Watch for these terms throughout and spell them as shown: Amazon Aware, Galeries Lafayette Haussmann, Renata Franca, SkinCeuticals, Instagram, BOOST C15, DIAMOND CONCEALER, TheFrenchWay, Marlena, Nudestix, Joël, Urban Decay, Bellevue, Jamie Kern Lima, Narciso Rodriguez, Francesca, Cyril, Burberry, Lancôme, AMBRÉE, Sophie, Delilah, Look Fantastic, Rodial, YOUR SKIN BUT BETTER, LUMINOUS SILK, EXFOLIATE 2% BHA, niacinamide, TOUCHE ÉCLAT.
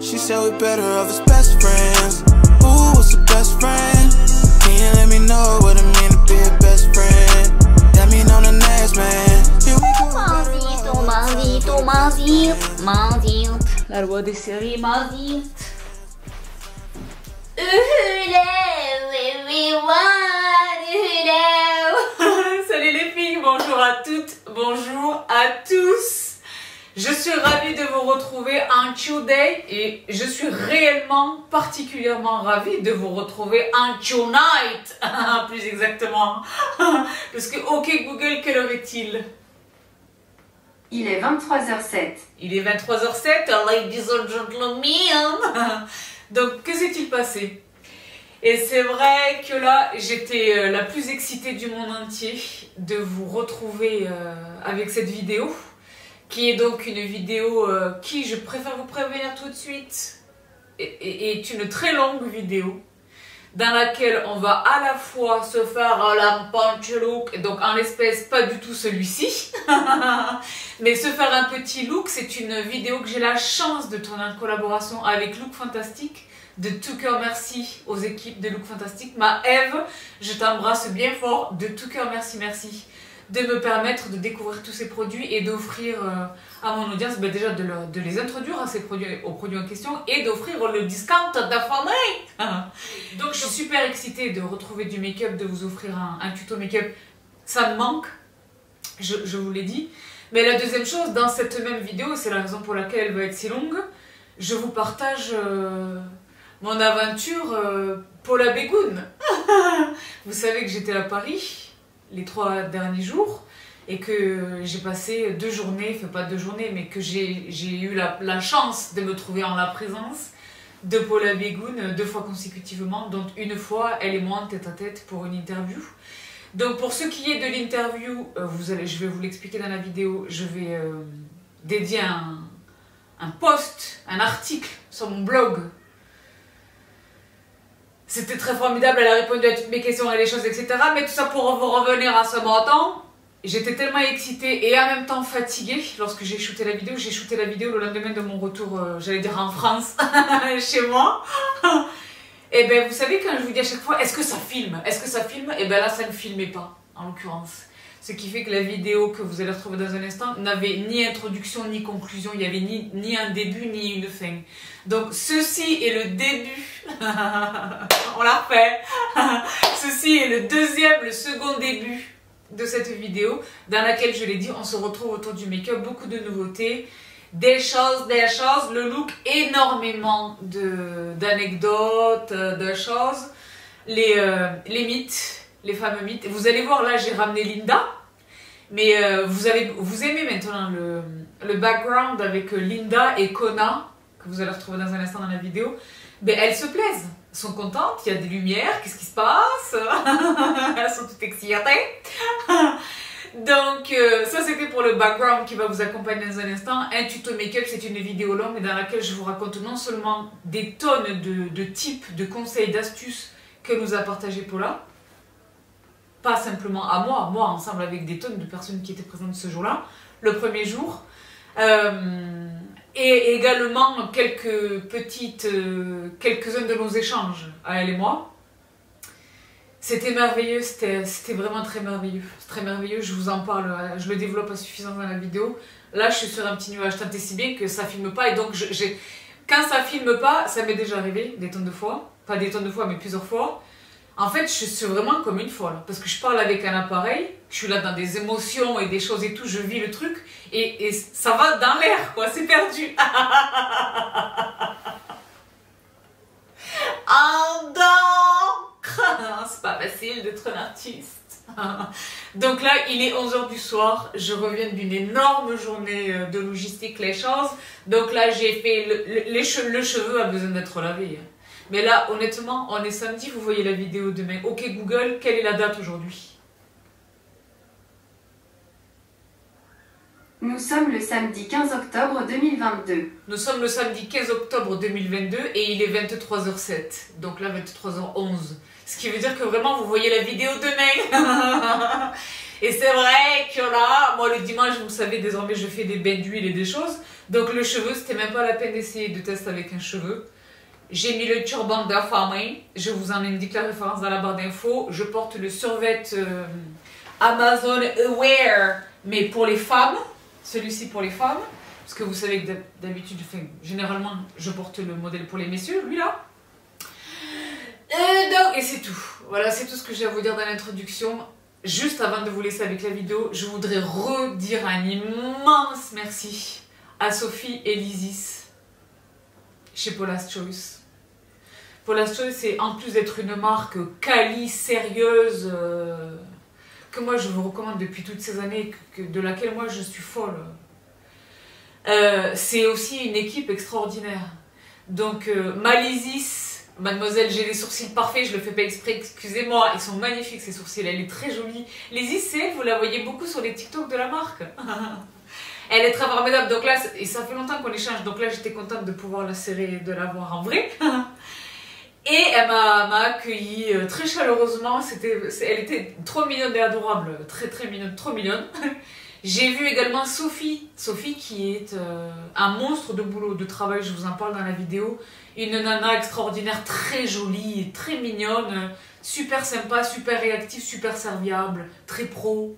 She said we better off as best friends. Ooh, what's a best friend? Can you let me know what it mean to be a best friend? That mean on the next man. La loi des séries, mardi. Salut les filles, bonjour à toutes, bonjour à tous. Je suis ravie de vous retrouver un Chew Day et je suis réellement particulièrement ravie de vous retrouver un Chew Night, plus exactement. Parce que, ok Google, quelle heure est-il? Il est 23h07. Il est 23h07, ladies and gentlemen. Donc, que s'est-il passé? Et c'est vrai que là, j'étais la plus excitée du monde entier de vous retrouver avec cette vidéo. Qui est donc une vidéo qui, je préfère vous prévenir tout de suite, est une très longue vidéo dans laquelle on va à la fois se faire un punch look, donc en l'espèce pas du tout celui-ci, mais se faire un petit look. C'est une vidéo que j'ai la chance de tourner en collaboration avec Look Fantastic. De tout cœur merci aux équipes de Look Fantastic. Ma Eve, je t'embrasse bien fort, de tout cœur merci. De me permettre de découvrir tous ces produits et d'offrir à mon audience, ben déjà de les introduire à ces produits, aux produits en question, et d'offrir le discount d'affaires. Donc je suis super excitée de retrouver du make-up, de vous offrir un tuto make-up. Ça me manque, je vous l'ai dit. Mais la deuxième chose, dans cette même vidéo, c'est la raison pour laquelle elle va être si longue, je vous partage mon aventure Paula Begoun. Vous savez que j'étais à Paris les 3 derniers jours et que j'ai passé 2 journées, enfin pas 2 journées, mais que j'ai eu la chance de me trouver en la présence de Paula Begoun 2 fois consécutivement, dont une fois elle et moi en tête à tête pour une interview. Donc pour ce qui est de l'interview, je vais vous l'expliquer dans la vidéo, je vais dédier un post, un article sur mon blog. C'était très formidable, elle a répondu à toutes mes questions et les choses, etc. Mais tout ça pour vous revenir à ce matin, j'étais tellement excitée et en même temps fatiguée lorsque j'ai shooté la vidéo. J'ai shooté la vidéo le lendemain de mon retour, j'allais dire en France, chez moi. Et bien vous savez, quand je vous dis à chaque fois, est-ce que ça filme? Est-ce que ça filme? Et bien là, ça ne filmait pas, en l'occurrence. Ce qui fait que la vidéo que vous allez retrouver dans un instant n'avait ni introduction ni conclusion, il n'y avait ni un début ni une fin. Donc ceci est le début, on l'a refait, ceci est le second début de cette vidéo dans laquelle, je l'ai dit, on se retrouve autour du make-up, beaucoup de nouveautés, des choses, le look, énormément d'anecdotes, de choses, les mythes. Les fameux mythes. Vous allez voir, là j'ai ramené Linda, mais vous aimez maintenant le background avec Linda et Kona, que vous allez retrouver dans un instant dans la vidéo. Mais elles se plaisent, elles sont contentes, il y a des lumières, qu'est-ce qui se passe? Elles sont toutes excitées. Donc ça c'était pour le background qui va vous accompagner dans un instant. Un tuto make-up, c'est une vidéo longue mais dans laquelle je vous raconte non seulement des tonnes de tips, de conseils, d'astuces que nous a partagé Paula, pas simplement à moi, ensemble avec des tonnes de personnes qui étaient présentes ce jour-là, le premier jour, et également quelques-uns de nos échanges à elle et moi. C'était merveilleux, c'était vraiment très merveilleux, je vous en parle, je le développe à suffisance dans la vidéo. Là je suis sur un petit nuage, tant et si bien que ça filme pas, et donc quand ça filme pas, ça m'est déjà arrivé des tonnes de fois, pas des tonnes de fois mais plusieurs fois. En fait, je suis vraiment comme une folle, parce que je parle avec un appareil, je suis là dans des émotions et des choses et tout, je vis le truc, et ça va dans l'air, quoi, c'est perdu. C'est pas facile d'être un artiste. Donc là, il est 11h du soir, je reviens d'une énorme journée de logistique, les choses. Donc là, j'ai fait le cheveu a besoin d'être lavé. Mais là, honnêtement, on est samedi, vous voyez la vidéo demain. Ok Google, quelle est la date aujourd'hui? Nous sommes le samedi 15 octobre 2022. Nous sommes le samedi 15 octobre 2022 et il est 23h07. Donc là, 23h11. Ce qui veut dire que vraiment, vous voyez la vidéo demain. Et c'est vrai que là, moi le dimanche, vous savez, désormais, je fais des bains d'huile et des choses. Donc le cheveu, c'était même pas la peine d'essayer de tester avec un cheveu. J'ai mis le turban d'Afamé, je vous en indique la référence dans la barre d'infos. Je porte le survêt Amazon Aware, mais pour les femmes, celui-ci pour les femmes. Parce que vous savez que d'habitude, enfin, généralement, je porte le modèle pour les messieurs, lui là. Et c'est tout. Voilà, c'est tout ce que j'ai à vous dire dans l'introduction. Juste avant de vous laisser avec la vidéo, je voudrais redire un immense merci à Sophie et Lysis chez Paula's Choice. Paula's Choice, c'est en plus d'être une marque quali, sérieuse, que moi je vous recommande depuis toutes ces années, de laquelle moi je suis folle. C'est aussi une équipe extraordinaire. Donc ma Lysis, mademoiselle, j'ai les sourcils parfaits, je le fais pas exprès, excusez-moi, ils sont magnifiques ces sourcils, elle est très jolie. Lysis, c'est, vous la voyez beaucoup sur les TikTok de la marque. Elle est très formidable, donc là, et ça fait longtemps qu'on échange, donc là j'étais contente de pouvoir la serrer, de la voir en vrai. Et elle m'a accueillie très chaleureusement, elle était trop mignonne et adorable, très mignonne, trop mignonne. J'ai vu également Sophie qui est un monstre de boulot, de travail, je vous en parle dans la vidéo. Une nana extraordinaire, très jolie, très mignonne, super sympa, super réactive, super serviable, très pro.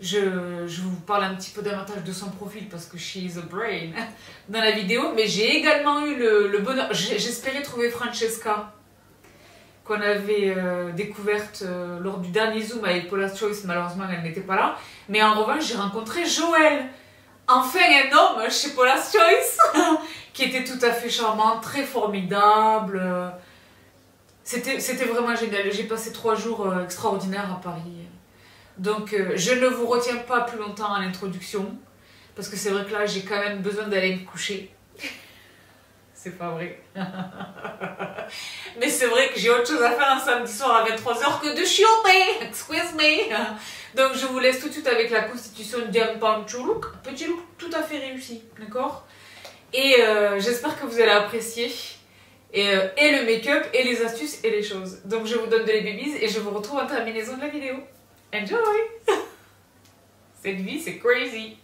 Je vous parle un petit peu davantage de son profil parce que she is a brain dans la vidéo. Mais j'ai également eu le bonheur, j'espérais trouver Francesca qu'on avait découverte lors du dernier Zoom avec Paula's Choice. Malheureusement elle n'était pas là, mais en revanche j'ai rencontré Joël, enfin un homme chez Paula's Choice qui était tout à fait charmant, très formidable. C'était vraiment génial, j'ai passé 3 jours extraordinaires à Paris. Donc je ne vous retiens pas plus longtemps à l'introduction, parce que c'est vrai que là j'ai quand même besoin d'aller me coucher. C'est pas vrai. Mais c'est vrai que j'ai autre chose à faire un samedi soir à 23 h que de chioter. Excuse me. Donc je vous laisse tout de suite avec la constitution d'un petit look tout à fait réussi, d'accord? Et j'espère que vous allez apprécier. Et le make-up, et les astuces, et les choses. Donc je vous donne de les babies et je vous retrouve en terminaison de la vidéo. Enjoy. Cette vie, c'est crazy.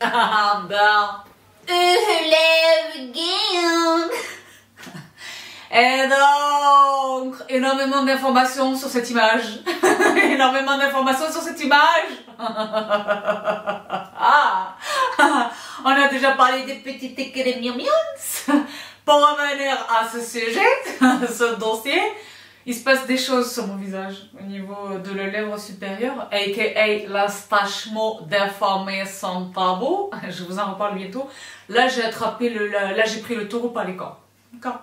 Et donc, énormément d'informations sur cette image. Énormément d'informations sur cette image. On a déjà parlé des petites équerres mignons. Pour revenir à ce sujet, ce dossier, il se passe des choses sur mon visage au niveau de la lèvre supérieure, a.k.a. las tachmo déformées sans tabou. Je vous en reparle bientôt. Là, j'ai attrapé là, j'ai pris le taureau par les cornes. D'accord.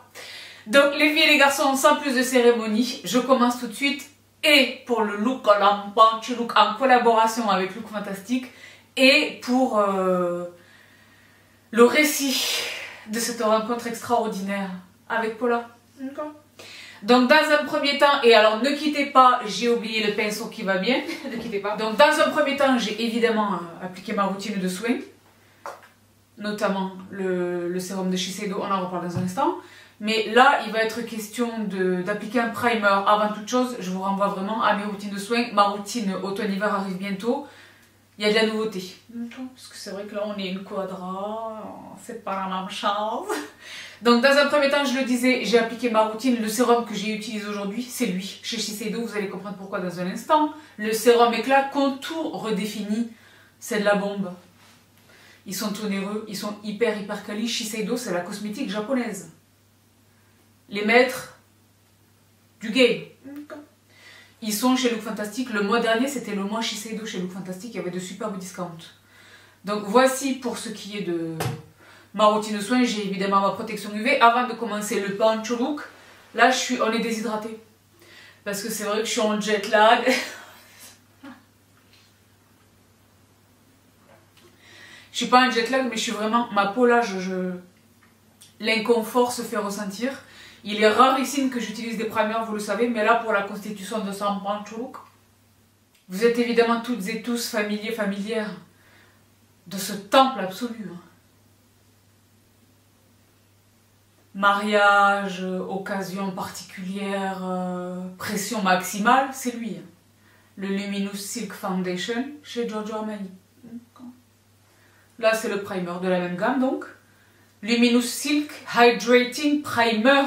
Donc, les filles et les garçons, sans plus de cérémonie, je commence tout de suite. Et pour le look, en collaboration avec Look Fantastic, et pour le récit de cette rencontre extraordinaire avec Paula. D'accord. Donc dans un premier temps, et alors ne quittez pas, j'ai oublié le pinceau qui va bien, ne quittez pas. Donc dans un premier temps, j'ai évidemment appliqué ma routine de soins, notamment le sérum de Shiseido, on en reparle dans un instant. Mais là, il va être question d'appliquer un primer. Avant toute chose, je vous renvoie vraiment à mes routines de soins. Ma routine automne-hiver arrive bientôt, il y a de la nouveauté. Parce que c'est vrai que là, on est une quadra, c'est pas la même chose. Donc dans un premier temps, je le disais, j'ai appliqué ma routine. Le sérum que j'ai utilisé aujourd'hui, c'est lui, chez Shiseido, vous allez comprendre pourquoi dans un instant. Le sérum éclat contour redéfini, c'est de la bombe. Ils sont onéreux, ils sont hyper quali. Shiseido, c'est la cosmétique japonaise. Les maîtres du game. Ils sont chez Look Fantastic. Le mois dernier, c'était le mois Shiseido chez Look Fantastic, il y avait de superbes discounts. Donc voici pour ce qui est de ma routine de soins. J'ai évidemment ma protection UV. Avant de commencer le punch look, là on est déshydraté. Parce que c'est vrai que je suis en jet lag. Je suis pas en jet lag, mais je suis vraiment... Ma peau là, l'inconfort se fait ressentir. Il est rarissime que j'utilise des primers, vous le savez. Mais là, pour la constitution de ce punch look, vous êtes évidemment toutes et tous familiers, familières de ce temple absolu. Mariage, occasion particulière, pression maximale, c'est lui. Le Luminous Silk Foundation chez Giorgio Armani. Là, c'est le primer de la même gamme donc. Luminous Silk Hydrating Primer,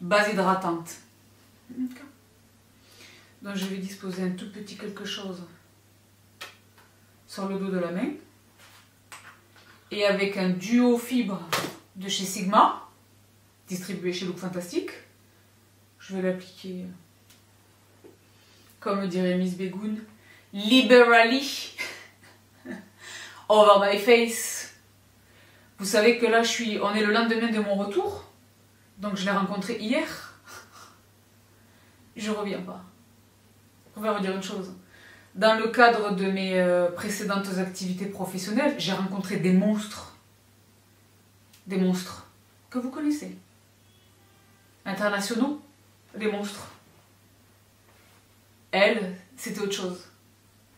base hydratante. Donc je vais disposer un tout petit quelque chose sur le dos de la main. Et avec un duo fibre de chez Sigma, distribué chez Look Fantastic, je vais l'appliquer, comme dirait Miss Begoun, liberally over my face. Vous savez que là, on est le lendemain de mon retour, donc je l'ai rencontré hier. Je reviens pas. On va vous dire une chose. Dans le cadre de mes précédentes activités professionnelles, j'ai rencontré des monstres. Des monstres que vous connaissez. Internationaux, des monstres. Elle, c'était autre chose.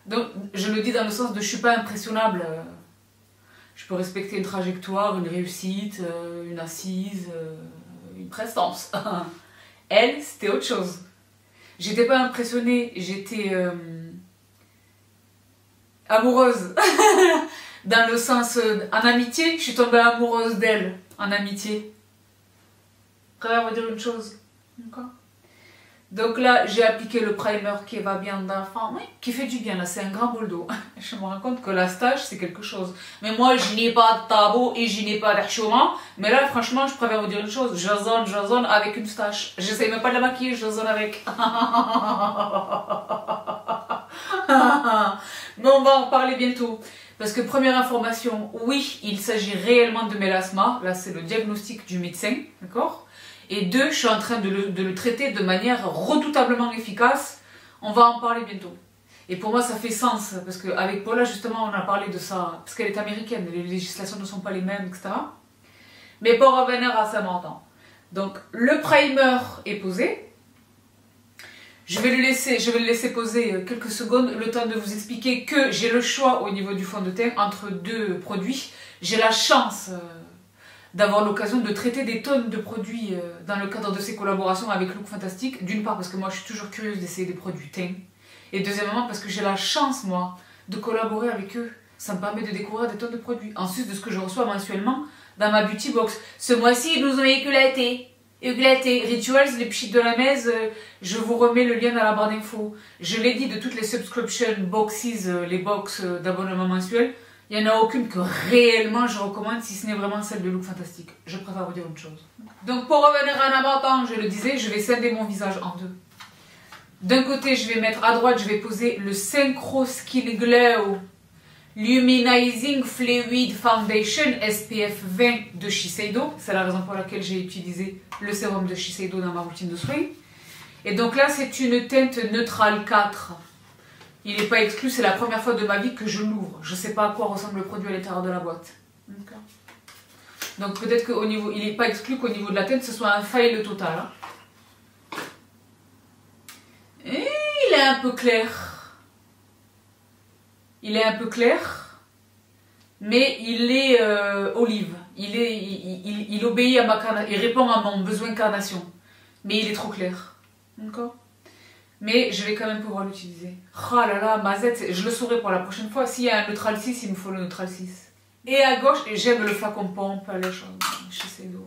Donc, je le dis dans le sens de je suis pas impressionnable. Je peux respecter une trajectoire, une réussite, une assise, une prestance. Elle, c'était autre chose. J'étais pas impressionnée, j'étais... amoureuse, dans le sens, en amitié, je suis tombée amoureuse d'elle, en amitié. Après, on va dire une chose. Donc là, j'ai appliqué le primer qui va bien d'enfant, oui, qui fait du bien, là, c'est un grand bol d'eau. Je me rends compte que la stage, c'est quelque chose. Mais moi, je n'ai pas de tabou et je n'ai pas d'archement. Mais là, franchement, je préfère vous dire une chose, je zone avec une stage. J'essaie même pas de la maquiller, je zone avec. Mais on va en parler bientôt. Parce que première information, oui, il s'agit réellement de mélasma. Là, c'est le diagnostic du médecin, d'accord? Et deux, je suis en train de le traiter de manière redoutablement efficace. On va en parler bientôt. Et pour moi, ça fait sens. Parce qu'avec Paula, justement, on a parlé de ça. Parce qu'elle est américaine, les législations ne sont pas les mêmes, etc. Mais pour revenir à Saint-Martin. Donc, le primer est posé. Je vais le laisser poser quelques secondes, le temps de vous expliquer que j'ai le choix au niveau du fond de teint entre deux produits. J'ai la chance d'avoir l'occasion de traiter des tonnes de produits dans le cadre de ces collaborations avec Look Fantastic. D'une part parce que moi je suis toujours curieuse d'essayer des produits teint. Et deuxièmement parce que j'ai la chance moi de collaborer avec eux. Ça me permet de découvrir des tonnes de produits. En sus de ce que je reçois mensuellement dans ma beauty box. Ce mois-ci ils nous ont éclaté. Uglaté, Rituals, les pchits de la messe, je vous remets le lien dans la barre d'infos. Je l'ai dit, de toutes les subscription boxes, les box d'abonnement mensuel, il n'y en a aucune que réellement je recommande, si ce n'est vraiment celle de Look Fantastic. Je préfère vous dire autre chose. Donc pour revenir en avant, je le disais, je vais scinder mon visage en deux. D'un côté, je vais mettre à droite, je vais poser le Synchro Skin Glow Luminizing Fluid Foundation SPF 20 de Shiseido. C'est la raison pour laquelle j'ai utilisé le sérum de Shiseido dans ma routine de soins. Et donc là, c'est une teinte neutrale 4. Il n'est pas exclu, c'est la première fois de ma vie que je l'ouvre. Je ne sais pas à quoi ressemble le produit à l'intérieur de la boîte. Donc peut-être qu'au niveau, il n'est pas exclu qu'au niveau de la teinte, ce soit un fail total. Et il est un peu clair. Il est un peu clair, mais il est olive. Il obéit à ma carnation, il répond à mon besoin carnation. Mais il est trop clair. D'accord? Mais je vais quand même pouvoir l'utiliser. Oh là là, ma Z, je le saurai pour la prochaine fois. S'il y a un neutral 6, il me faut le neutral 6. Et à gauche, j'aime le flacon pompe, les choses. Je sais d'où.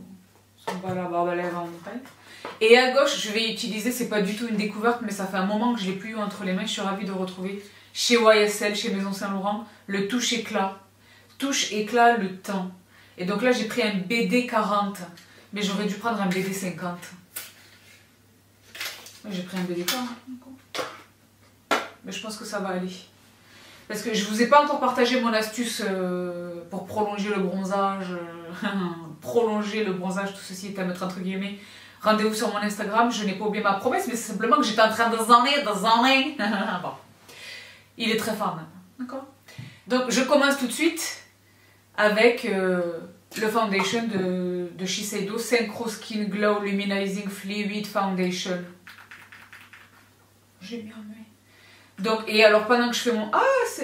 Et à gauche, je vais utiliser, c'est pas du tout une découverte, mais ça fait un moment que je l'ai plus eu entre les mains. Je suis ravie de retrouver. Chez YSL, chez Maison Saint-Laurent, le touche éclat. Touche éclat le teint. Et donc là, j'ai pris un BD 40. Mais j'aurais dû prendre un BD 50. J'ai pris un BD 40. Mais je pense que ça va aller. Parce que je ne vous ai pas encore partagé mon astuce pour prolonger le bronzage. Prolonger le bronzage, tout ceci est à mettre entre guillemets. Rendez-vous sur mon Instagram. Je n'ai pas oublié ma promesse, mais c'est simplement que j'étais en train de zanner, Bon. Il est très fort, d'accord? Donc je commence tout de suite avec le foundation de Shiseido Synchro Skin Glow Luminizing Fluid Foundation. J'ai bien aimé. Donc, et alors pendant que je fais mon... Ah,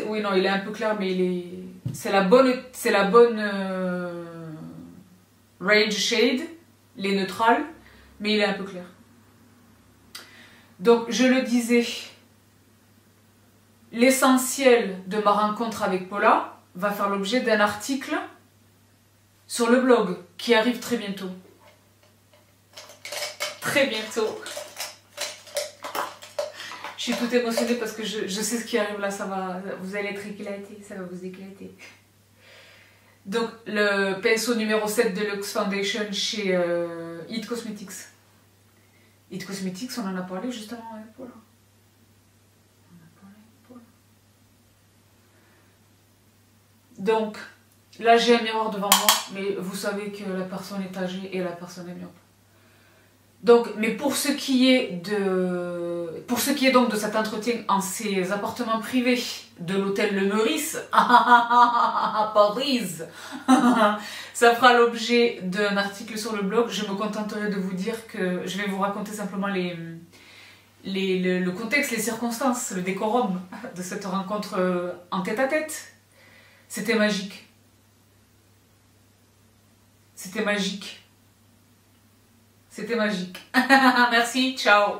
oui, non, il est un peu clair, mais il est... C'est la bonne range shade, les neutrales, mais il est un peu clair. Donc je le disais... L'essentiel de ma rencontre avec Paula va faire l'objet d'un article sur le blog qui arrive très bientôt. Très bientôt. Je suis toute émotionnée parce que je sais ce qui arrive là, ça va, vous allez être éclatés, ça va vous éclater. Donc le pinceau numéro 7 de Luxe Foundation chez It Cosmetics. It Cosmetics, on en a parlé justement avec Paula. Donc, là j'ai un miroir devant moi, mais vous savez que la personne est âgée et la personne est myope. Donc, mais pour ce qui est donc de cet entretien en ces appartements privés de l'hôtel Le Meurice, à Paris, ça fera l'objet d'un article sur le blog. Je me contenterai de vous dire que je vais vous raconter simplement le contexte, les circonstances, le décorum de cette rencontre en tête-à-tête. C'était magique. C'était magique. C'était magique. Merci, ciao.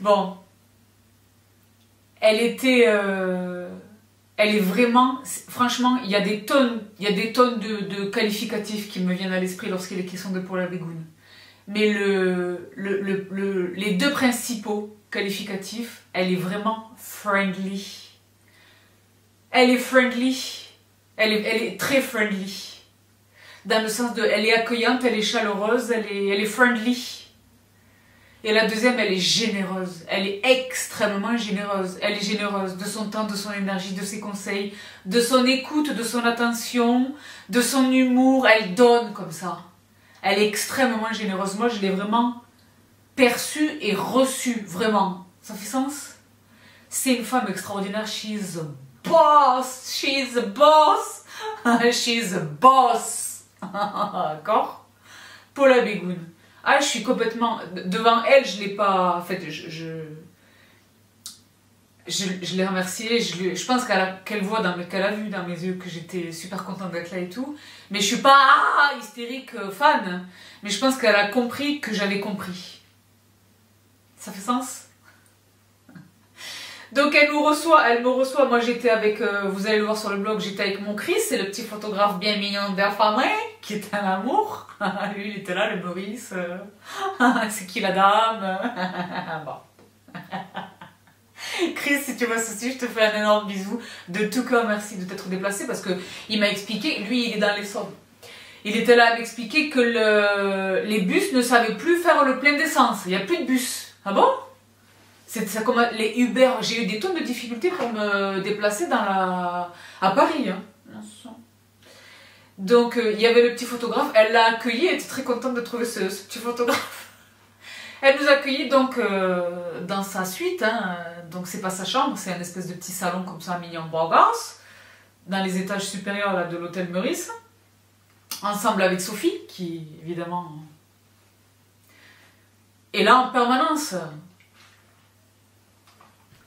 Bon. Elle est vraiment... Franchement, il y a des tonnes, de qualificatifs qui me viennent à l'esprit lorsqu'il est question de Paula Begoun. Mais les deux principaux qualificatifs, elle est vraiment friendly. Elle est friendly. Elle est très friendly. Dans le sens de, elle est accueillante, elle est chaleureuse, elle est friendly. Et la deuxième, elle est généreuse. Elle est extrêmement généreuse. Elle est généreuse de son temps, de son énergie, de ses conseils, de son écoute, de son attention, de son humour. Elle donne comme ça. Elle est extrêmement généreuse. Moi, je l'ai vraiment perçue et reçue. Vraiment. Ça fait sens? C'est une femme extraordinaire. She's a boss. She's a boss. She's a boss. D'accord. Paula Begoun. Ah, je suis complètement... Devant elle, je l'ai pas... En fait, je l'ai remerciée. Je pense qu'elle voit, qu'elle a vu dans mes yeux que j'étais super contente d'être là et tout. Mais je suis pas hystérique fan. Mais je pense qu'elle a compris que j'avais compris. Ça fait sens? Donc elle nous reçoit, elle me reçoit, moi j'étais avec, vous allez le voir sur le blog, j'étais avec mon Chris, c'est le petit photographe bien mignon d'Infamé, qui est un amour. Lui il était là, le Maurice, c'est qui la dame? Bon. Chris, si tu vois ceci, je te fais un énorme bisou. De tout cœur, merci de t'être déplacé parce qu'il m'a expliqué, lui il est dans les Sommes. Il était là à m'expliquer que les bus ne savaient plus faire le plein d'essence, il n'y a plus de bus. Ah bon? C'est ça, comme les Uber, j'ai eu des tonnes de difficultés pour me déplacer dans à Paris. Hein. Donc il y avait le petit photographe, elle l'a accueilli, elle était très contente de trouver ce petit photographe. Elle nous a accueillis donc dans sa suite, hein. Donc c'est pas sa chambre, c'est un espèce de petit salon comme ça, mignon, borgasse, dans les étages supérieurs là, de l'hôtel Meurice, ensemble avec Sophie, qui évidemment est là en permanence.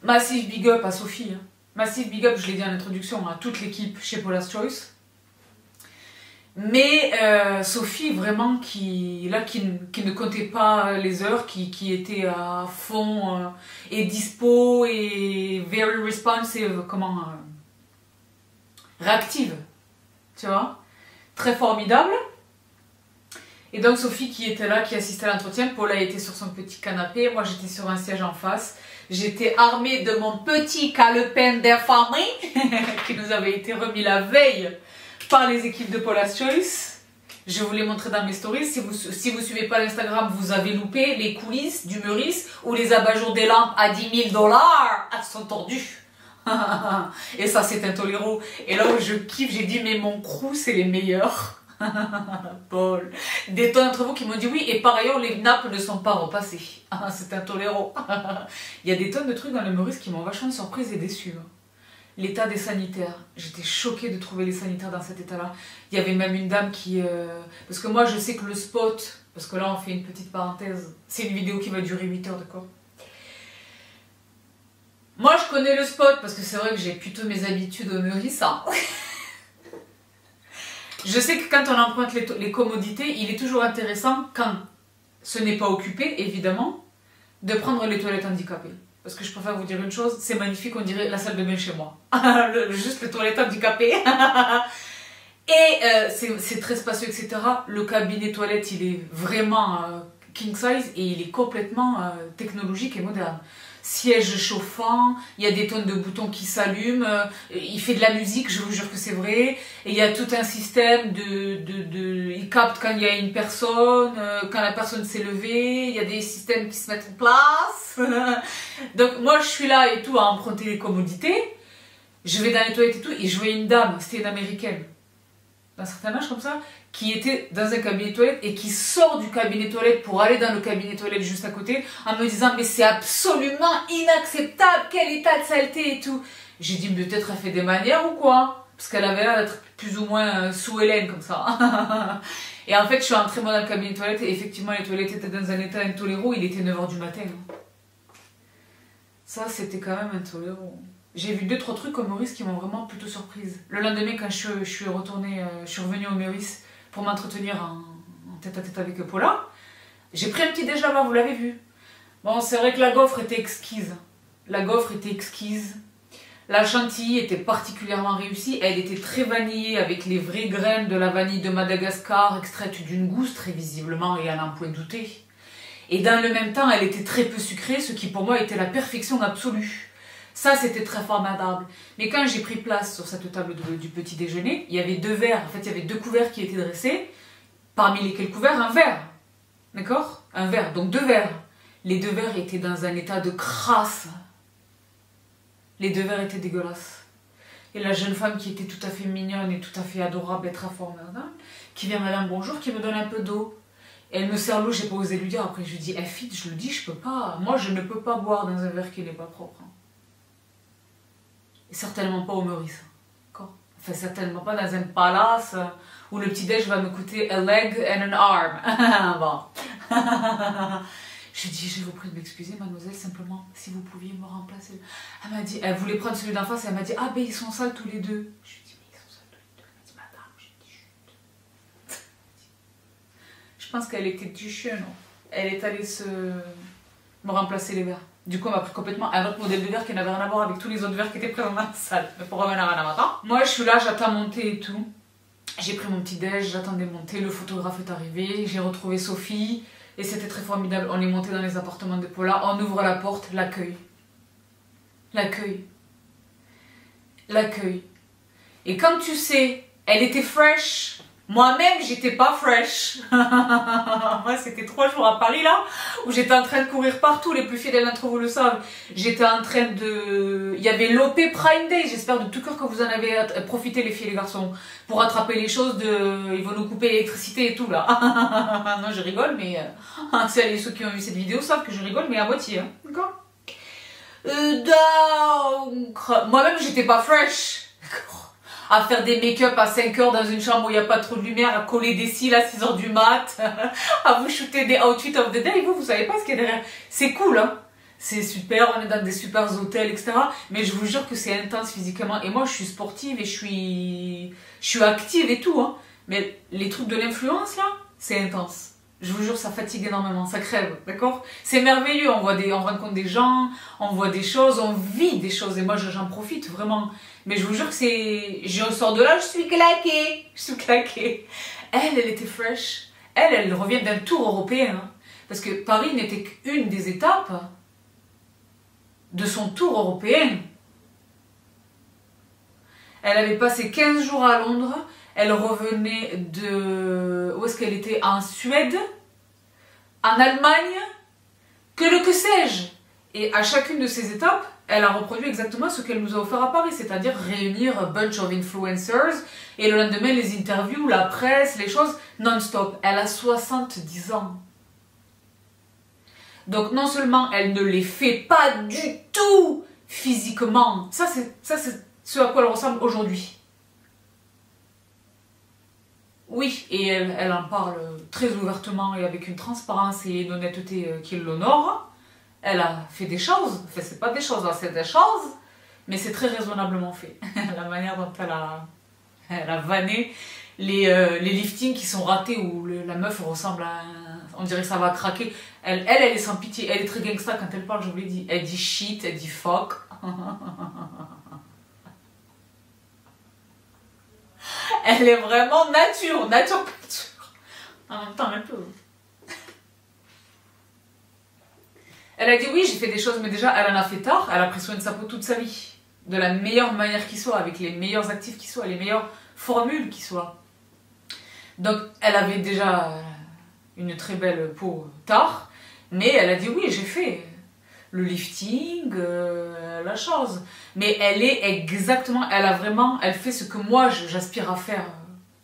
Massive big up à Sophie, hein. Massive big up, je l'ai dit en introduction, à toute l'équipe chez Paula's Choice. Mais Sophie, vraiment, qui ne comptait pas les heures, qui était à fond et dispo et very responsive, comment réactive, tu vois, très formidable. Et donc Sophie qui était là, qui assistait à l'entretien, Paula était sur son petit canapé, moi j'étais sur un siège en face. J'étais armée de mon petit calepin d'infirmerie qui nous avait été remis la veille par les équipes de Paula's Choice. Je vous l'ai montré dans mes stories. Si vous suivez pas l'Instagram, vous avez loupé les coulisses du Meurice où les abat-jours des lampes à 10 000 $ sont tordus. Et ça, c'est intolérant. Et là où je kiffe, j'ai dit, mais mon crew, c'est les meilleurs. Paul. Des tonnes d'entre vous qui m'ont dit oui, et par ailleurs, les nappes ne sont pas repassées. Ah, c'est intolérant. Il y a des tonnes de trucs dans le Meurice qui m'ont vachement surprise et déçue. L'état des sanitaires. J'étais choquée de trouver les sanitaires dans cet état-là. Il y avait même une dame qui... Parce que moi, je sais que le spot... Parce que là, on fait une petite parenthèse. C'est une vidéo qui va durer 8 heures, d'accord? Moi, je connais le spot, parce que c'est vrai que j'ai plutôt mes habitudes au Meurice, hein. Je sais que quand on emprunte les commodités, il est toujours intéressant, quand ce n'est pas occupé, évidemment, de prendre les toilettes handicapées. Parce que je préfère vous dire une chose, c'est magnifique, on dirait la salle de bain chez moi. Juste le toilette handicapé. Et c'est très spacieux, etc. Le cabinet toilette, il est vraiment king size et il est complètement technologique et moderne. Siège chauffant, il y a des tonnes de boutons qui s'allument, il fait de la musique, je vous jure que c'est vrai. Et il y a tout un système de il capte quand il y a une personne, quand la personne s'est levée, il y a des systèmes qui se mettent en place. Donc moi je suis là et tout à emprunter les commodités. Je vais dans les toilettes et tout et je voyais une dame, c'était une américaine, d'un certain âge comme ça, qui était dans un cabinet toilette et qui sort du cabinet toilette pour aller dans le cabinet toilette juste à côté en me disant mais c'est absolument inacceptable, quel état de saleté et tout. J'ai dit peut-être elle fait des manières ou quoi, parce qu'elle avait l'air d'être plus ou moins sous Hélène comme ça. Et en fait je suis entrée moi dans le cabinet toilette et effectivement les toilettes étaient dans un état intolérant, il était 9 h du matin. Ça c'était quand même intolérant. J'ai vu 2-3 trucs au Meurice qui m'ont vraiment plutôt surprise. Le lendemain quand je suis revenue au Meurice pour m'entretenir en tête-à-tête avec Paula, j'ai pris un petit déj là-bas, vous l'avez vu. Bon, c'est vrai que la gaufre était exquise. La gaufre était exquise. La chantilly était particulièrement réussie. Elle était très vanillée avec les vraies graines de la vanille de Madagascar, extraite d'une gousse très visiblement et à n'en point douter. Et dans le même temps, elle était très peu sucrée, ce qui pour moi était la perfection absolue. Ça, c'était très formidable. Mais quand j'ai pris place sur cette table du petit déjeuner, il y avait 2 verres. En fait, il y avait 2 couverts qui étaient dressés. Parmi lesquels couverts, un verre. D'accord? Un verre. Donc 2 verres. Les 2 verres étaient dans un état de crasse. Les 2 verres étaient dégueulasses. Et la jeune femme qui était tout à fait mignonne et tout à fait adorable et très formidable, qui vient me dire un bonjour, qui me donne un peu d'eau. Elle me sert l'eau, j'ai pas osé lui dire. Après, je lui dis, fit, je le dis, je peux pas. Moi, je ne peux pas boire dans un verre qui n'est pas propre. Et certainement pas au Meurice. Enfin, certainement pas dans un palace où le petit-déj va me coûter un leg and an arm. Bon. Je dis, je vous prie de m'excuser, mademoiselle, simplement, si vous pouviez me remplacer. Elle m'a dit, elle voulait prendre celui d'en face, elle m'a dit, ah ben ils sont sales tous les deux. Je lui ai dit, mais ils sont sales tous les deux. Elle m'a dit, madame, j'ai dit, chut. Je pense qu'elle était du chien, non? Elle est allée me remplacer les verres. Du coup, on m'a pris complètement un autre modèle de verre qui n'avait rien à voir avec tous les autres verres qui étaient présents dans la salle. Mais pour revenir à la matin, moi je suis là, j'attends mon thé et tout. J'ai pris mon petit déj, j'attendais mon thé, le photographe est arrivé, j'ai retrouvé Sophie et c'était très formidable. On est monté dans les appartements de Paula, on ouvre la porte, l'accueil. L'accueil. L'accueil. Et comme tu sais, elle était fraîche. Moi-même, j'étais pas fresh. Moi, c'était 3 jours à Paris, là, où j'étais en train de courir partout. Les plus fidèles d'entre vous le savent. J'étais en train de... Il y avait l'OP Prime Day. J'espère de tout cœur que vous en avez profité, les filles et les garçons, pour rattraper les choses de... Ils vont nous couper l'électricité et tout, là. Non, je rigole, mais... Celles et ceux qui ont vu cette vidéo savent que je rigole, mais à moitié. Hein. D'accord. Moi-même, j'étais pas fresh. À faire des make-up à 5 h dans une chambre où il n'y a pas trop de lumière, à coller des cils à 6 h du mat, à vous shooter des outfits of the day, vous savez pas ce qu'il y a derrière. C'est cool, hein, c'est super, on est dans des super hôtels, etc. Mais je vous jure que c'est intense physiquement. Et moi, je suis sportive et je suis active et tout, hein. Mais les trucs de l'influence, là, c'est intense. Je vous jure, ça fatigue énormément, ça crève, d'accord? C'est merveilleux, on rencontre des gens, on voit des choses, on vit des choses, et moi j'en profite vraiment. Mais je vous jure que c'est... Je sors de là, je suis claquée, je suis claquée. Elle était fresh, elle revient d'un tour européen, hein, parce que Paris n'était qu'une des étapes de son tour européen. Elle avait passé 15 jours à Londres. Elle revenait de... Où est-ce qu'elle était? En Suède, en Allemagne, que sais-je. Et à chacune de ces étapes, elle a reproduit exactement ce qu'elle nous a offert à Paris, c'est-à-dire réunir un bunch of influencers et le lendemain les interviews, la presse, les choses non-stop. Elle a 70 ans. Donc non seulement elle ne les fait pas du tout physiquement, ça c'est ce à quoi elle ressemble aujourd'hui. Oui, et elle en parle très ouvertement et avec une transparence et une honnêteté qui l'honore. Elle a fait des choses, enfin c'est pas des choses, c'est des choses, mais c'est très raisonnablement fait. La manière dont elle a vanné les liftings qui sont ratés où la meuf ressemble à un on dirait que ça va craquer. Elle est sans pitié, elle est très gangsta quand elle parle, je vous l'ai dit. Elle dit shit, elle dit fuck. Elle est vraiment nature. En même temps, un peu. Elle a dit oui, j'ai fait des choses, mais déjà, elle en a fait tard. Elle a pris soin de sa peau toute sa vie. De la meilleure manière qui soit, avec les meilleurs actifs qui soient, les meilleures formules qui soient. Donc, elle avait déjà une très belle peau tard. Mais elle a dit oui, j'ai fait le lifting, la chose. Mais elle est exactement, elle a vraiment, elle fait ce que moi, j'aspire à faire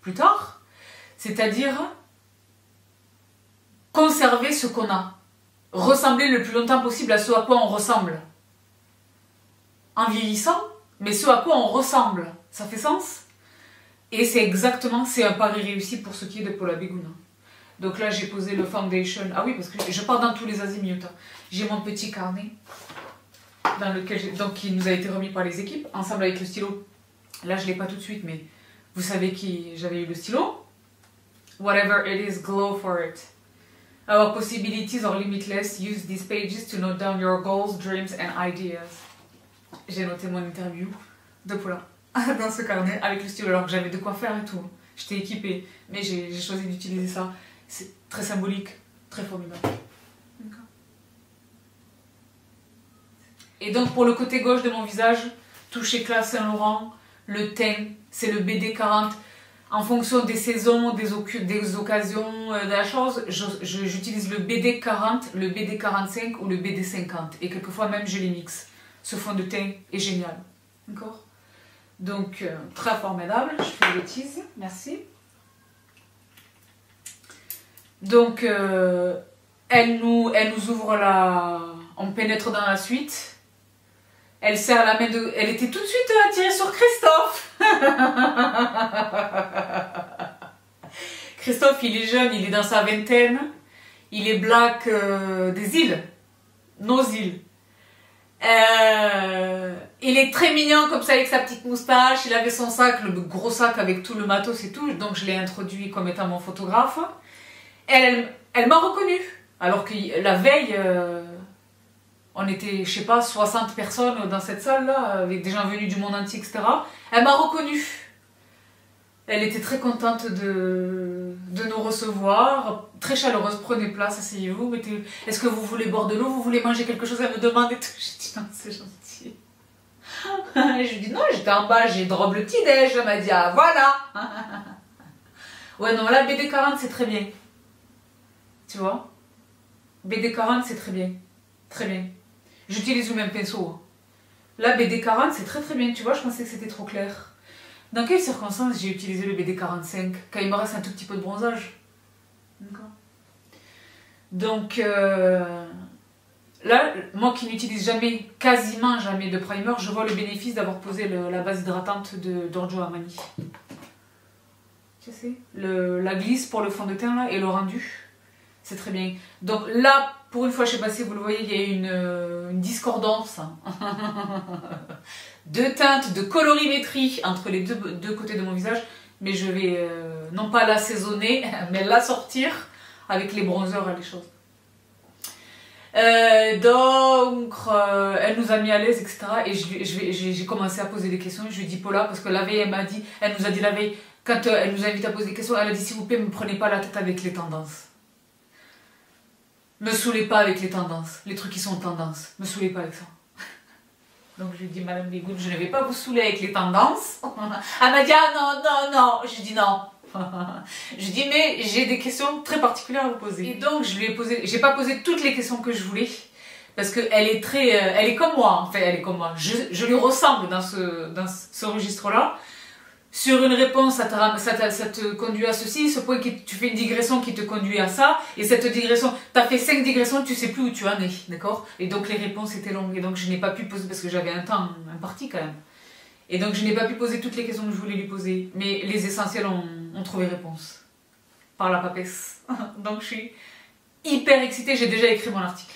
plus tard. C'est-à-dire conserver ce qu'on a. Ressembler le plus longtemps possible à ce à quoi on ressemble. En vieillissant, mais ce à quoi on ressemble. Ça fait sens? Et c'est exactement, c'est un pari réussi pour ce qui est de Paula Begoun. Donc là, j'ai posé le foundation. Ah oui, parce que je pars dans tous les azimuts. J'ai mon petit carnet, dans lequel donc, qui nous a été remis par les équipes, ensemble avec le stylo. Là, je ne l'ai pas tout de suite, mais vous savez qui j'avais eu le stylo. Whatever it is, glow for it. Our possibilities are limitless. Use these pages to note down your goals, dreams and ideas. J'ai noté mon interview de Paula dans ce carnet avec le stylo alors que j'avais de quoi faire et tout. J'étais équipée, mais j'ai choisi d'utiliser ça. C'est très symbolique, très formidable. Et donc pour le côté gauche de mon visage, toucher classe Saint-Laurent, le teint, c'est le BD40. En fonction des saisons, des occasions, de la chose, j'utilise le BD40, le BD45 ou le BD50. Et quelquefois même je les mixe. Ce fond de teint est génial. D'accord? Donc très formidable, je fais des bêtises, merci. Donc elle nous ouvre la... On pénètre dans la suite. Elle serre la main de... Elle était tout de suite attirée sur Christophe. Christophe, il est jeune, il est dans sa vingtaine. Il est black des îles. Nos îles. Il est très mignon comme ça avec sa petite moustache. Il avait son sac, le gros sac avec tout le matos et tout. Donc je l'ai introduit comme étant mon photographe. Elle m'a reconnue. Alors que la veille... on était, je sais pas, 60 personnes dans cette salle-là, avec des gens venus du monde entier, etc. Elle m'a reconnue. Elle était très contente de nous recevoir, très chaleureuse. Prenez place, asseyez-vous, mettez... Est-ce que vous voulez boire de l'eau? Vous voulez manger quelque chose? Elle me demande et tout. J'ai dit non, c'est gentil. Je lui dis non, j'étais en bas, j'ai drobe le petit-déj. Elle m'a dit ah, voilà. Ouais, non, là, BD40, c'est très bien. Tu vois, BD40, c'est très bien. Très bien. J'utilise le même pinceau. La BD40, c'est très bien. Tu vois, je pensais que c'était trop clair. Dans quelles circonstances j'ai utilisé le BD45? Quand il me reste un tout petit peu de bronzage. D'accord. Donc, là, moi qui n'utilise jamais, quasiment jamais de primer, je vois le bénéfice d'avoir posé la base hydratante de Giorgio Armani. Tu sais, la glisse pour le fond de teint là, et le rendu. C'est très bien. Donc là, pour une fois, je sais pas si vous le voyez, il y a une discordance de teintes, de colorimétrie entre les deux côtés de mon visage. Mais je vais non pas l'assaisonner, mais l'assortir avec les bronzers et les choses. Donc, elle nous a mis à l'aise, etc. Et j'ai commencé à poser des questions. Je lui ai dit Paula, parce que la veille, elle nous a dit la veille, quand elle nous invite à poser des questions, elle a dit s'il vous plaît, ne me prenez pas la tête avec les tendances. Me saoulez pas avec les tendances, les trucs qui sont tendances. Me saoulez pas avec ça. Donc je lui dis, Madame Begoun, je ne vais pas vous saouler avec les tendances. Elle m'a dit, ah non. Je lui dis non. Je lui dis, mais j'ai des questions très particulières à vous poser. Et donc je lui ai posé, j'ai pas posé toutes les questions que je voulais. Parce qu'elle est très, elle est comme moi. En fait, elle est comme moi. Je lui ressemble dans ce registre-là. Sur une réponse, ça te conduit à ceci, ce point, tu fais une digression qui te conduit à ça, et cette digression, tu as fait 5 digressions, tu sais plus où tu en es, d'accord? Et donc les réponses étaient longues, et donc je n'ai pas pu poser, parce que j'avais un temps imparti quand même, et donc je n'ai pas pu poser toutes les questions que je voulais lui poser, mais les essentiels ont trouvé réponse, par la papesse. Donc je suis hyper excitée, j'ai déjà écrit mon article,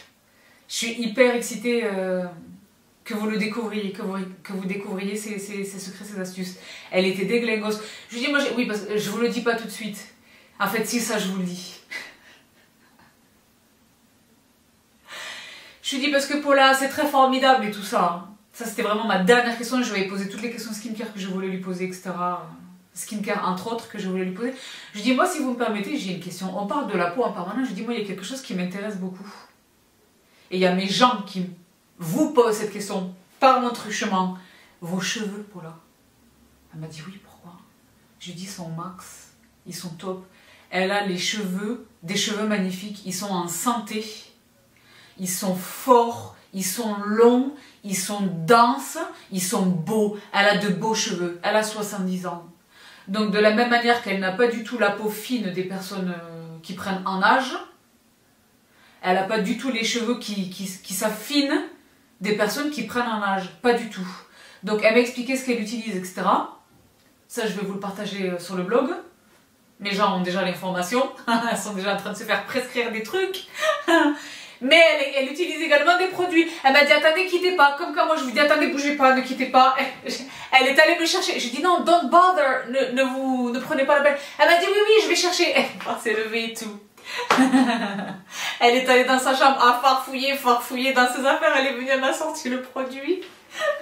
je suis hyper excitée... que vous le découvriez, que vous découvriez ses secrets, ses astuces. Elle était déglingos. Je lui dis, moi, oui, parce que je vous le dis pas tout de suite. En fait, si, ça, je vous le dis. Je lui dis parce que Paula, c'est très formidable et tout ça. Ça, c'était vraiment ma dernière question. Je lui ai posé toutes les questions skincare que je voulais lui poser, etc. Skincare, entre autres, que je voulais lui poser. Je lui dis, moi, si vous me permettez, j'ai une question. On parle de la peau en permanence. Je lui dis, moi, il y a quelque chose qui m'intéresse beaucoup. Et il y a mes gens qui vous posent cette question par mon truchement. Vos cheveux, Paula. Elle m'a dit, oui, pourquoi? Je lui dis, ils sont max. Ils sont top. Elle a les cheveux, des cheveux magnifiques. Ils sont en santé. Ils sont forts. Ils sont longs, ils sont denses, ils sont beaux. Elle a de beaux cheveux, elle a 70 ans. Donc de la même manière qu'elle n'a pas du tout la peau fine des personnes qui prennent en âge, elle n'a pas du tout les cheveux qui s'affinent des personnes qui prennent en âge. Pas du tout. Donc elle m'a expliqué ce qu'elle utilise, etc. Ça, je vais vous le partager sur le blog. Mes gens ont déjà l'information. Elles sont déjà en train de se faire prescrire des trucs. Mais elle utilise également des produits. Elle m'a dit, attendez, quittez pas. Comme quand moi, je vous dis, attendez, bougez pas, ne quittez pas. Elle est allée me chercher. Je lui ai dit, non, don't bother, ne prenez pas la peine. Elle m'a dit, oui, oui, je vais chercher. Elle s'est levée et tout. Elle est allée dans sa chambre à farfouiller dans ses affaires. Elle est venue, elle m'a sorti le produit.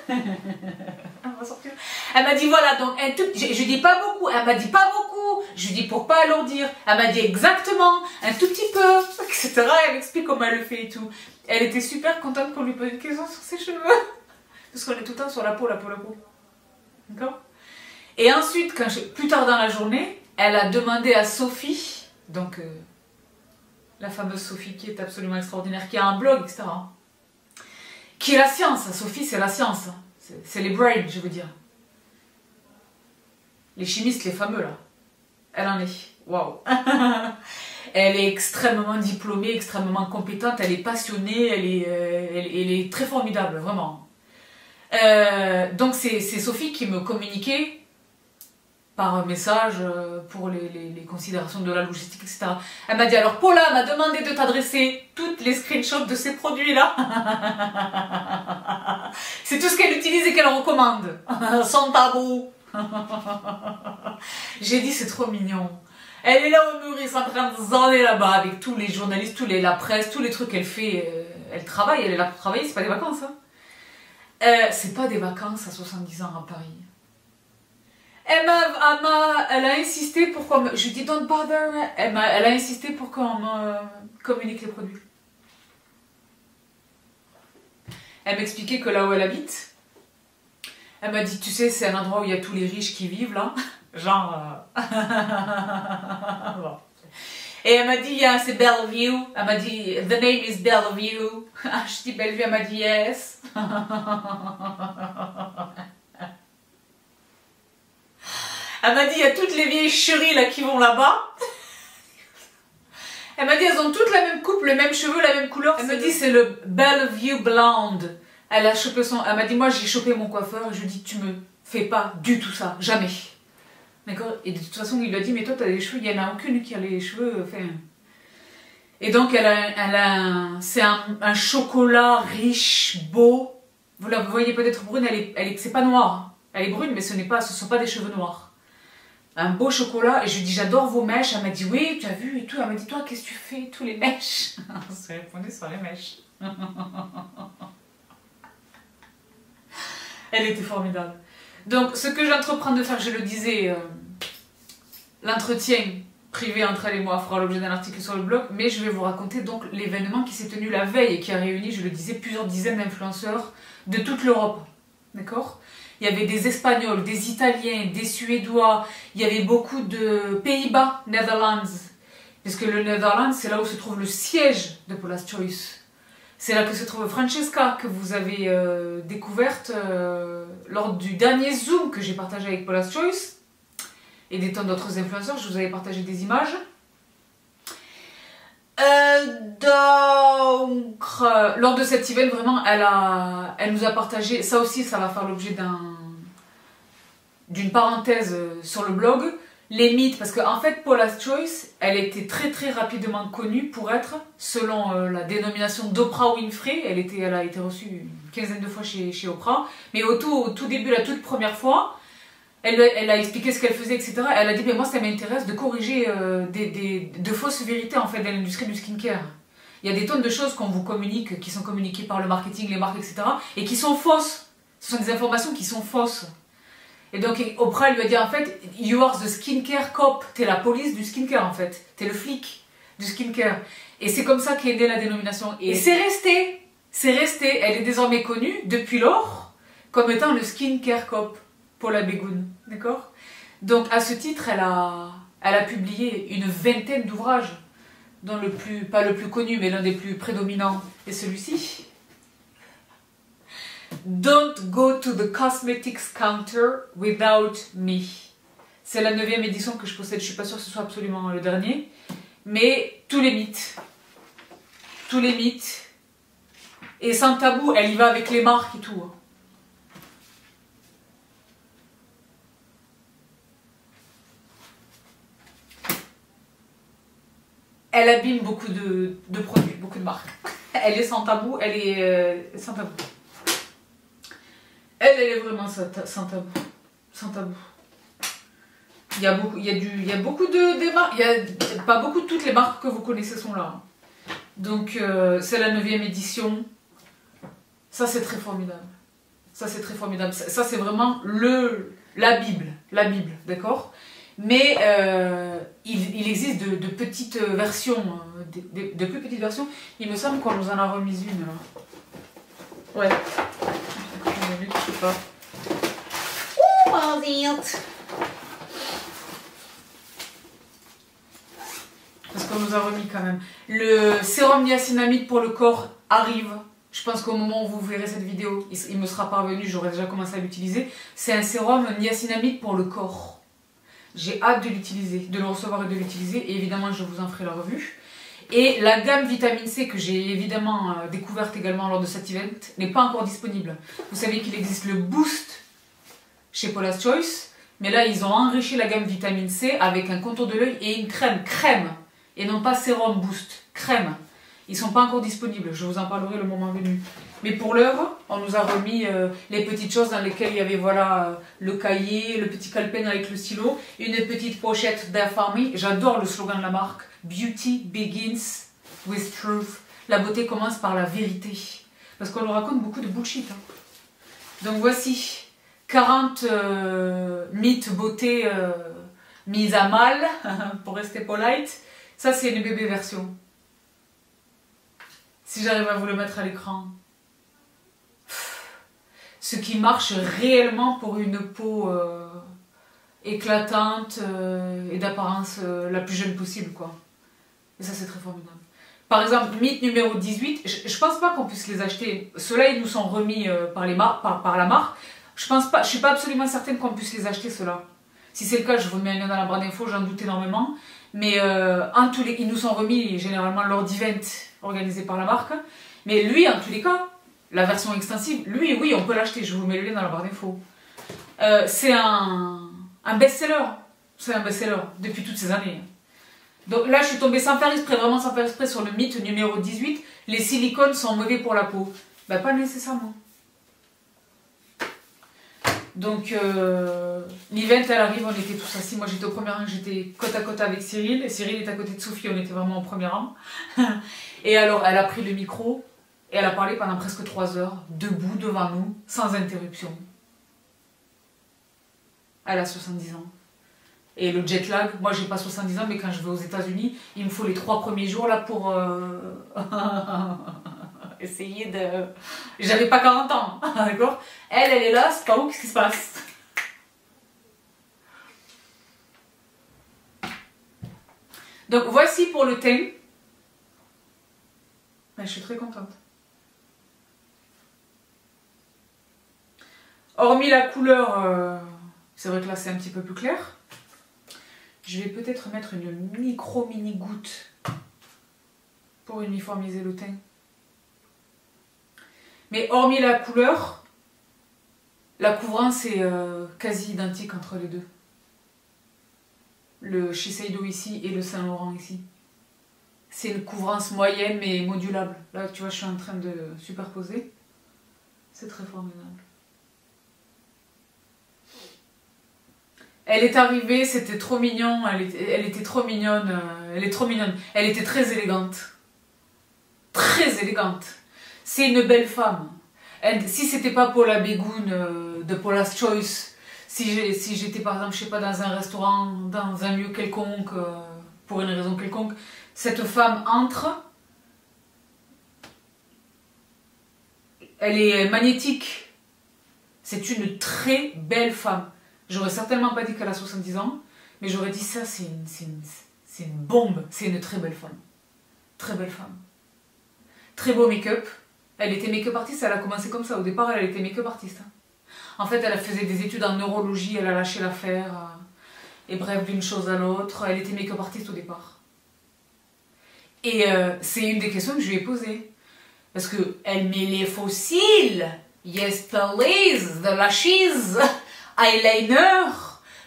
Elle m'a dit, voilà, donc, un tout petit... Je lui dis, pas beaucoup. Elle m'a dit, pas beaucoup. Je lui dis pour pas alourdir. Elle m'a dit exactement, un tout petit peu, etc. Elle m'explique comment elle le fait et tout. Elle était super contente qu'on lui pose une question sur ses cheveux. Parce qu'on est tout le temps sur la peau. D'accord? Et ensuite, plus tard dans la journée, elle a demandé à Sophie, donc la fameuse Sophie qui est absolument extraordinaire, qui a un blog, etc. Qui est la science. Sophie, c'est la science. C'est les brains, je veux dire. Les chimistes, les fameux, là. Elle en est, waouh. Elle est extrêmement diplômée, extrêmement compétente, elle est passionnée, elle est très formidable, vraiment. Donc c'est Sophie qui me communiquait par un message pour les considérations de la logistique, etc. Elle m'a dit, alors Paula m'a demandé de t'adresser toutes les screenshots de ces produits-là. C'est tout ce qu'elle utilise et qu'elle recommande, sans tabou. J'ai dit, c'est trop mignon. Elle est là au Meurice en train de zanner là-bas avec tous les journalistes, la presse, tous les trucs qu'elle fait. Elle travaille, elle est là pour travailler, c'est pas des vacances. Hein. C'est pas des vacances à 70 ans à Paris. Elle a insisté pour qu'on me... Je lui dis, don't bother. Elle a insisté pour qu'on me communique les produits. Elle m'expliquait que là où elle habite... Elle m'a dit, tu sais, c'est un endroit où il y a tous les riches qui vivent, là. Genre... bon. Et elle m'a dit, yeah, c'est Bellevue. Elle m'a dit, the name is Bellevue. Je dis Bellevue, elle m'a dit, yes. Elle m'a dit, il y a toutes les vieilles chéries, là, qui vont là-bas. Elle m'a dit, elles ont toutes la même coupe, le même cheveu, la même couleur. Elle m'a dit, c'est le Bellevue blonde. Elle a chopé son... Elle m'a dit, moi j'ai chopé mon coiffeur et je lui ai dit, tu me fais pas du tout ça, jamais. D'accord? Et de toute façon, il lui a dit, mais toi t'as des cheveux, il n'y en a aucune qui a les cheveux... Enfin... Et donc c'est un chocolat riche, beau. Vous la voyez peut-être brune, c'est pas noir. Elle est brune, mais ce ne sont pas des cheveux noirs. Un beau chocolat, et je lui ai dit, j'adore vos mèches. Elle m'a dit, oui, tu as vu et tout. Elle m'a dit, toi, qu'est-ce que tu fais, tous les mèches? On se répondait sur les mèches. Elle était formidable. Donc, ce que j'entreprends de faire, je le disais, l'entretien privé entre elle et moi fera l'objet d'un article sur le blog, mais je vais vous raconter donc l'événement qui s'est tenu la veille et qui a réuni, je le disais, plusieurs dizaines d'influenceurs de toute l'Europe. D'accord? Il y avait des Espagnols, des Italiens, des Suédois, il y avait beaucoup de Pays-Bas, Netherlands, parce que le Netherlands, c'est là où se trouve le siège de Paula's Choice. C'est là que se trouve Francesca, que vous avez découverte lors du dernier Zoom que j'ai partagé avec Paula's Choice et des tonnes d'autres influenceurs. Je vous avais partagé des images. Donc, lors de cet event, vraiment, elle nous a partagé... Ça aussi, ça va faire l'objet d'une parenthèse sur le blog. Les mythes, parce qu'en fait, Paula's Choice, elle était très rapidement connue pour être, selon la dénomination d'Oprah Winfrey, elle a été reçue une quinzaine de fois chez Oprah, mais au tout début, la toute première fois, elle a expliqué ce qu'elle faisait, etc. Elle a dit, mais moi, ça m'intéresse de corriger de fausses vérités, en fait, dans l'industrie du skincare. Il y a des tonnes de choses qu'on vous communique, qui sont communiquées par le marketing, les marques, etc. et qui sont fausses. Ce sont des informations qui sont fausses. Et donc Oprah lui a dit en fait, you are the skincare cop, t'es la police du skincare en fait, t'es le flic du skincare. Et c'est comme ça qu'est née la dénomination. Et c'est resté, elle est désormais connue depuis lors comme étant le skincare cop, Paula Begoun, d'accord? Donc à ce titre, elle a publié une vingtaine d'ouvrages, dont le plus, pas le plus connu, mais l'un des plus prédominants est celui-ci. Don't go to the cosmetics counter without me. C'est la 9e édition que je possède, je suis pas sûre que ce soit absolument le dernier. Mais tous les mythes, et sans tabou, elle y va avec les marques et tout. Elle abîme beaucoup de produits, beaucoup de marques. Elle est sans tabou, elle est sans tabou. Elle est vraiment sans tabou. Sans tabou. Pas beaucoup de toutes les marques que vous connaissez sont là. Donc c'est la 9e édition. Ça c'est très formidable. Ça c'est très formidable. Ça c'est vraiment la Bible, d'accord? Mais il existe de petites versions, de plus petites versions. Il me semble qu'on nous en a remis une là. Ouais. Je sais pas. Ouh, maldite! Parce qu'on nous a remis quand même. Le sérum niacinamide pour le corps arrive. Je pense qu'au moment où vous verrez cette vidéo, il me sera parvenu, j'aurai déjà commencé à l'utiliser. C'est un sérum niacinamide pour le corps. J'ai hâte de l'utiliser, de le recevoir et de l'utiliser. Et évidemment, je vous en ferai la revue. Et la gamme vitamine C que j'ai évidemment découverte également lors de cet event n'est pas encore disponible. Vous savez qu'il existe le Boost chez Paula's Choice. Mais là, ils ont enrichi la gamme vitamine C avec un contour de l'œil et une crème. Et non pas sérum boost, crème. Ils sont pas encore disponibles, je vous en parlerai le moment venu. Mais pour l'heure, on nous a remis les petites choses dans lesquelles il y avait voilà, le cahier, le petit calepin avec le stylo, une petite pochette d'infirmerie. J'adore le slogan de la marque, Beauty begins with truth. La beauté commence par la vérité. Parce qu'on nous raconte beaucoup de bullshit. Hein. Donc voici 40 mythes beauté mis à mal, pour rester polite. Ça, c'est une bébé version. Si j'arrive à vous le mettre à l'écran. Ce qui marche réellement pour une peau éclatante et d'apparence la plus jeune possible, quoi. Et ça, c'est très formidable. Par exemple, mythe numéro 18, je pense pas qu'on puisse les acheter. Ceux-là, ils nous sont remis par la marque. Je suis pas absolument certaine qu'on puisse les acheter, ceux-là. Si c'est le cas, je vous mets un lien dans la barre d'infos, j'en doute énormément. Mais en tous les cas, ils nous sont remis généralement lors d'events organisés par la marque. Mais lui, en tous les cas, la version extensive, lui, oui, on peut l'acheter. Je vous mets le lien dans la barre d'infos. C'est un best-seller. C'est un best-seller depuis toutes ces années. Donc là, je suis tombée sans faire exprès, vraiment sans faire exprès, sur le mythe numéro 18. Les silicones sont mauvais pour la peau. Ben, pas nécessairement. Donc, l'event, elle arrive, on était tous assis. Moi, j'étais au premier rang, j'étais côte à côte avec Cyril. Et Cyril est à côté de Sophie, on était vraiment au premier rang. Et alors, elle a pris le micro et elle a parlé pendant presque 3 heures, debout devant nous, sans interruption. Elle a 70 ans. Et le jet lag, moi, j'ai pas 70 ans, mais quand je vais aux États-Unis, il me faut les 3 premiers jours là pour essayer de... J'avais pas 40 ans, d'accord? Elle est là, c'est pas où, qu'est-ce qui se passe? Donc voici pour le thème. Ben, je suis très contente. Hormis la couleur, c'est vrai que là c'est un petit peu plus clair. Je vais peut-être mettre une mini goutte pour uniformiser le teint. Mais hormis la couleur, la couvrance est quasi identique entre les deux. Le Shiseido ici et le Saint Laurent ici. C'est une couvrance moyenne mais modulable. Là, tu vois, je suis en train de superposer. C'est très formidable. Elle est arrivée, c'était trop mignon. Elle était trop mignonne. Elle est trop mignonne. Elle était très élégante. très élégante. C'est une belle femme. Elle, si c'était pas Paula Begoun de Paula's Choice, si j'étais par exemple, je sais pas, dans un restaurant, dans un lieu quelconque, pour une raison quelconque, cette femme entre, elle est magnétique. C'est une très belle femme. J'aurais certainement pas dit qu'elle a 70 ans, mais j'aurais dit ça, c'est une bombe. C'est une très belle femme. Très belle femme. Très beau make-up. Elle était make-up artiste, elle a commencé comme ça. Au départ, elle était make-up artiste. En fait, elle faisait des études en neurologie, elle a lâché l'affaire. Et bref, d'une chose à l'autre, elle était make-up artiste au départ. Et c'est une des questions que je lui ai posées. Parce qu'elle met les faux cils, yesterday's, the lashes, eyeliner,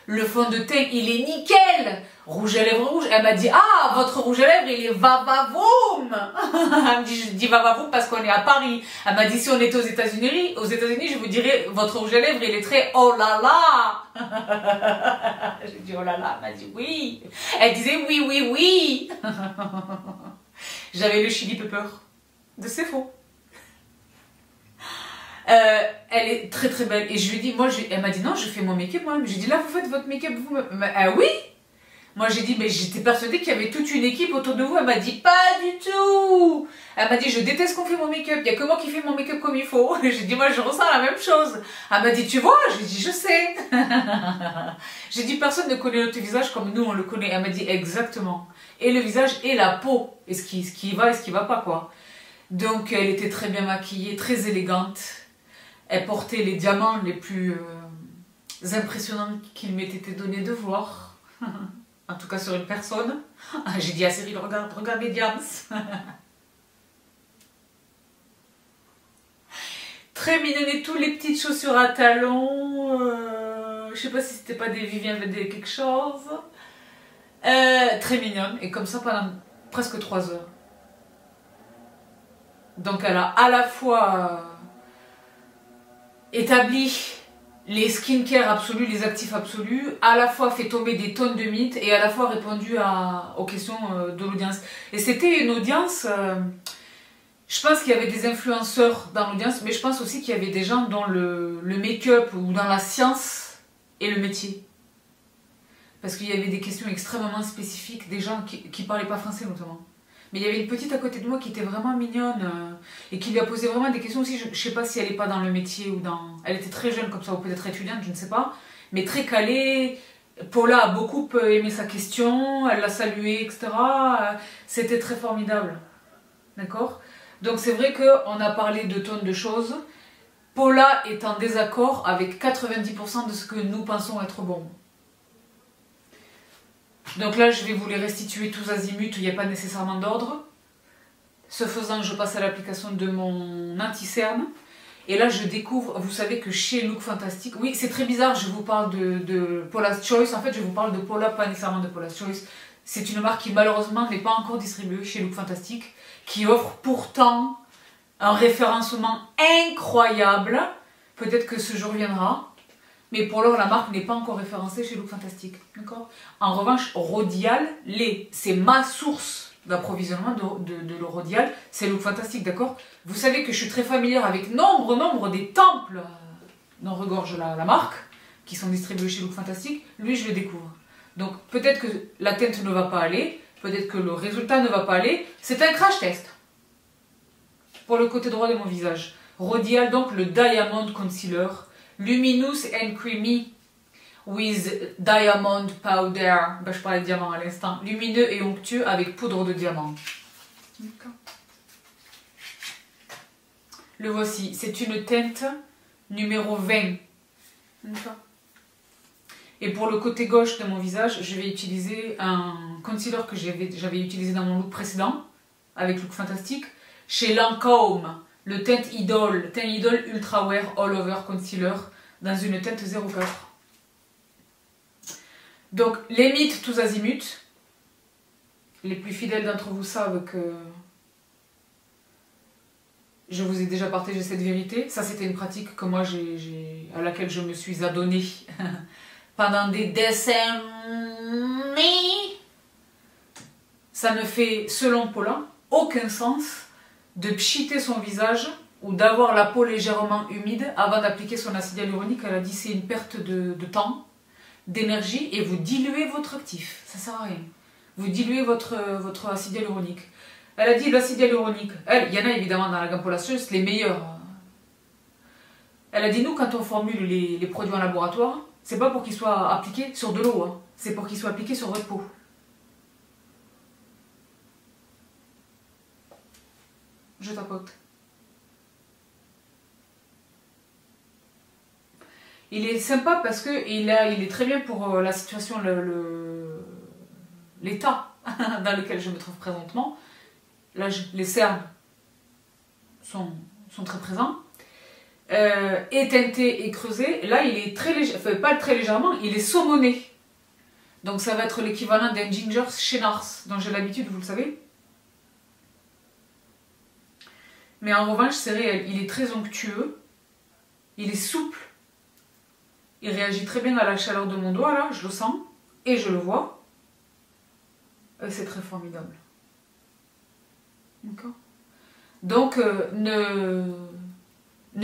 le fond de teint, il est nickel. Rouge à lèvres rouge, elle m'a dit, ah, votre rouge à lèvres, il est vavavoum. Elle me dit, je dis vavavoum parce qu'on est à Paris. Elle m'a dit, si on était aux États-Unis, je vous dirais, votre rouge à lèvres, il est très oh là là. J'ai dit, oh là là, elle m'a dit, oui. Elle disait, oui, oui, oui. J'avais le chili pepper de ses faux. Elle est très très belle. Et je lui ai dit, moi, elle m'a dit, non, je fais mon make-up moi-même. Je lui ai dit, là, vous faites votre make-up vous-même. Ah oui? Moi j'ai dit, mais j'étais persuadée qu'il y avait toute une équipe autour de vous. Elle m'a dit, pas du tout. Elle m'a dit, je déteste qu'on fait mon make-up. Il n'y a que moi qui fais mon make-up comme il faut. J'ai dit, moi je ressens la même chose. Elle m'a dit, tu vois? J'ai dit, je sais. J'ai dit, personne ne connaît notre visage comme nous on le connaît. Elle m'a dit, exactement. Et le visage et la peau. Et ce qui va et ce qui va pas, quoi. Donc elle était très bien maquillée, très élégante. Elle portait les diamants les plus impressionnants qu'il m'ait été donné de voir. En tout cas sur une personne. Ah, j'ai dit à Cyril, regarde les diamants. Très mignonné, tous les petites chaussures à talons. Je sais pas si c'était pas des Vivien des quelque chose. Très mignonne. Et comme ça pendant presque 3 heures. Donc elle a à la fois établi les skincare absolus, les actifs absolus, à la fois fait tomber des tonnes de mythes et à la fois répondu aux questions de l'audience. Et c'était une audience, je pense qu'il y avait des influenceurs dans l'audience, mais je pense aussi qu'il y avait des gens dans le make-up ou dans la science et le métier. Parce qu'il y avait des questions extrêmement spécifiques, des gens qui parlaient pas français notamment. Mais il y avait une petite à côté de moi qui était vraiment mignonne et qui lui a posé vraiment des questions aussi. Je ne sais pas si elle n'est pas dans le métier ou dans... Elle était très jeune comme ça, ou peut-être étudiante, je ne sais pas. Mais très calée. Paula a beaucoup aimé sa question, elle l'a saluée, etc. C'était très formidable. D'accord? Donc c'est vrai qu'on a parlé de tonnes de choses. Paula est en désaccord avec 90% de ce que nous pensons être bon. Donc là, je vais vous les restituer tous azimuts, il n'y a pas nécessairement d'ordre. Ce faisant, je passe à l'application de mon anti-cerne. Et là, je découvre, vous savez que chez Look Fantastic, oui, c'est très bizarre, je vous parle de Paula's Choice. En fait, je vous parle de Paula, pas nécessairement de Paula's Choice. C'est une marque qui, malheureusement, n'est pas encore distribuée chez Look Fantastic, qui offre pourtant un référencement incroyable. Peut-être que ce jour viendra. Mais pour l'heure, la marque n'est pas encore référencée chez Look Fantastic. D'accord ? En revanche, Rodial, c'est ma source d'approvisionnement de Rodial, c'est Look Fantastic, d'accord ? Vous savez que je suis très familière avec nombre des temples dont regorge la marque, qui sont distribués chez Look Fantastic. Lui, je le découvre. Donc, peut-être que la teinte ne va pas aller, peut-être que le résultat ne va pas aller. C'est un crash test pour le côté droit de mon visage. Rodial, donc, le Diamond Concealer. Luminous and creamy with diamond powder. Ben, je parlais de diamant à l'instant. Lumineux et onctueux avec poudre de diamant. Le voici. C'est une teinte numéro 20. Et pour le côté gauche de mon visage, je vais utiliser un concealer que j'avais utilisé dans mon look précédent, avec Look Fantastic, chez Lancôme. Le teint idol Ultra Wear All Over Concealer dans une teinte 04. Donc les mythes tous azimuts, les plus fidèles d'entre vous savent que je vous ai déjà partagé cette vérité. Ça c'était une pratique que moi à laquelle je me suis adonnée pendant des décennies. Ça ne fait selon Paula aucun sens de pchiter son visage ou d'avoir la peau légèrement humide avant d'appliquer son acide hyaluronique. Elle a dit c'est une perte de temps, d'énergie, et vous diluez votre actif, ça sert à rien. Vous diluez votre acide hyaluronique. Elle a dit l'acide hyaluronique. Il y en a évidemment dans la gamme Paula's Choice, les meilleurs. Elle a dit nous, quand on formule les produits en laboratoire, c'est pas pour qu'ils soient appliqués sur de l'eau, hein. C'est pour qu'ils soient appliqués sur votre peau. Je tapote. Il est sympa parce que il est très bien pour la situation, l'état dans lequel je me trouve présentement. Là, les cernes sont très présents. Éteinté et creusé. Là, il est très léger, enfin pas très légèrement, il est saumonné. Donc ça va être l'équivalent d'un ginger chez Nars, dont j'ai l'habitude, vous le savez. Mais en revanche, c'est réel. Il est très onctueux. Il est souple. Il réagit très bien à la chaleur de mon doigt, là. Je le sens. Et je le vois. C'est très formidable. D'accord. Donc, ne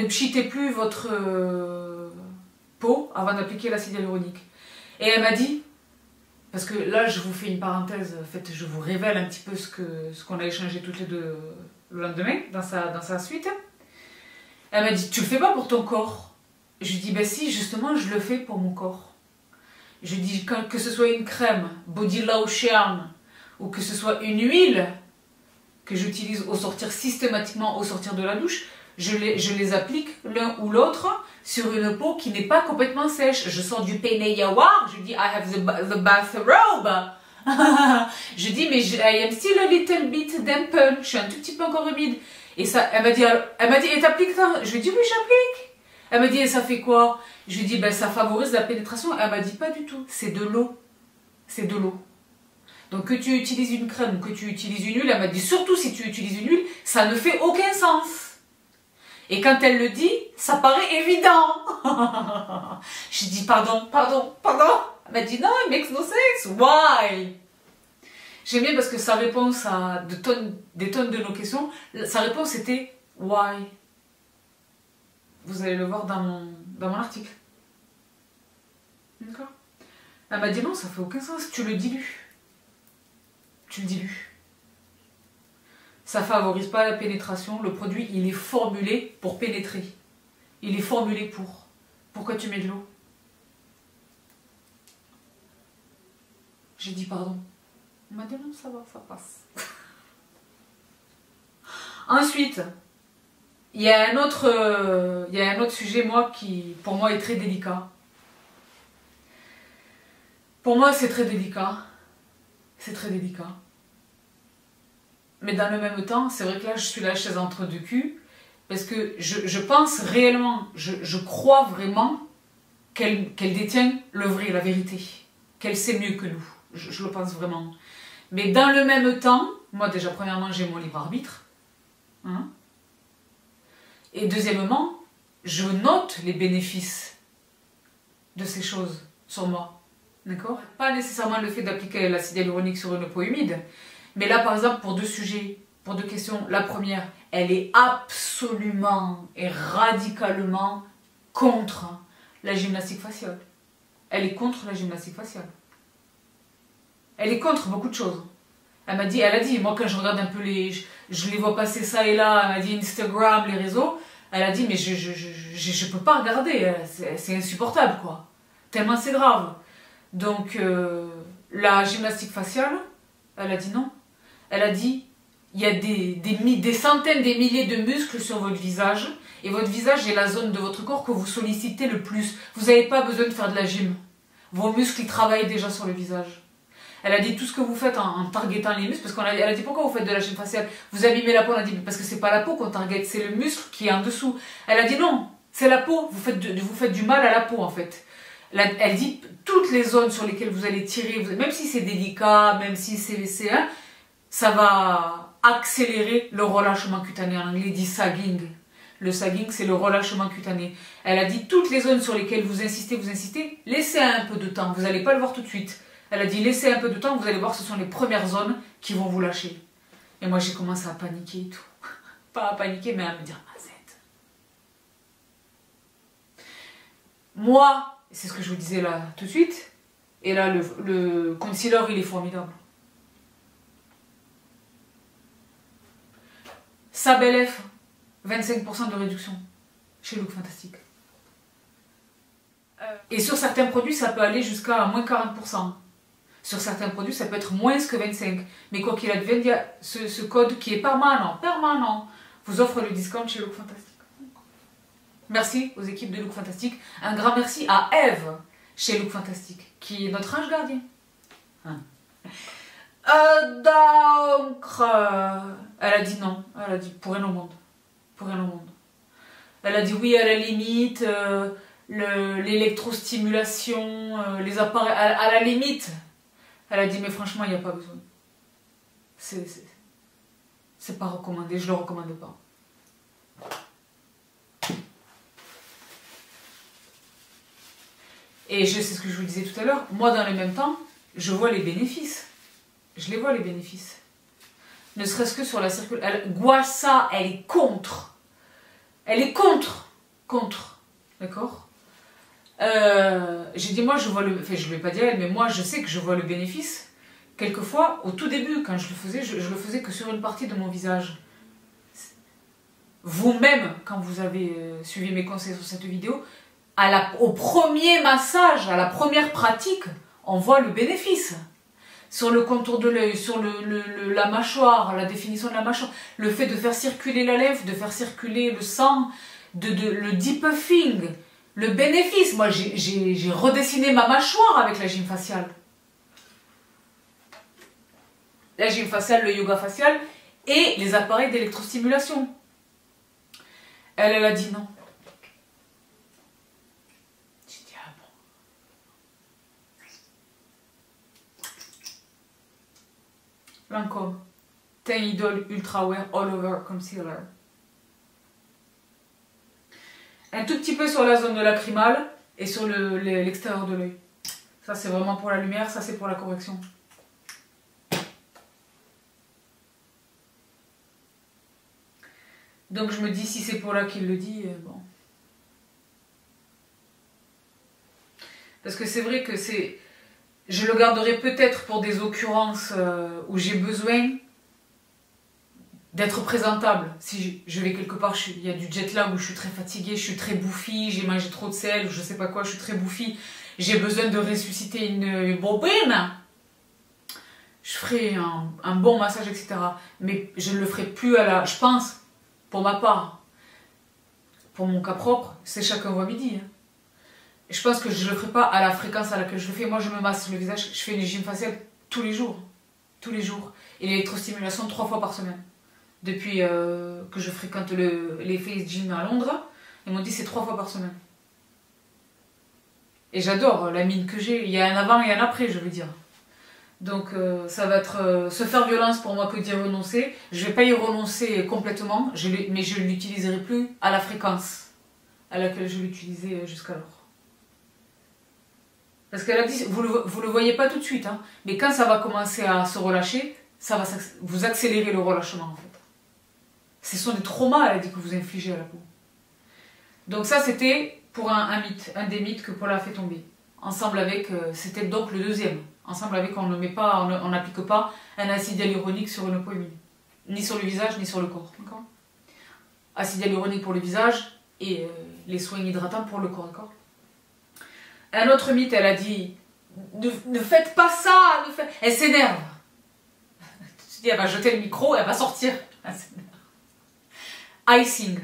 pchitez plus votre peau avant d'appliquer l'acide hyaluronique. Et elle m'a dit, parce que là, je vous fais une parenthèse. En fait, je vous révèle un petit peu ce qu'on a échangé toutes les deux le lendemain, dans sa suite. Elle m'a dit, tu le fais pas pour ton corps? Je lui dis, ben si, justement, je le fais pour mon corps. Je lui dis, que ce soit une crème, body lotion, ou que ce soit une huile que j'utilise au sortir systématiquement, au sortir de la douche, je les applique l'un ou l'autre sur une peau qui n'est pas complètement sèche. Je sors du penne yawar, je lui dis, I have the bathrobe. Je dis, mais I am still a little bit dampened. Je suis un tout petit peu encore humide. Et ça, elle m'a dit, et t'appliques ça? Je lui ai dit, oui, j'applique. Elle m'a dit, et ça fait quoi? Je lui ai dit, ben ça favorise la pénétration. Elle m'a dit, pas du tout, c'est de l'eau. C'est de l'eau. Donc que tu utilises une crème, que tu utilises une huile, elle m'a dit, surtout si tu utilises une huile, ça ne fait aucun sens. Et quand elle le dit, ça paraît évident. Je dis, pardon. Elle m'a dit, non, it makes no sense. Why? J'aime bien parce que sa réponse à des tonnes de nos questions, sa réponse était why. Vous allez le voir dans mon article. D'accord? Elle m'a dit, non, ça fait aucun sens. Tu le dilues. Tu le dilues. Ça favorise pas la pénétration. Le produit, il est formulé pour pénétrer. Il est formulé pour. Pourquoi tu mets de l'eau? J'ai dit pardon. Elle m'a dit non, ça va, ça passe. Ensuite, il y a un autre sujet, moi, qui pour moi est très délicat. Pour moi, c'est très délicat. C'est très délicat. Mais dans le même temps, c'est vrai que là, je suis la chaise entre deux culs. Parce que je pense réellement, je crois vraiment qu'elle détient le vrai, la vérité. Qu'elle sait mieux que nous. Je le pense vraiment. Mais dans le même temps, moi déjà, premièrement, j'ai mon libre arbitre. Hein? Et deuxièmement, je note les bénéfices de ces choses sur moi. D'accord? Pas nécessairement le fait d'appliquer l'acide hyaluronique sur une peau humide. Mais là, par exemple, pour deux sujets, pour deux questions. La première, elle est absolument et radicalement contre la gymnastique faciale. Elle est contre la gymnastique faciale. Elle est contre beaucoup de choses. Elle a dit, moi quand je regarde un peu je les vois passer ça et là, elle m'a dit Instagram, les réseaux, elle a dit, mais je peux pas regarder, c'est insupportable quoi. Tellement c'est grave. Donc, la gymnastique faciale, elle a dit non. Elle a dit, il y a des centaines, des milliers de muscles sur votre visage. Et votre visage est la zone de votre corps que vous sollicitez le plus. Vous n'avez pas besoin de faire de la gym. Vos muscles, ils travaillent déjà sur le visage. Elle a dit tout ce que vous faites en targetant les muscles. Parce qu'elle a dit pourquoi vous faites de la gym faciale? Vous abîmez la peau. Elle a dit parce que c'est pas la peau qu'on target, c'est le muscle qui est en dessous. Elle a dit non, c'est la peau. Vous faites du mal à la peau en fait. Elle dit toutes les zones sur lesquelles vous allez tirer, même si c'est délicat, même si c'est hein, ça va accélérer le relâchement cutané. En anglais, dit sagging. Le sagging, c'est le relâchement cutané. Elle a dit toutes les zones sur lesquelles vous insistez, laissez un peu de temps, vous n'allez pas le voir tout de suite. Elle a dit laissez un peu de temps, vous allez voir, ce sont les premières zones qui vont vous lâcher. Et moi j'ai commencé à paniquer et tout. pas à paniquer, mais à me dire mazette. Moi, c'est ce que je vous disais là tout de suite, et là le concealer il est formidable. Sa belle F, 25% de réduction chez Look Fantastic. Et sur certains produits, ça peut aller jusqu'à moins 40%. Sur certains produits, ça peut être moins que 25%. Mais quoi qu'il advienne, il y a ce code qui est permanent, vous offre le discount chez Look Fantastic. Merci aux équipes de Look Fantastic. Un grand merci à Eve chez Look Fantastic, qui est notre ange gardien. Hein. Donc, elle a dit non. Elle a dit pour rien au monde. Pour rien au monde. Elle a dit oui à la limite, l'électrostimulation, les appareils, à la limite. Elle a dit mais franchement, il n'y a pas besoin. C'est pas recommandé, je le recommande pas. Et c'est ce que je vous disais tout à l'heure, moi dans le même temps, je vois les bénéfices. Je les vois les bénéfices. Ne serait-ce que sur la circulation. Guassa, elle est contre. Elle est contre. Contre. D'accord. J'ai dit, moi je vois le... Enfin, je ne l'ai pas dit à elle, mais moi je sais que je vois le bénéfice. Quelquefois, au tout début, quand je le faisais, je le faisais que sur une partie de mon visage. Vous-même, quand vous avez suivi mes conseils sur cette vidéo... au premier massage, à la première pratique, on voit le bénéfice. Sur le contour de l'œil, sur la mâchoire, la définition de la mâchoire, le fait de faire circuler la lèvre, de faire circuler le sang, le deep puffing, le bénéfice. Moi, j'ai redessiné ma mâchoire avec la gym faciale. La gym faciale, le yoga facial et les appareils d'électrostimulation. Elle a dit non. Lancôme, Teint Idol Ultra Wear All Over Concealer. Un tout petit peu sur la zone de lacrymale et sur l'extérieur de l'œil. Ça c'est vraiment pour la lumière, ça c'est pour la correction. Donc je me dis si c'est pour là qu'il le dit, bon. Parce que c'est vrai que c'est... Je le garderai peut-être pour des occurrences où j'ai besoin d'être présentable. Si je vais quelque part, il y a du jet lag où je suis très fatiguée, je suis très bouffie, j'ai mangé trop de sel, ou je sais pas quoi, je suis très bouffie, j'ai besoin de ressusciter une bobine. Je ferai un bon massage, etc. Mais je ne le ferai plus à la... Je pense, pour ma part, pour mon cas propre, c'est chacun voit midi. Hein. Je pense que je ne le ferai pas à la fréquence à laquelle je le fais. Moi, je me masse le visage, je fais une gym faciale tous les jours. Tous les jours. Et l'électrostimulation 3 fois par semaine. Depuis que je fréquente les Face Gym à Londres, ils m'ont dit c'est 3 fois par semaine. Et j'adore la mine que j'ai. Il y a un avant et un après, je veux dire. Donc, ça va être se faire violence pour moi que d'y renoncer. Je ne vais pas y renoncer complètement, mais je ne l'utiliserai plus à la fréquence à laquelle je l'utilisais jusqu'alors. Parce qu'elle a dit, vous le voyez pas tout de suite, hein, mais quand ça va commencer à se relâcher, ça va vous accélérer le relâchement en fait. Ce sont des traumas, elle a dit, que vous infligez à la peau. Donc ça c'était pour un mythe, un des mythes que Paula a fait tomber. Ensemble avec, c'était donc le deuxième. Ensemble avec, on ne met pas, on n'applique pas un acide hyaluronique sur une peau humide. Ni sur le visage, ni sur le corps. D'accord ? Acide hyaluronique pour le visage et les soins hydratants pour le corps, d'accord ? Un autre mythe, elle a dit, ne faites pas ça, ne faites... Elle s'énerve. Tu te dis, elle va jeter le micro, elle va sortir. Elle s'énerve. Icing.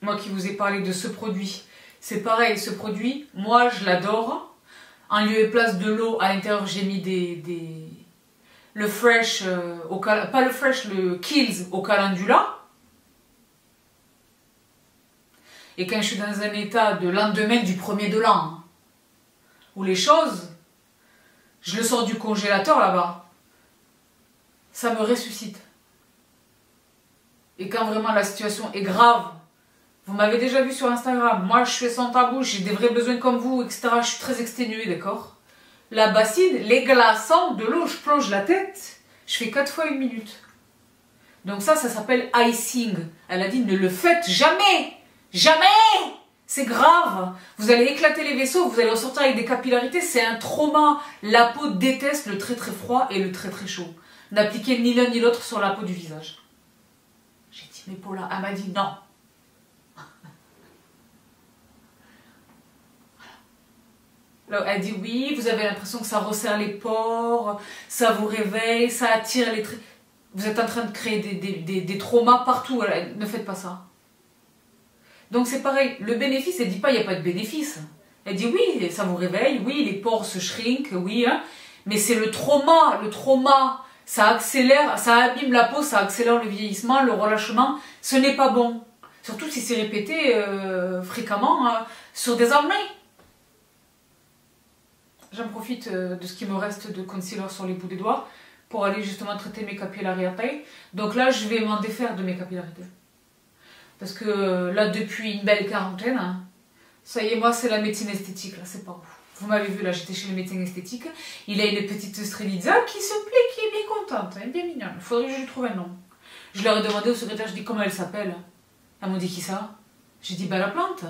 Moi qui vous ai parlé de ce produit. C'est pareil, ce produit, moi je l'adore. En lieu et place de l'eau, à l'intérieur j'ai mis le fresh, pas le fresh, le Kills au calendula. Et quand je suis dans un état de lendemain du 1er de l'an, où les choses, je le sors du congélateur là-bas, ça me ressuscite. Et quand vraiment la situation est grave, vous m'avez déjà vu sur Instagram, moi je suis sans tabou, j'ai des vrais besoins comme vous, etc. Je suis très exténuée, d'accord. La bassine, les glaçons, de l'eau, je plonge la tête, je fais 4 fois 1 minute. Donc ça, ça s'appelle icing. Elle a dit, ne le faites jamais. Jamais. C'est grave. Vous allez éclater les vaisseaux, vous allez ressortir avec des capillarités. C'est un trauma. La peau déteste le très très froid et le très très chaud. N'appliquez ni l'un ni l'autre sur la peau du visage. J'ai dit, mais Paula, elle m'a dit non. Alors, elle dit oui, vous avez l'impression que ça resserre les pores, ça vous réveille, ça attire les traits. Vous êtes en train de créer des traumas partout. Alors, ne faites pas ça. Donc c'est pareil, le bénéfice, elle ne dit pas il n'y a pas de bénéfice. Elle dit oui, ça vous réveille, oui, les pores se shrink, oui, hein, mais c'est le trauma, ça accélère, ça abîme la peau, ça accélère le vieillissement, le relâchement, ce n'est pas bon. Surtout si c'est répété fréquemment sur des années. J'en profite de ce qui me reste de concealer sur les bouts des doigts pour aller justement traiter mes capillarités. Donc là, je vais m'en défaire de mes capillarités. Parce que là, depuis une belle quarantaine, hein, ça y est, moi, c'est la médecine esthétique, là, c'est pas ouf. Vous m'avez vu, là, j'étais chez le médecin esthétique. Il a une petite Strelitza qui se plaît, qui est bien contente, elle est bien mignonne. Il faudrait que je lui trouve un nom. Je leur ai demandé au secrétaire, je dis comment elle s'appelle. Elle m'a dit qui ça? J'ai dit, bah, la plante.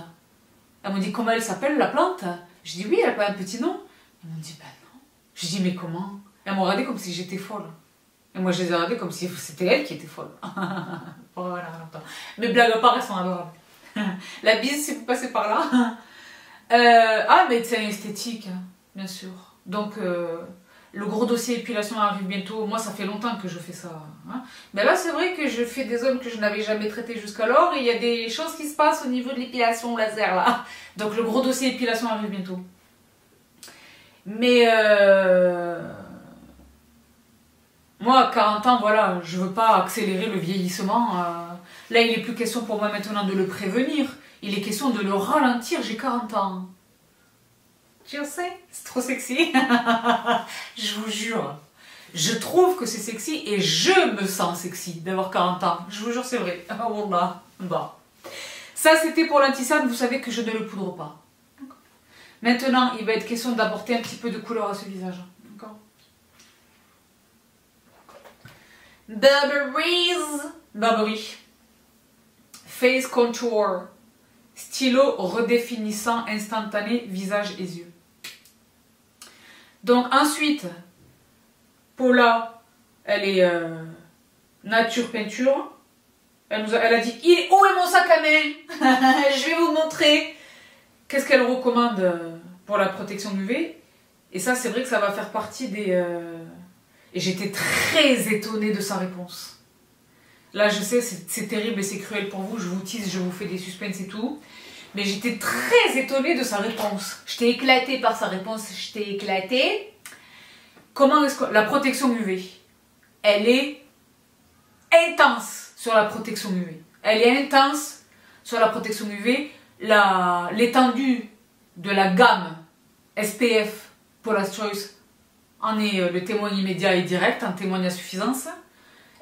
Elle m'a dit comment elle s'appelle, la plante? J'ai dit, oui, elle n'a pas un petit nom. Elle m'a dit, bah non. J'ai dit, mais comment? Elle m'a regardée comme si j'étais folle. Et moi, je les ai regardées comme si c'était elle qui était folle. Mes blagues à part, elles sont adorables. La bise, si vous passez par là. Ah, médecin esthétique, bien sûr. Donc, le gros dossier épilation arrive bientôt. Moi, ça fait longtemps que je fais ça. Hein. Mais là, c'est vrai que je fais des zones que je n'avais jamais traitées jusqu'alors. Et il y a des choses qui se passent au niveau de l'épilation laser, là. Donc, le gros dossier épilation arrive bientôt. Mais... moi, à 40 ans, voilà, je ne veux pas accélérer le vieillissement. Là, il n'est plus question pour moi maintenant de le prévenir. Il est question de le ralentir. J'ai 40 ans. Je sais, c'est trop sexy. Je vous jure. Je trouve que c'est sexy et je me sens sexy d'avoir 40 ans. Je vous jure, c'est vrai. Oh là. Bon. Ça, c'était pour l'anti-sable. Vous savez que je ne le poudre pas. Maintenant, il va être question d'apporter un petit peu de couleur à ce visage. Burberry Face Contour stylo redéfinissant instantané visage et yeux. Donc ensuite Paula, elle est nature peinture, elle a dit il est où est mon sac à main. Je vais vous montrer qu'est-ce qu'elle recommande pour la protection UV. Et ça, c'est vrai que ça va faire partie des et j'étais très étonnée de sa réponse. Là, je sais, c'est terrible et c'est cruel pour vous. Je vous tease, je vous fais des suspens et tout. Mais j'étais très étonnée de sa réponse. J'étais éclatée par sa réponse. J'étais éclatée. Comment est-ce que... La protection UV, elle est intense sur la protection UV. Elle est intense sur la protection UV. L'étendue de la gamme SPF Paula's Choice en est le témoin immédiat et direct, un témoin à suffisance.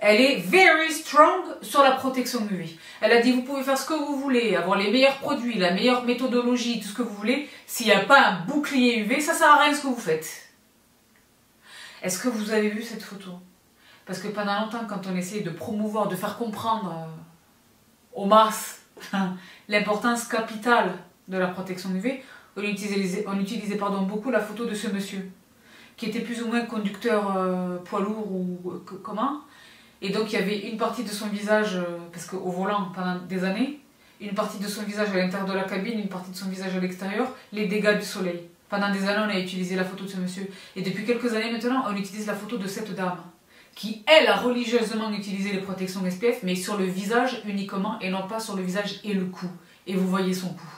Elle est very strong sur la protection UV. Elle a dit vous pouvez faire ce que vous voulez, avoir les meilleurs produits, la meilleure méthodologie, tout ce que vous voulez. S'il n'y a pas un bouclier UV, ça sert à rien ce que vous faites. Est-ce que vous avez vu cette photo? Parce que pendant longtemps, quand on essayait de promouvoir, de faire comprendre aux masses l'importance capitale de la protection UV, on utilisait beaucoup la photo de ce monsieur, qui était plus ou moins conducteur poids lourd ou commun. Et donc il y avait une partie de son visage, parce qu'au volant pendant des années, une partie de son visage à l'intérieur de la cabine, une partie de son visage à l'extérieur, les dégâts du soleil. Pendant des années, on a utilisé la photo de ce monsieur. Et depuis quelques années maintenant, on utilise la photo de cette dame, qui, elle, a religieusement utilisé les protections SPF, mais sur le visage uniquement, et non pas sur le visage et le cou. Et vous voyez son cou.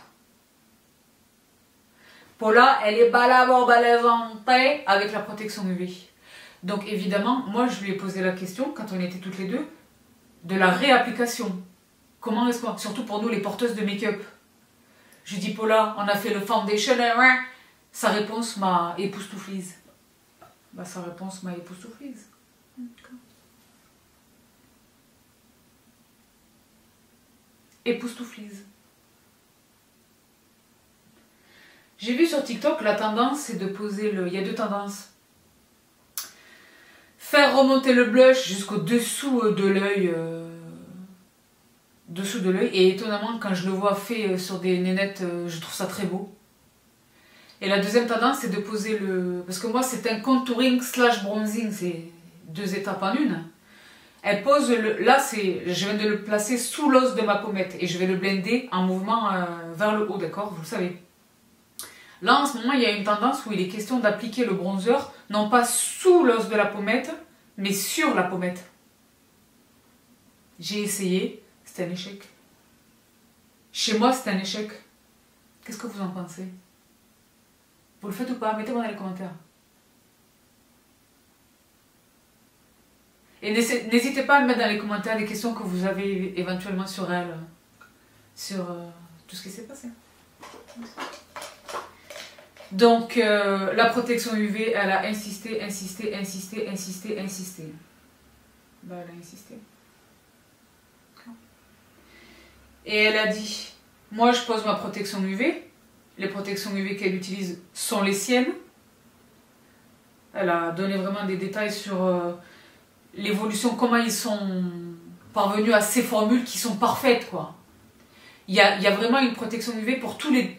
Paula, elle est balabalaisante avec la protection UV. Donc évidemment, moi je lui ai posé la question, quand on était toutes les deux, de la réapplication. Comment est-ce qu'on... Surtout pour nous les porteuses de make-up. Je lui ai dit, Paula, on a fait le foundation. Sa réponse m'a époustouflée. Bah, sa réponse m'a époustouflée. Époustouflée. J'ai vu sur TikTok, la tendance, c'est de poser le... Il y a deux tendances. Faire remonter le blush jusqu'au dessous de l'œil. Et étonnamment, quand je le vois fait sur des nénettes, je trouve ça très beau. Et la deuxième tendance, c'est de poser le... Parce que moi, c'est un contouring slash bronzing. C'est deux étapes en une. Elle pose le... Là, je viens de le placer sous l'os de ma pommette. Et je vais le blender en mouvement vers le haut, d'accord? Vous le savez. Là, en ce moment, il y a une tendance où il est question d'appliquer le bronzer, non pas sous l'os de la pommette, mais sur la pommette. J'ai essayé. C'était un échec. Chez moi, c'était un échec. Qu'est-ce que vous en pensez? Vous le faites ou pas? Mettez-moi dans les commentaires. Et n'hésitez pas à mettre dans les commentaires les questions que vous avez éventuellement sur elle, sur tout ce qui s'est passé. Donc, la protection UV, elle a insisté. Bah, elle a insisté. Et elle a dit, moi je pose ma protection UV, les protections UV qu'elle utilise sont les siennes. Elle a donné vraiment des détails sur l'évolution, comment ils sont parvenus à ces formules qui sont parfaites, quoi. Il y a vraiment une protection UV pour tous les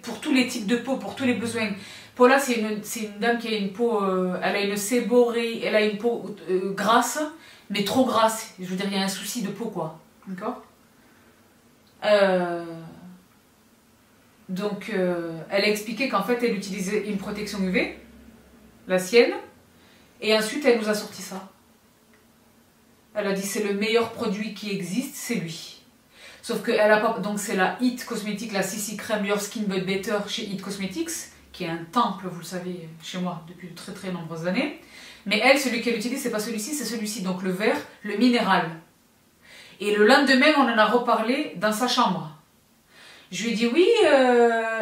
types de peau, pour tous les besoins. Paula, c'est une dame qui a une peau, elle a une séborrhée, elle a une peau grasse, mais trop grasse. Je veux dire, il y a un souci de peau, quoi. D'accord ? Donc, elle a expliqué qu'en fait, elle utilisait une protection UV, la sienne, et ensuite, elle nous a sorti ça. Elle a dit, c'est le meilleur produit qui existe, c'est lui. Sauf que elle a pas... Donc, c'est la It Cosmetics, la CC Crème Your Skin But Better chez It Cosmetics, qui est un temple, vous le savez, chez moi, depuis de très très nombreuses années. Mais elle, celui qu'elle utilise, c'est pas celui-ci, c'est celui-ci. Donc, le vert, le minéral. Et le lendemain, on en a reparlé dans sa chambre. Je lui ai dit, oui,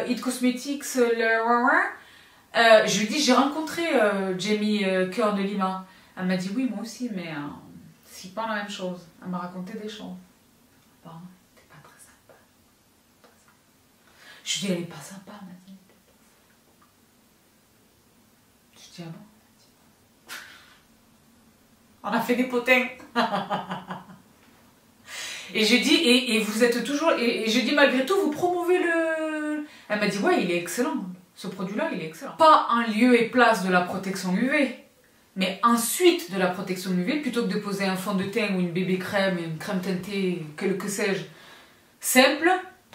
It Cosmetics, je lui ai dit, j'ai rencontré Jamie Kern Lima. Elle m'a dit, oui, moi aussi, mais c'est pas la même chose. Elle m'a raconté des choses. Bon, t'es pas très sympa. Je lui ai dit, elle est pas sympa, elle m'a dit. Je lui ai dit, ah bon? On a fait des potins. Et je dis, et vous êtes toujours... Et je dis, malgré tout, vous promouvez le... Elle m'a dit, ouais, il est excellent. Ce produit-là, il est excellent. Pas en lieu et place de la protection UV, mais ensuite de la protection UV, plutôt que de poser un fond de teint ou une bébé crème, une crème teintée, que sais-je, simple.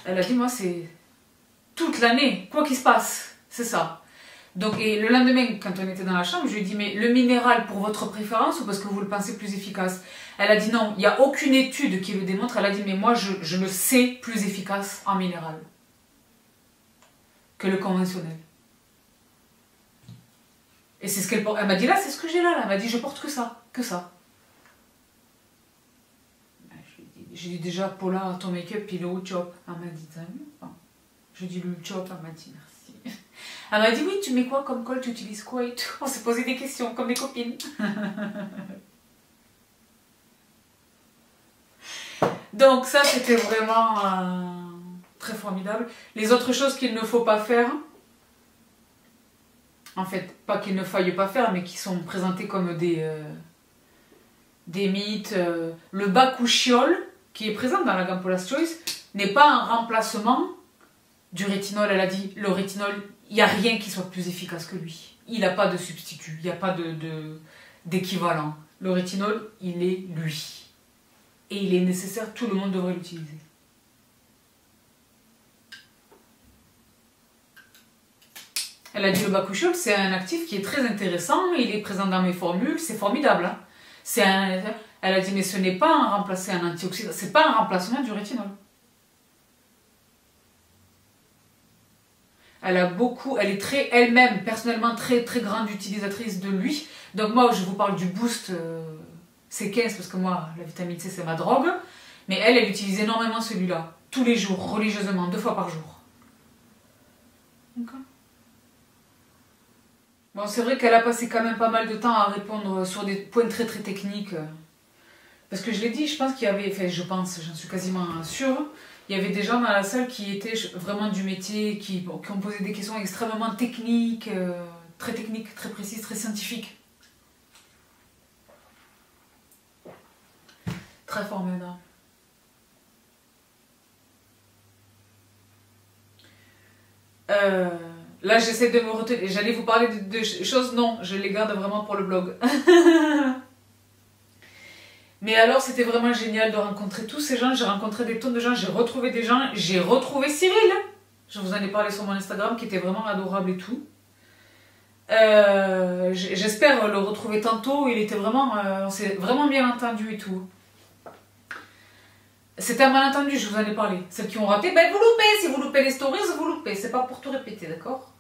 Elle a dit, moi, c'est toute l'année, quoi qu'il se passe, c'est ça. Donc, et le lendemain, quand on était dans la chambre, je lui ai dit, mais le minéral pour votre préférence ou parce que vous le pensez plus efficace? Elle a dit non, il n'y a aucune étude qui le démontre. Elle a dit, mais moi, je le sais plus efficace en minéral que le conventionnel. Et c'est ce qu'elle porte. Elle m'a dit, là, c'est ce que j'ai là. Elle m'a dit, je porte que ça, que ça. J'ai dit, déjà, Paula, ton make-up, il est au chop. Elle m'a dit, t'as vu? Je dis, le chop, elle m'a dit, merci. Elle m'a dit, oui, tu mets quoi comme colle, tu utilises quoi et tout. On s'est posé des questions, comme des copines. Donc ça, c'était vraiment très formidable. Les autres choses qu'il ne faut pas faire, en fait, pas qu'il ne faille pas faire, mais qui sont présentées comme des mythes. Le bakuchiol, qui est présent dans la gamme Paula's Choice, n'est pas un remplacement du rétinol. Elle a dit, le rétinol... Il n'y a rien qui soit plus efficace que lui. Il n'a pas de substitut, il n'y a pas d'équivalent. Le rétinol, il est lui. Et il est nécessaire, tout le monde devrait l'utiliser. Elle a dit le bakuchiol, c'est un actif qui est très intéressant, il est présent dans mes formules, c'est formidable. Hein. Elle a dit, mais ce n'est pas un remplacement, un antioxydant, c'est pas un remplacement du rétinol. Elle a beaucoup, elle est très elle-même, personnellement très très grande utilisatrice de lui. Donc moi je vous parle du boost C15 parce que moi la vitamine C c'est ma drogue. Mais elle, elle utilise énormément celui-là. Tous les jours, religieusement, 2 fois par jour. D'accord. Bon, c'est vrai qu'elle a passé quand même pas mal de temps à répondre sur des points très très techniques. Parce que je l'ai dit, je pense qu'il y avait, enfin je pense, j'en suis quasiment sûre. Il y avait des gens dans la salle qui étaient vraiment du métier, qui ont posé des questions extrêmement techniques, très précises, très scientifiques. Très fort maintenant. Là, j'essaie de me retenir. J'allais vous parler de choses. Non, je les garde vraiment pour le blog. Mais alors, c'était vraiment génial de rencontrer tous ces gens. J'ai rencontré des tonnes de gens. J'ai retrouvé des gens. J'ai retrouvé Cyril. Je vous en ai parlé sur mon Instagram, qui était vraiment adorable et tout. J'espère le retrouver tantôt. Il était vraiment... on s'est vraiment bien entendu et tout. C'était un malentendu, je vous en ai parlé. Celles qui ont raté, ben vous loupez. Si vous loupez les stories, vous loupez. C'est pas pour tout répéter, d'accord?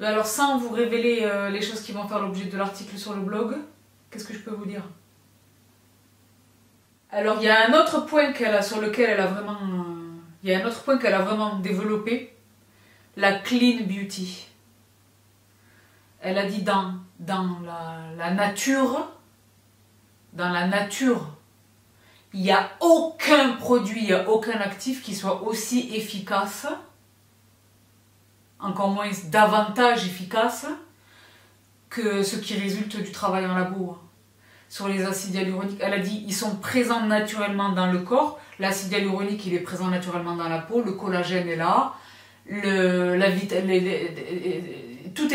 Mais alors, sans vous révéler les choses qui vont faire l'objet de l'article sur le blog, qu'est-ce que je peux vous dire? Alors, il y a un autre point sur lequel elle a vraiment... il y a un autre point qu'elle a vraiment développé. La clean beauty. Elle a dit dans la nature... Dans la nature... Il n'y a aucun produit, il n'y a aucun actif qui soit aussi efficace, encore moins davantage efficace, que ce qui résulte du travail en labo. Sur les acides hyaluroniques, elle a dit ils sont présents naturellement dans le corps. L'acide hyaluronique, il est présent naturellement dans la peau, le collagène est là, tout est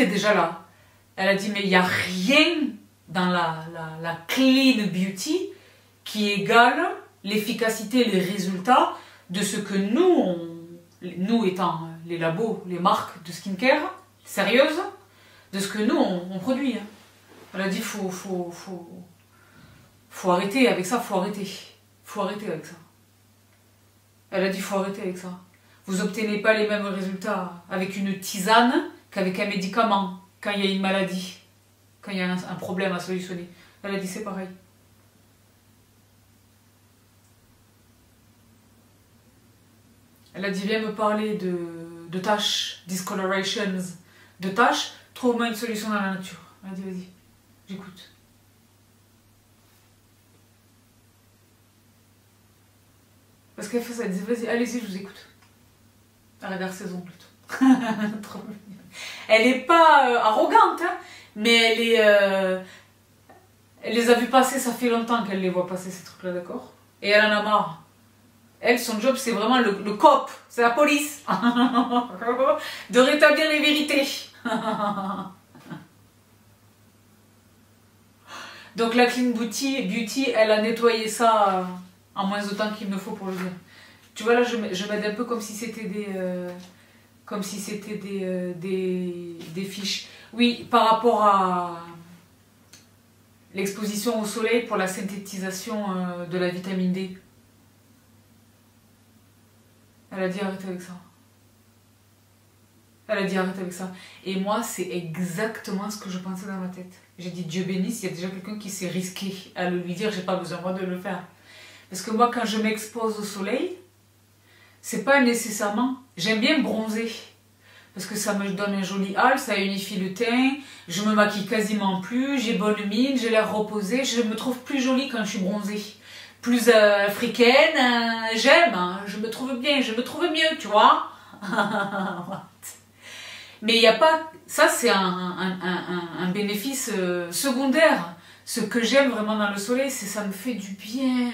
déjà là. Elle a dit mais il n'y a rien dans la clean beauty qui égale l'efficacité et les résultats de ce que nous, nous étant les labos, les marques de skincare sérieuses, de ce que nous, on produit. On a dit, faut arrêter avec ça, faut arrêter. Faut arrêter avec ça. Elle a dit, faut arrêter avec ça. Vous n'obtenez pas les mêmes résultats avec une tisane qu'avec un médicament, quand il y a une maladie, quand il y a un problème à solutionner. Elle a dit, c'est pareil. Elle a dit, viens me parler de tâches, discolorations, de tâches, trouve-moi une solution dans la nature. Elle a dit, vas-y, j'écoute. Parce qu'elle fait ça, elle dit, vas-y, allez-y, je vous écoute. Elle regarde ses ongles plutôt. Trop mignon. Elle n'est pas arrogante, hein, mais elle est... elle les a vus passer, ça fait longtemps qu'elle les voit passer, ces trucs-là, d'accord? Et elle en a marre. Elle, son job, c'est vraiment le cop, c'est la police, de rétablir les vérités. Donc la clean beauty, elle a nettoyé ça en moins de temps qu'il me faut pour le dire. Tu vois là, je m'aide un peu comme si c'était des fiches. Oui, par rapport à l'exposition au soleil pour la synthétisation de la vitamine D. Elle a dit arrête avec ça. Elle a dit arrête avec ça. Et moi, c'est exactement ce que je pensais dans ma tête. J'ai dit Dieu bénisse, il y a déjà quelqu'un qui s'est risqué à lui dire j'ai pas besoin moi de le faire. Parce que moi, quand je m'expose au soleil, c'est pas nécessairement... J'aime bien bronzer. Parce que ça me donne un joli hal, ça unifie le teint, je me maquille quasiment plus, j'ai bonne mine, j'ai l'air reposée, je me trouve plus jolie quand je suis bronzée. Plus africaine, j'aime, hein, je me trouve bien, je me trouve mieux, tu vois. Mais il n'y a pas... Ça, c'est un bénéfice secondaire. Ce que j'aime vraiment dans le soleil, c'est ça me fait du bien.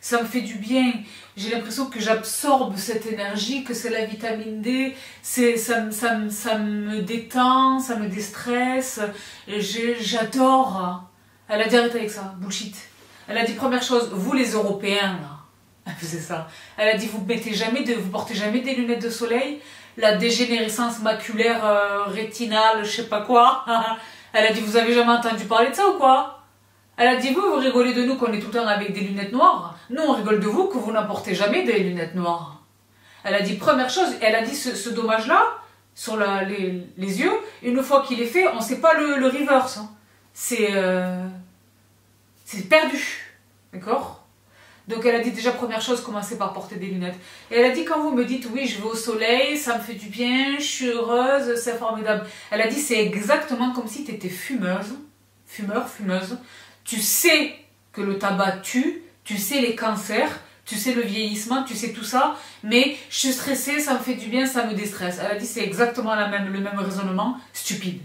Ça me fait du bien. J'ai l'impression que j'absorbe cette énergie, que c'est la vitamine D. Ça me détend, ça me déstresse. J'adore. Elle a dit arrête avec ça, bullshit. Elle a dit première chose, vous les Européens, elle faisait ça. Elle a dit vous portez jamais des lunettes de soleil. La dégénérescence maculaire, rétinale, je sais pas quoi. Elle a dit vous avez jamais entendu parler de ça ou quoi? Elle a dit vous rigolez de nous qu'on est tout le temps avec des lunettes noires. Nous on rigole de vous que vous n'en portez jamais des lunettes noires. Elle a dit première chose, elle a dit ce dommage là sur les yeux. Une fois qu'il est fait, on sait pas le reverse. C'est c'est perdu, d'accord? Donc elle a dit déjà première chose, commencez par porter des lunettes. Et elle a dit quand vous me dites oui je vais au soleil, ça me fait du bien, je suis heureuse, c'est formidable. Elle a dit c'est exactement comme si tu étais fumeuse. Tu sais que le tabac tue, tu sais les cancers, tu sais le vieillissement, tu sais tout ça. Mais je suis stressée, ça me fait du bien, ça me déstresse. Elle a dit c'est exactement le même raisonnement, stupide.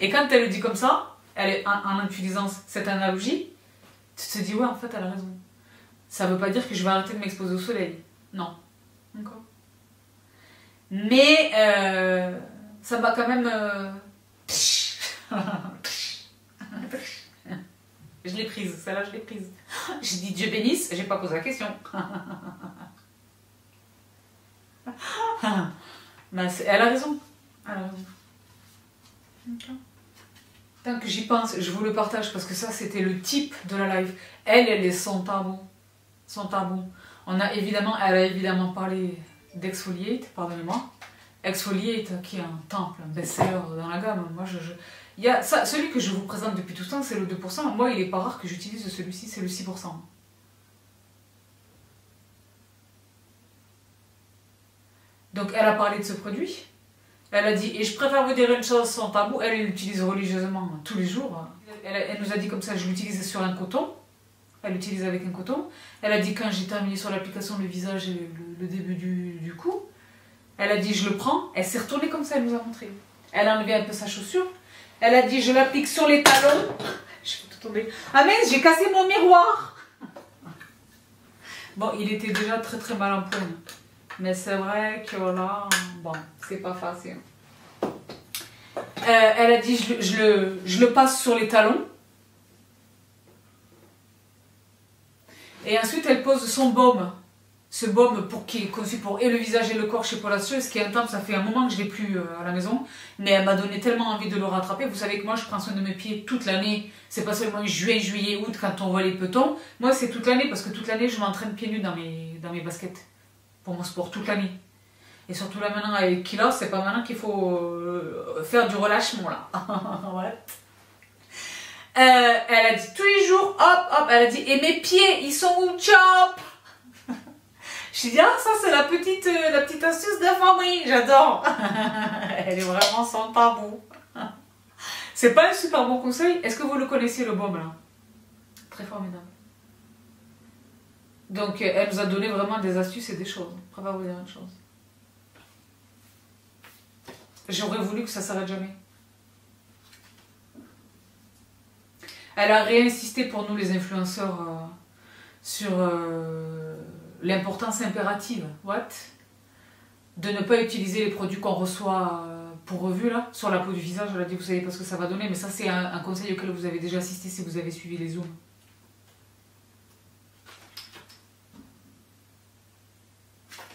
Et quand elle le dit comme ça, elle est en utilisant cette analogie, tu te dis ouais en fait elle a raison. Ça veut pas dire que je vais arrêter de m'exposer au soleil. Non. D'accord. Mais ça m'a quand même... Je l'ai prise, celle-là je l'ai prise. J'ai dit Dieu bénisse, j'ai pas posé la question. Ben, elle a raison. Elle a raison. Okay. Tant que j'y pense, je vous le partage parce que ça c'était le type de la live. Elle, elle est sans tabou. Sans tabou. On a évidemment, elle a évidemment parlé d'Exfoliate, pardonnez-moi. Exfoliate qui est un temple, un best-seller dans la gamme. Moi, il y a ça, celui que je vous présente depuis tout le temps, c'est le 2%. Moi, il n'est pas rare que j'utilise celui-ci, c'est le 6%. Donc, elle a parlé de ce produit. Elle a dit, et je préfère vous dire une chose sans tabou, elle l'utilise religieusement tous les jours. Elle nous a dit comme ça, je l'utilisais sur un coton. Elle l'utilise avec un coton. Elle a dit, quand j'ai terminé sur l'application, le visage et le début du cou, elle a dit, je le prends. Elle s'est retournée comme ça, elle nous a montré. Elle a enlevé un peu sa chaussure. Elle a dit, je l'applique sur les talons. Je suis tout tombée. Ah mince, j'ai cassé mon miroir. Bon, il était déjà très très mal en point. Mais c'est vrai que là, bon, c'est pas facile. Elle a dit, je le passe sur les talons. Et ensuite, elle pose son baume. Ce baume qui est conçu pour et le visage et le corps chez Paula's Choice, qui est un temple, ça fait un moment que je ne l'ai plus à la maison, mais elle m'a donné tellement envie de le rattraper. Vous savez que moi, je prends soin de mes pieds toute l'année. C'est pas seulement juin, juillet, août, quand on voit les petons. Moi, c'est toute l'année, parce que toute l'année, je m'entraîne pieds nus dans mes baskets. Pour mon sport, toute l'année. Et surtout là, maintenant, avec Kilo, c'est pas maintenant qu'il faut faire du relâchement, là. Ouais. Elle a dit tous les jours, hop, hop, elle a dit, et mes pieds, ils sont où, chop? Je suis dit, ah, ça, c'est la petite astuce de la famille, j'adore. Elle est vraiment sans tabou. C'est pas un super bon conseil. Est-ce que vous le connaissez, le baume, là? Très formidable. Donc, elle nous a donné vraiment des astuces et des choses. Je préfère vous dire une chose. J'aurais voulu que ça s'arrête jamais. Elle a réinsisté pour nous, les influenceurs, sur l'importance impérative, what, de ne pas utiliser les produits qu'on reçoit pour revue, là, sur la peau du visage. Elle a dit, vous savez pas ce que ça va donner, mais ça, c'est un conseil auquel vous avez déjà assisté si vous avez suivi les zooms.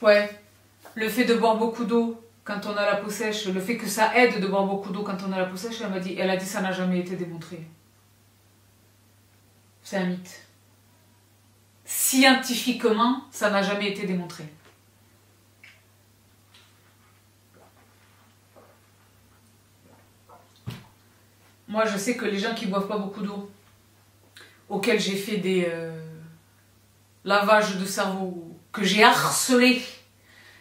Ouais, le fait de boire beaucoup d'eau quand on a la peau sèche, le fait que ça aide de boire beaucoup d'eau quand on a la peau sèche, elle a dit ça n'a jamais été démontré. C'est un mythe. Scientifiquement, ça n'a jamais été démontré. Moi, je sais que les gens qui boivent pas beaucoup d'eau, auxquels j'ai fait des lavages de cerveau, que j'ai harcelé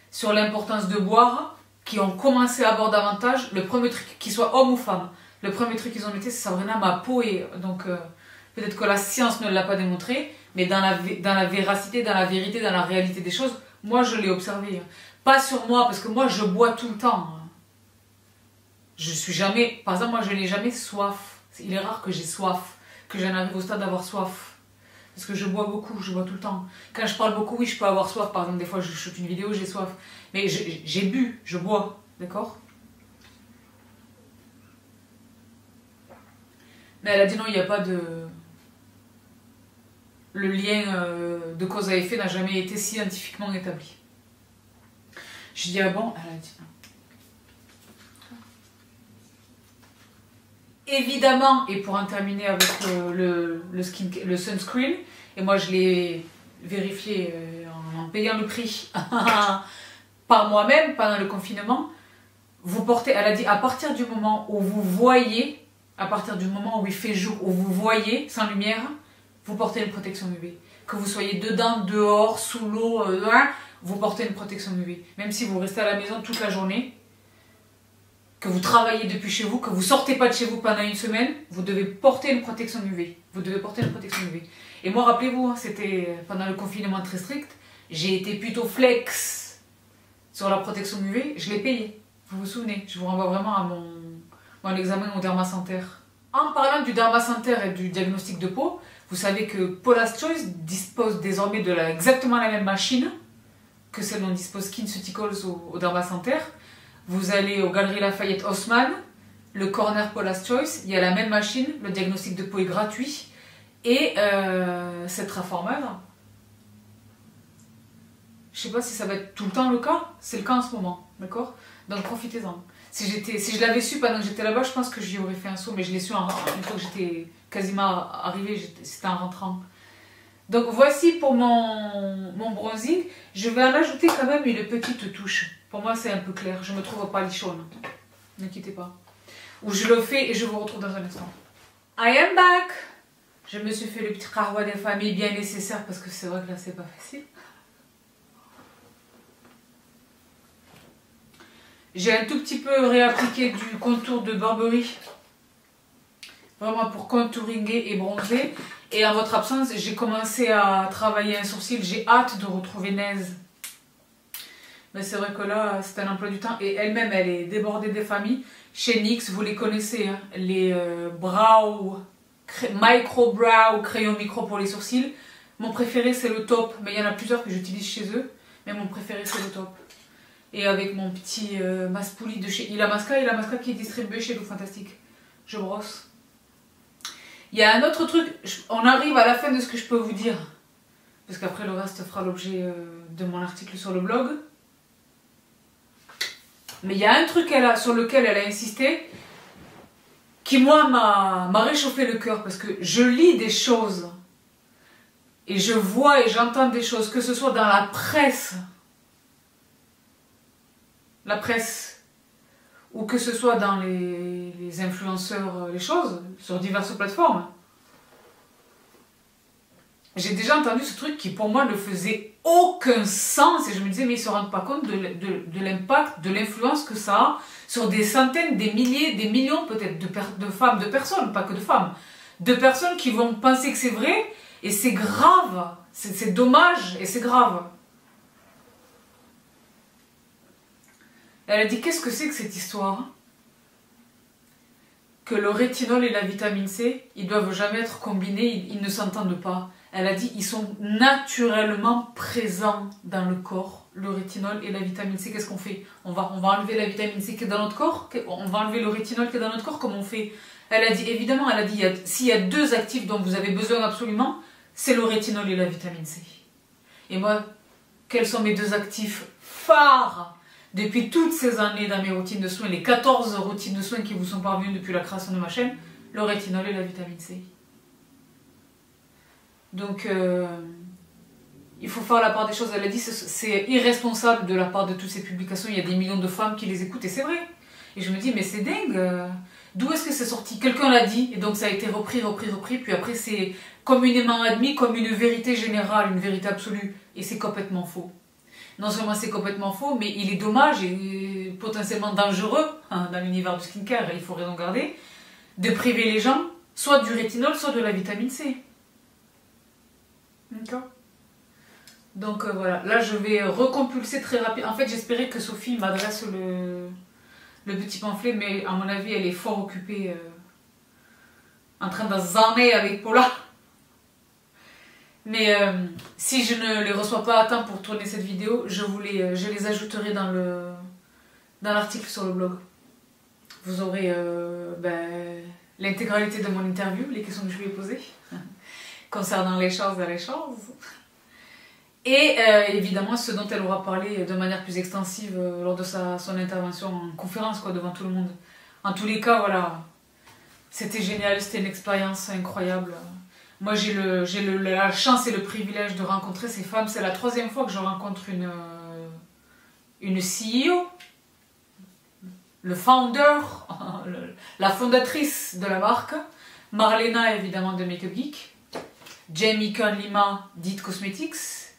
sur l'importance de boire, qui ont commencé à boire davantage, le premier truc, qu'ils soient hommes ou femmes, le premier truc qu'ils ont noté, c'est Sabrina, ma peau est... Donc, peut-être que la science ne l'a pas démontré, mais dans la véracité, dans la vérité, dans la réalité des choses, moi, je l'ai observé. Pas sur moi, parce que moi, je bois tout le temps. Je suis jamais... Par exemple, moi, je n'ai jamais soif. Il est rare que j'ai soif, que j'en arrive au stade d'avoir soif. Parce que je bois beaucoup, je bois tout le temps. Quand je parle beaucoup, oui, je peux avoir soif. Par exemple, des fois, je shoot une vidéo, j'ai soif. Mais j'ai bu, je bois, d'accord? Mais elle a dit non, il n'y a pas de... Le lien de cause à effet n'a jamais été scientifiquement établi. Je dis ah bon? Elle a dit non. Évidemment, et pour en terminer avec le sunscreen, et moi je l'ai vérifié en payant le prix par moi-même pendant le confinement, vous portez, elle a dit à partir du moment où vous voyez, à partir du moment où il fait jour, où vous voyez sans lumière, vous portez une protection UV. Que vous soyez dedans, dehors, sous l'eau, vous portez une protection UV. Même si vous restez à la maison toute la journée, que vous travaillez depuis chez vous, que vous sortez pas de chez vous pendant une semaine, vous devez porter une protection UV. Vous devez porter une protection UV. Et moi, rappelez-vous, c'était pendant le confinement très strict, j'ai été plutôt flex sur la protection UV, je l'ai payée. Vous vous souvenez, je vous renvoie vraiment à mon, dans l'examen au Derma Center. En parlant du Derma Center et du diagnostic de peau, vous savez que Paula's Choice dispose désormais de exactement la même machine que celle dont dispose SkinCeuticals au Derma Center. Vous allez aux Galeries Lafayette Haussmann, le Corner Paula's Choice, il y a la même machine, le diagnostic de peau est gratuit et cette réformeuse, je sais pas si ça va être tout le temps le cas, c'est le cas en ce moment, d'accord? Donc profitez-en. Si je l'avais su pendant que j'étais là-bas, je pense que j'y aurais fait un saut, mais je l'ai su une fois que j'étais quasiment arrivée, c'était en rentrant. Donc voici pour mon bronzing, je vais en ajouter quand même une petite touche. Pour moi c'est un peu clair, je me trouve pas lichonne, n'inquiétez pas. Ou je le fais et je vous retrouve dans un instant. I am back! Je me suis fait le petit kahwa des familles bien nécessaire parce que c'est vrai que là c'est pas facile. J'ai un tout petit peu réappliqué du contour de Burberry, vraiment pour contouringuer et bronzer. Et en votre absence, j'ai commencé à travailler un sourcil, j'ai hâte de retrouver Naze. Mais c'est vrai que là, c'est un emploi du temps et elle-même, elle est débordée des familles. Chez NYX, vous les connaissez, hein, les brow, micro brow, crayon micro pour les sourcils. Mon préféré, c'est le top, mais il y en a plusieurs que j'utilise chez eux, mais mon préféré, c'est le top. Et avec mon petit Maspoli de chez Illamasqua qui est distribué chez Look Fantastic. Je brosse. Il y a un autre truc, on arrive à la fin de ce que je peux vous dire. Parce qu'après le reste fera l'objet de mon article sur le blog. Mais il y a un truc sur lequel elle a insisté qui moi m'a réchauffé le cœur. Parce que je lis des choses et je vois et j'entends des choses, que ce soit dans la presse. Ou que ce soit dans les influenceurs, les choses, sur diverses plateformes. J'ai déjà entendu ce truc qui pour moi ne faisait aucun sens et je me disais mais ils ne se rendent pas compte de l'impact, de l'influence que ça a sur des centaines, des milliers, des millions peut-être de femmes, de personnes, pas que de femmes, de personnes qui vont penser que c'est vrai et c'est grave, c'est dommage et c'est grave. Elle a dit, qu'est-ce que c'est que cette histoire? Que le rétinol et la vitamine C, ils ne doivent jamais être combinés, ils ne s'entendent pas. Elle a dit, ils sont naturellement présents dans le corps, le rétinol et la vitamine C. Qu'est-ce qu'on fait? On va enlever la vitamine C qui est dans notre corps? On va enlever le rétinol qui est dans notre corps? Comment on fait? Elle a dit, évidemment, elle a dit, s'il y a deux actifs dont vous avez besoin absolument, c'est le rétinol et la vitamine C. Et moi, quels sont mes deux actifs phares? Depuis toutes ces années dans mes routines de soins, les 14 routines de soins qui vous sont parvenues depuis la création de ma chaîne, le rétinol et la vitamine C. Donc, il faut faire la part des choses. Elle a dit, c'est irresponsable de la part de toutes ces publications. Il y a des millions de femmes qui les écoutent et c'est vrai. Et je me dis, mais c'est dingue. D'où est-ce que c'est sorti? Quelqu'un l'a dit et donc ça a été repris. Puis après, c'est communément admis comme une vérité générale, une vérité absolue. Et c'est complètement faux. Non seulement c'est complètement faux, mais il est dommage et potentiellement dangereux, hein, dans l'univers du skincare, il faut raison garder, de priver les gens soit du rétinol, soit de la vitamine C. D'accord. Donc voilà, là je vais recompulser très rapidement. En fait j'espérais que Sophie m'adresse le petit pamphlet, mais à mon avis elle est fort occupée en train d'en zanner avec Paula. Mais si je ne les reçois pas à temps pour tourner cette vidéo, je les ajouterai dans l'article sur le blog. Vous aurez l'intégralité de mon interview, les questions que je lui ai posées, concernant les choses à l'échange. Et évidemment, ce dont elle aura parlé de manière plus extensive lors de son intervention en conférence, quoi, devant tout le monde. En tous les cas, voilà, c'était génial, c'était une expérience incroyable. Moi j'ai la chance et le privilège de rencontrer ces femmes. C'est la troisième fois que je rencontre une CEO, le founder, la fondatrice de la marque, Marlena évidemment de Make Up Geek, Jamie Kern Lima d'It Cosmetics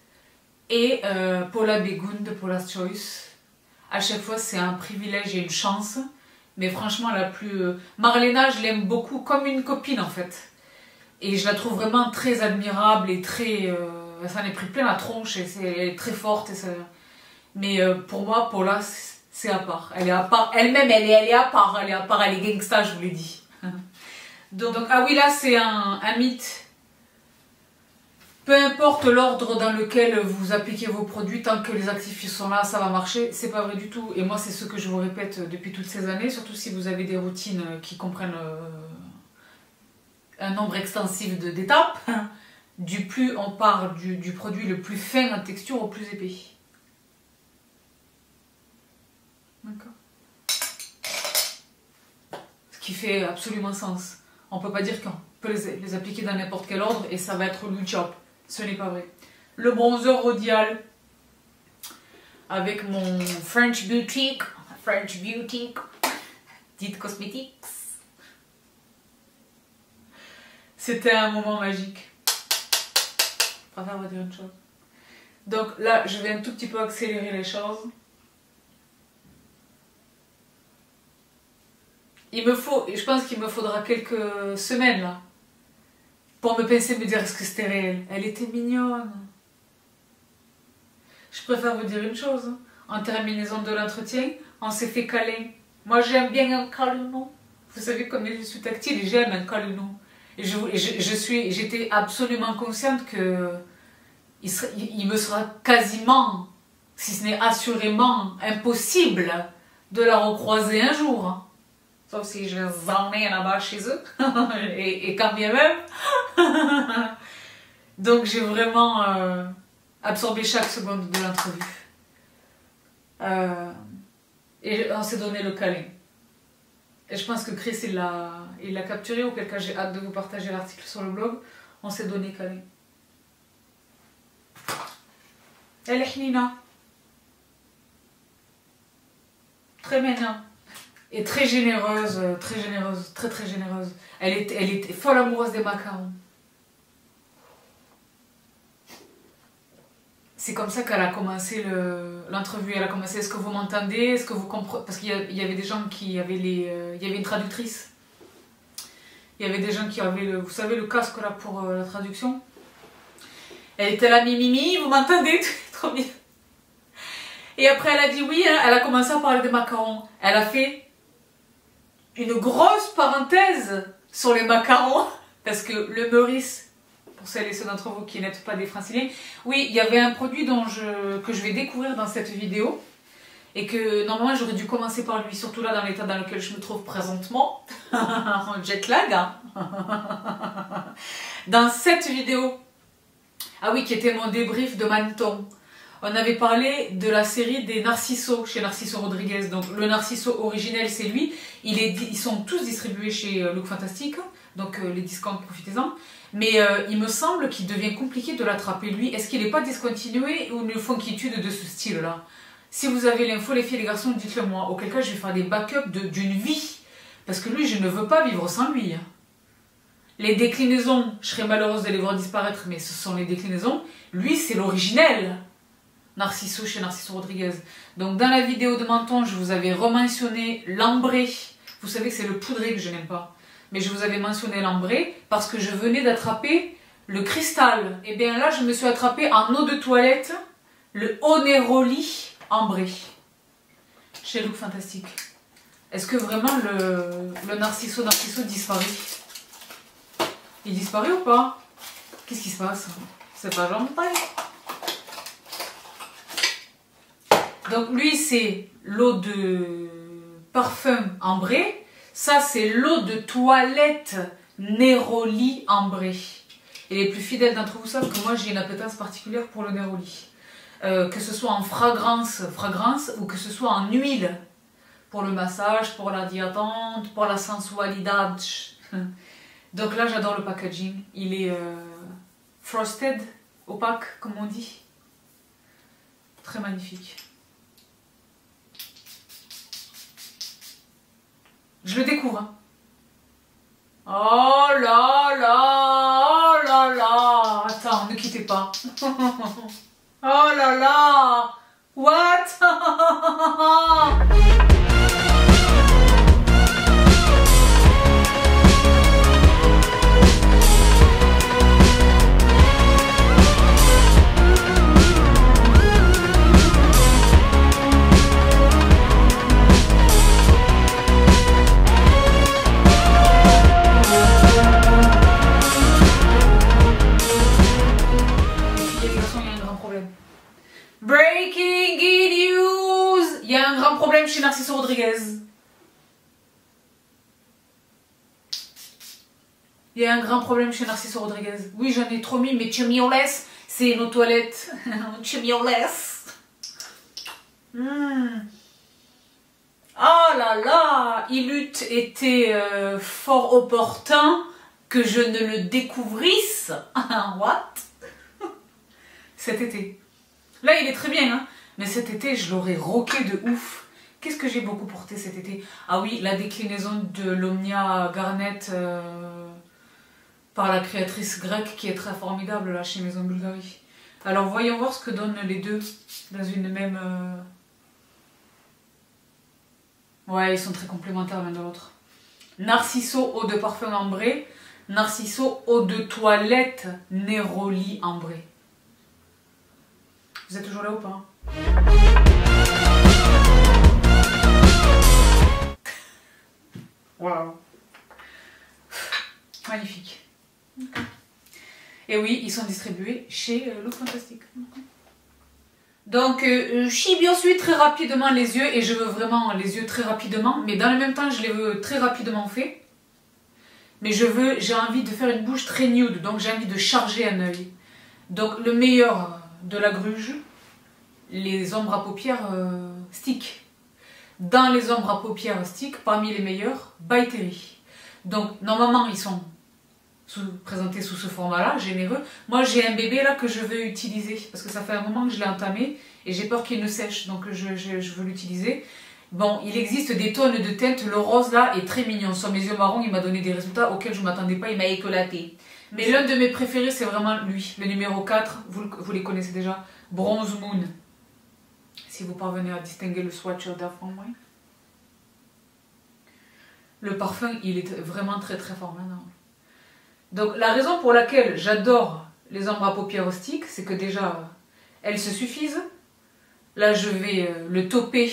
et Paula Begoun de Paula's Choice. À chaque fois c'est un privilège et une chance, mais franchement la plus... Marlena je l'aime beaucoup comme une copine en fait. Et je la trouve vraiment très admirable et très... ça en est pris plein la tronche et elle est très forte. Mais pour moi, Paula, C'est à part. Elle est à part. Elle-même, elle est à part. Elle est à part. Elle est gangsta, je vous l'ai dit. Donc, ah oui, là, c'est un mythe. Peu importe l'ordre dans lequel vous appliquez vos produits, tant que les actifs sont là, ça va marcher. C'est pas vrai du tout. Et moi, c'est ce que je vous répète depuis toutes ces années, surtout si vous avez des routines qui comprennent un nombre extensif d'étapes. Du plus on part du produit le plus fin en texture au plus épais. D'accord. Ce qui fait absolument sens. On peut pas dire qu'on peut les appliquer dans n'importe quel ordre et ça va être le chop. Ce n'est pas vrai. Le bronzer Rodial avec mon French Beauty, It Cosmetics. C'était un moment magique. Je préfère vous dire une chose. Donc là, je vais un tout petit peu accélérer les choses. Il me faut, et je pense qu'il me faudra quelques semaines là, pour me pincer et me dire est-ce que c'était réel. Elle était mignonne. Je préfère vous dire une chose, en terminaison de l'entretien, on s'est fait câlin. Moi j'aime bien un câlin. Vous savez comme je suis tactile et j'aime un câlin. Et j'étais absolument consciente que il me sera quasiment, si ce n'est assurément, impossible de la recroiser un jour. Sauf si je les emmène là-bas chez eux, et quand bien même. Donc j'ai vraiment absorbé chaque seconde de l'entrevue. Et on s'est donné le câlin. Et je pense que Chris, il l'a capturé, auquel cas j'ai hâte de vous partager l'article sur le blog. On s'est donné câlin. Elle est hnina. Très ménant. Et très généreuse, très généreuse, très très généreuse. Elle était folle amoureuse des macarons. C'est comme ça qu'elle a commencé l'entrevue. Elle a commencé, est-ce que vous m'entendez? Est-ce que vous comprenez? Parce qu'il y avait des gens qui avaient il y avait une traductrice. Il y avait des gens qui avaient vous savez, le casque là pour la traduction. Elle était là, mimimi, vous m'entendez? Trop bien. Et après elle a dit oui, elle a commencé à parler des macarons. Elle a fait une grosse parenthèse sur les macarons. Parce que le Meurice, pour celles et ceux d'entre vous qui n'êtes pas des franciliens, oui, il y avait un produit que je vais découvrir dans cette vidéo. Et que normalement j'aurais dû commencer par lui, surtout là dans l'état dans lequel je me trouve présentement. En jet lag. Hein. Dans cette vidéo, ah oui, qui était mon débrief de Menton. On avait parlé de la série des Narciso, chez Narciso Rodriguez. Donc le Narciso originel, c'est lui. Ils sont tous distribués chez Look Fantastic. Donc les discounts, profitez-en. Mais il me semble qu'il devient compliqué de l'attraper, lui. Est-ce qu'il n'est pas discontinué ou une fonquitude de ce style-là? Si vous avez l'info, les filles et les garçons, dites-le moi. Auquel cas, je vais faire des backups d'une vie. Parce que lui, je ne veux pas vivre sans lui. Les déclinaisons, je serais malheureuse de les voir disparaître, mais ce sont les déclinaisons. Lui, c'est l'originel. Narciso chez Narciso Rodriguez. Donc dans la vidéo de Menton, je vous avais rementionné l'ambré. Vous savez que c'est le poudré que je n'aime pas. Mais je vous avais mentionné l'ambré parce que je venais d'attraper le cristal. Et bien là, je me suis attrapée en eau de toilette le Oneroli ambré chez Look Fantastic. Est-ce que vraiment le Narciso disparaît? Il disparaît ou pas? Qu'est-ce qui se passe? C'est pas gentil. Donc lui c'est l'eau de parfum ambré, ça c'est l'eau de toilette Neroli ambré. Et les plus fidèles d'entre vous savent que moi j'ai une appétence particulière pour le Neroli. Que ce soit en fragrance ou que ce soit en huile. Pour le massage, pour la diatante, pour la sensualité. Donc là j'adore le packaging, il est frosted, opaque comme on dit. Très magnifique. Je le découvre. Hein. Oh là là, oh là là. Attends, ne quittez pas. Oh là là. What? Narciso Rodriguez. Il y a un grand problème chez Narciso Rodriguez. Oui, j'en ai trop mis, mais chemioles, c'est nos toilettes. Chemioles. Oh là là, il eût été fort opportun que je ne le découvrisse. What? Cet été. Là, il est très bien, hein. Mais cet été, je l'aurais roqué de ouf. Qu'est-ce que j'ai beaucoup porté cet été? Ah oui, la déclinaison de l'Omnia Garnet par la créatrice grecque qui est très formidable là chez Maison Bulgari. Alors voyons voir ce que donnent les deux dans une même... Ouais, ils sont très complémentaires l'un de l'autre. Narciso eau de parfum ambré, Narciso eau de toilette Neroli ambré. Vous êtes toujours là ou pas? Waouh. Magnifique. Okay. Et oui, ils sont distribués chez Look Fantastic. Donc, je chie bien sûr très rapidement les yeux, et je veux vraiment les yeux très rapidement, mais dans le même temps, je les veux très rapidement faits. Mais j'ai envie de faire une bouche très nude, donc j'ai envie de charger un œil. Donc, le meilleur de la gruge, les ombres à paupières stick. Dans les ombres à paupières stick, parmi les meilleurs, By Terry. Donc, normalement, ils sont présentés sous ce format-là, généreux. Moi, j'ai un bébé là que je veux utiliser, parce que ça fait un moment que je l'ai entamé, et j'ai peur qu'il ne sèche, donc je veux l'utiliser. Bon, il existe des tonnes de teintes, le rose là est très mignon. Sur mes yeux marrons, il m'a donné des résultats auxquels je ne m'attendais pas, il m'a éclaté. Mais l'un de mes préférés, c'est vraiment lui, le numéro 4, vous les connaissez déjà, Bronze Moon. Si vous parvenez à distinguer le swatch d'avant, oui. Le parfum, il est vraiment très très fort maintenant. Donc la raison pour laquelle j'adore les ombres à paupières au stick, c'est que déjà, elles se suffisent. Là, je vais le toper,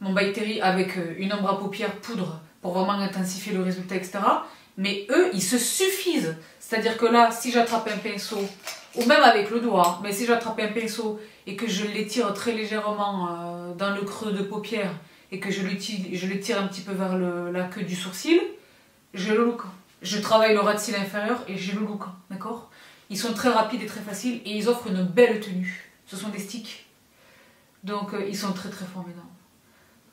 mon By Terry, avec une ombre à paupières poudre pour vraiment intensifier le résultat, etc. Mais eux, ils se suffisent. C'est-à-dire que là, si j'attrape un pinceau, ou même avec le doigt, mais si j'attrape un pinceau et que je l'étire très légèrement dans le creux de paupière, et que je le tire un petit peu vers la queue du sourcil, j'ai le look. Je travaille le ras de cils inférieur et j'ai le look, d'accord? Ils sont très rapides et très faciles, et ils offrent une belle tenue. Ce sont des sticks. Donc ils sont très très formidables.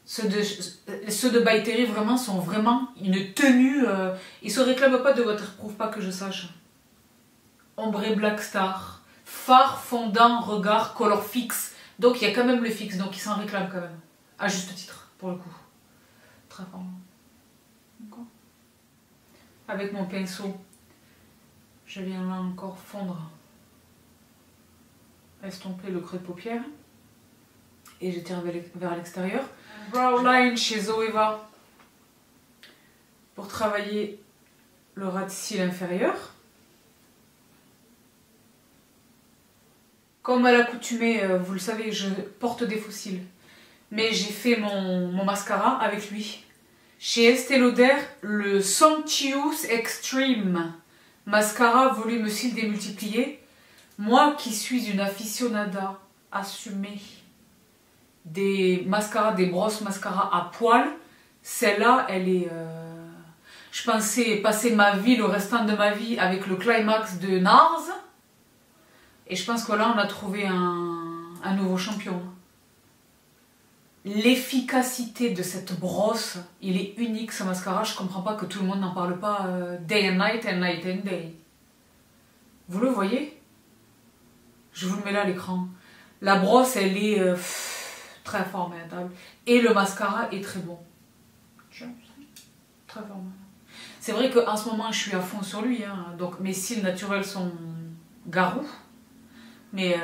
Ceux de By Terry vraiment sont vraiment une tenue. Ils se réclament pas de waterproof, pas que je sache. Ombré Black Star, fard fondant regard color fixe. Donc il y a quand même le fixe, donc ils s'en réclament quand même. À juste titre. Pour le coup, très fort. Avec mon pinceau, je viens là encore fondre, estomper le creux de paupière, et je tire vers l'extérieur. Brow line chez Zoeva pour travailler le ras de cils inférieur. Comme à l'accoutumée, vous le savez, je porte des faux cils. Mais j'ai fait mon mascara avec lui. Chez Estée Lauder, le Sumptuous Extreme Mascara Volume Cils Démultiplié. Moi qui suis une aficionada assumée des mascaras, des brosses mascara à poils, celle-là, elle est... Je pensais passer le restant de ma vie avec le climax de Nars. Et je pense que là, on a trouvé un nouveau champion. L'efficacité de cette brosse, il est unique ce mascara, je comprends pas que tout le monde n'en parle pas day and night and day. Vous le voyez? Je vous le mets là à l'écran. La brosse, elle est très formidable. Et le mascara est très bon. Très formidable. C'est vrai qu'en ce moment, je suis à fond sur lui, hein, donc mes cils naturels sont garous. Mais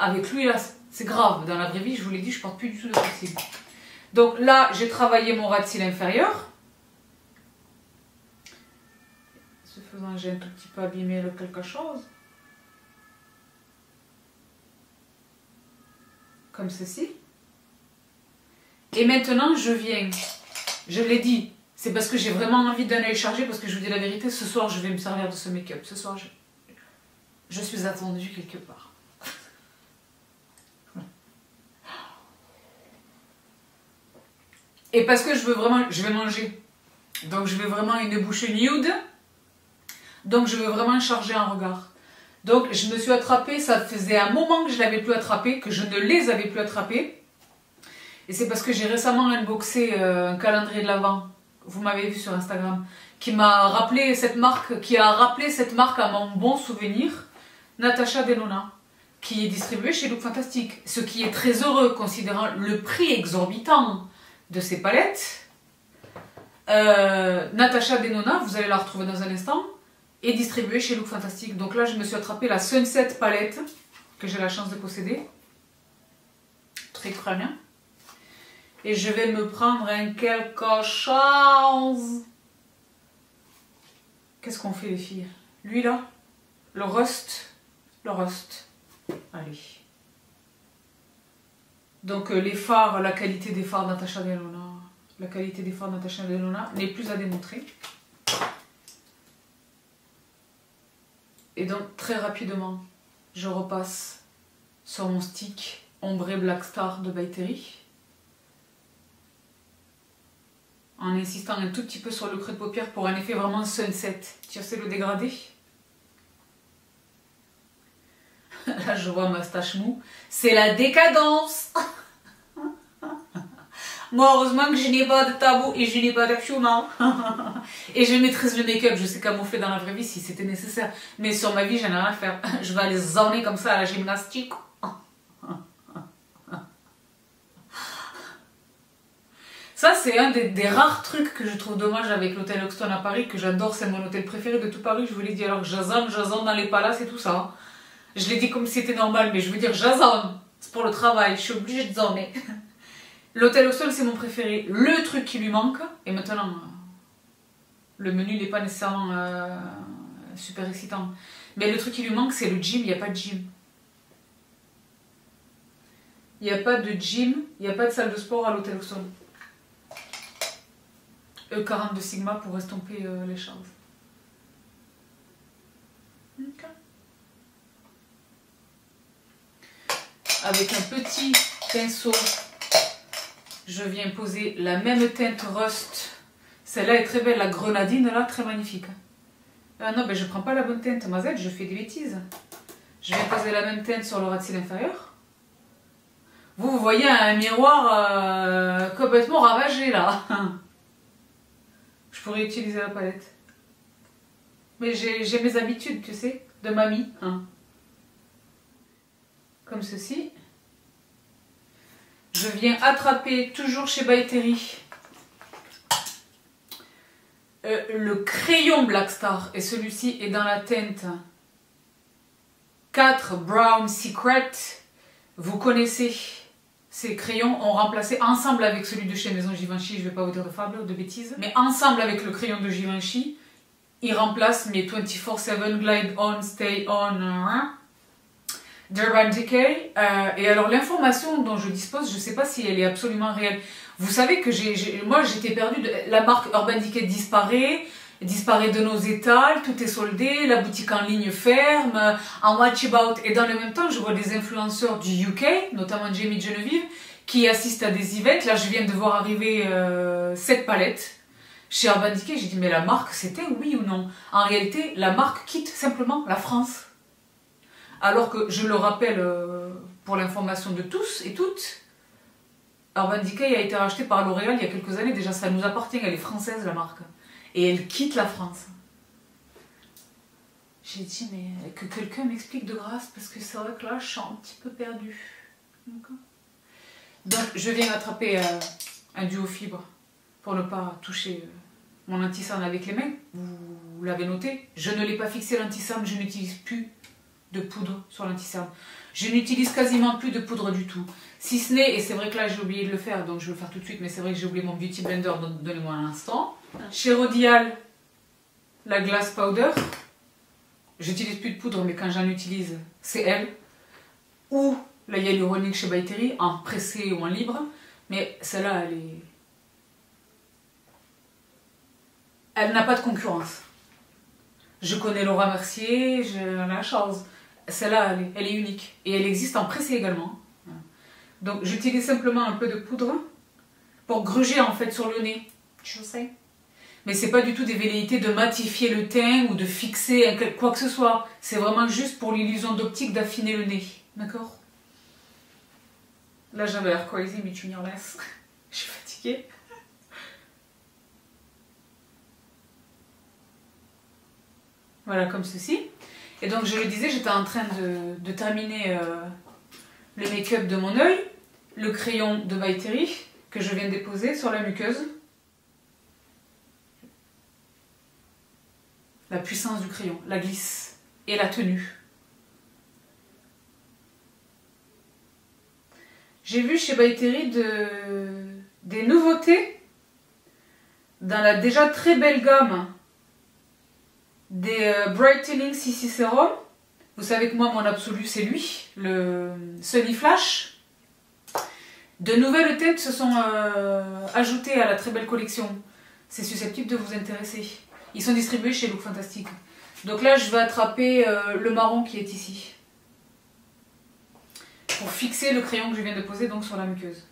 avec lui, là, c'est grave, dans la vraie vie, je vous l'ai dit, je ne porte plus du tout de sourcils. Donc là, j'ai travaillé mon ras de cils inférieur. Ce faisant, j'ai un tout petit peu abîmé le quelque chose. Comme ceci. Et maintenant, je viens. Je l'ai dit, c'est parce que j'ai vraiment envie d'un œil chargé, parce que je vous dis la vérité, ce soir, je vais me servir de ce make-up. Ce soir, je suis attendue quelque part. Et parce que je veux vraiment, je vais manger. Donc je veux vraiment une bouche nude. Donc je veux vraiment charger un regard. Donc je me suis attrapée, ça faisait un moment que je ne l'avais plus attrapée, que je ne les avais plus attrapées. Et c'est parce que j'ai récemment unboxé un calendrier de l'Avent, vous m'avez vu sur Instagram, qui m'a rappelé cette marque, qui a rappelé cette marque à mon bon souvenir, Natasha Denona, qui est distribuée chez Look Fantastic. Ce qui est très heureux, considérant le prix exorbitant de ces palettes. Natasha Denona, vous allez la retrouver dans un instant, est distribuée chez Look Fantastic. Donc là, je me suis attrapée la Sunset palette, que j'ai la chance de posséder. Très crânien. Et je vais me prendre un quelque chose. Qu'est-ce qu'on fait les filles? Lui là? Le rust? Le rust. Allez. Donc les fards, la qualité des fards Natasha Denona. La qualité des fards Natasha Denona n'est plus à démontrer. Et donc très rapidement, je repasse sur mon stick ombré Black Star de By Terry. En insistant un tout petit peu sur le creux de paupière pour un effet vraiment sunset. Tu sais le dégradé? Là je vois ma moustache mou. C'est la décadence. Moi heureusement que je n'ai pas de tabou et je n'ai pas d'action. Et je maîtrise le make-up, je sais camoufler dans la vraie vie si c'était nécessaire. Mais sur ma vie j'en ai rien à faire. Je vais aller zanner comme ça à la gymnastique. Ça, c'est un des rares trucs que je trouve dommage avec l'hôtel Hoxton à Paris, que j'adore, c'est mon hôtel préféré de tout Paris, je vous l'ai dit, alors que j'azan dans les palaces et tout ça. Je l'ai dit comme si c'était normal, mais je veux dire j'azan, c'est pour le travail, je suis obligée de zanner. L'hôtel Hoxton, c'est mon préféré. Le truc qui lui manque, et maintenant, le menu n'est pas nécessairement super excitant, mais le truc qui lui manque, c'est le gym, il n'y a pas de gym. Il n'y a pas de gym, il n'y a pas de salle de sport à l'hôtel Hoxton. E40 de Sigma pour estomper les charges. Okay. Avec un petit pinceau, je viens poser la même teinte rust. Celle-là est très belle, la grenadine, là, très magnifique. Ah non, ben je prends pas la bonne teinte, mazette, je fais des bêtises. Je vais poser la même teinte sur le ras de cils inférieur. Vous, vous voyez un miroir complètement ravagé, là. Je pourrais utiliser la palette. Mais j'ai mes habitudes, tu sais, de mamie. Hein. Comme ceci. Je viens attraper, toujours chez By Terry, le crayon Black Star. Et celui-ci est dans la teinte 4 Brown Secret. Vous connaissez ces crayons, ont remplacé ensemble avec celui de chez Maison Givenchy, je ne vais pas vous dire de fable, de bêtises, mais ensemble avec le crayon de Givenchy, ils remplacent mes 24/7 Glide On, Stay On, d'Urban Decay. Et alors l'information dont je dispose, je ne sais pas si elle est absolument réelle. Vous savez que moi j'étais perdue, la marque Urban Decay disparaît de nos étals, tout est soldé, la boutique en ligne ferme, en watch-about. Et dans le même temps, je vois des influenceurs du UK, notamment Jamie Genevieve, qui assistent à des events. Là, je viens de voir arriver cette palette chez Urban Decay. J'ai dit, mais la marque, c'était oui ou non? En réalité, la marque quitte simplement la France. Alors que, je le rappelle pour l'information de tous et toutes, Urban Decay a été racheté par L'Oréal il y a quelques années. Déjà, ça nous appartient, elle est française, la marque. Et elle quitte la France. J'ai dit, mais que quelqu'un m'explique de grâce, parce que c'est vrai que là, je suis un petit peu perdue. Donc, je viens attraper un duo fibre pour ne pas toucher mon anti-cerne avec les mains. Vous l'avez noté, je ne l'ai pas fixé l'anti-cerne, je n'utilise plus de poudre sur l'anti-cerne. Je n'utilise quasiment plus de poudre du tout. Si ce n'est, et c'est vrai que là, j'ai oublié de le faire, donc je vais le faire tout de suite, mais c'est vrai que j'ai oublié mon Beauty Blender, donc donnez-moi un instant. Chez Rodial, la Glass Powder, j'utilise plus de poudre, mais quand j'en utilise, c'est elle. Ou la hyaluronique chez By Terry, en pressé ou en libre, mais celle-là, elle est... elle n'a pas de concurrence. Je connais Laura Mercier, j'ai la chance. Celle-là, elle est unique. Et elle existe en pressé également. Donc j'utilise simplement un peu de poudre pour gruger en fait sur le nez. Je sais. Mais c'est pas du tout des velléités de matifier le teint ou de fixer quoi que ce soit. C'est vraiment juste pour l'illusion d'optique d'affiner le nez. D'accord? Là j'avais l'air crazy mais tu m'y enlaces. Je suis fatiguée. Voilà, comme ceci. Et donc je le disais, j'étais en train de terminer le make-up de mon œil. Le crayon de By Terry que je viens de déposer sur la muqueuse. La puissance du crayon, la glisse et la tenue. J'ai vu chez By Terry des nouveautés dans la déjà très belle gamme des Brightening CC Serum. Vous savez que moi, mon absolu, c'est lui, le Sunny Flash. De nouvelles têtes se sont ajoutées à la très belle collection. C'est susceptible de vous intéresser. Ils sont distribués chez Look Fantastic. Donc là, je vais attraper le marron qui est ici. Pour fixer le crayon que je viens de poser donc sur la muqueuse.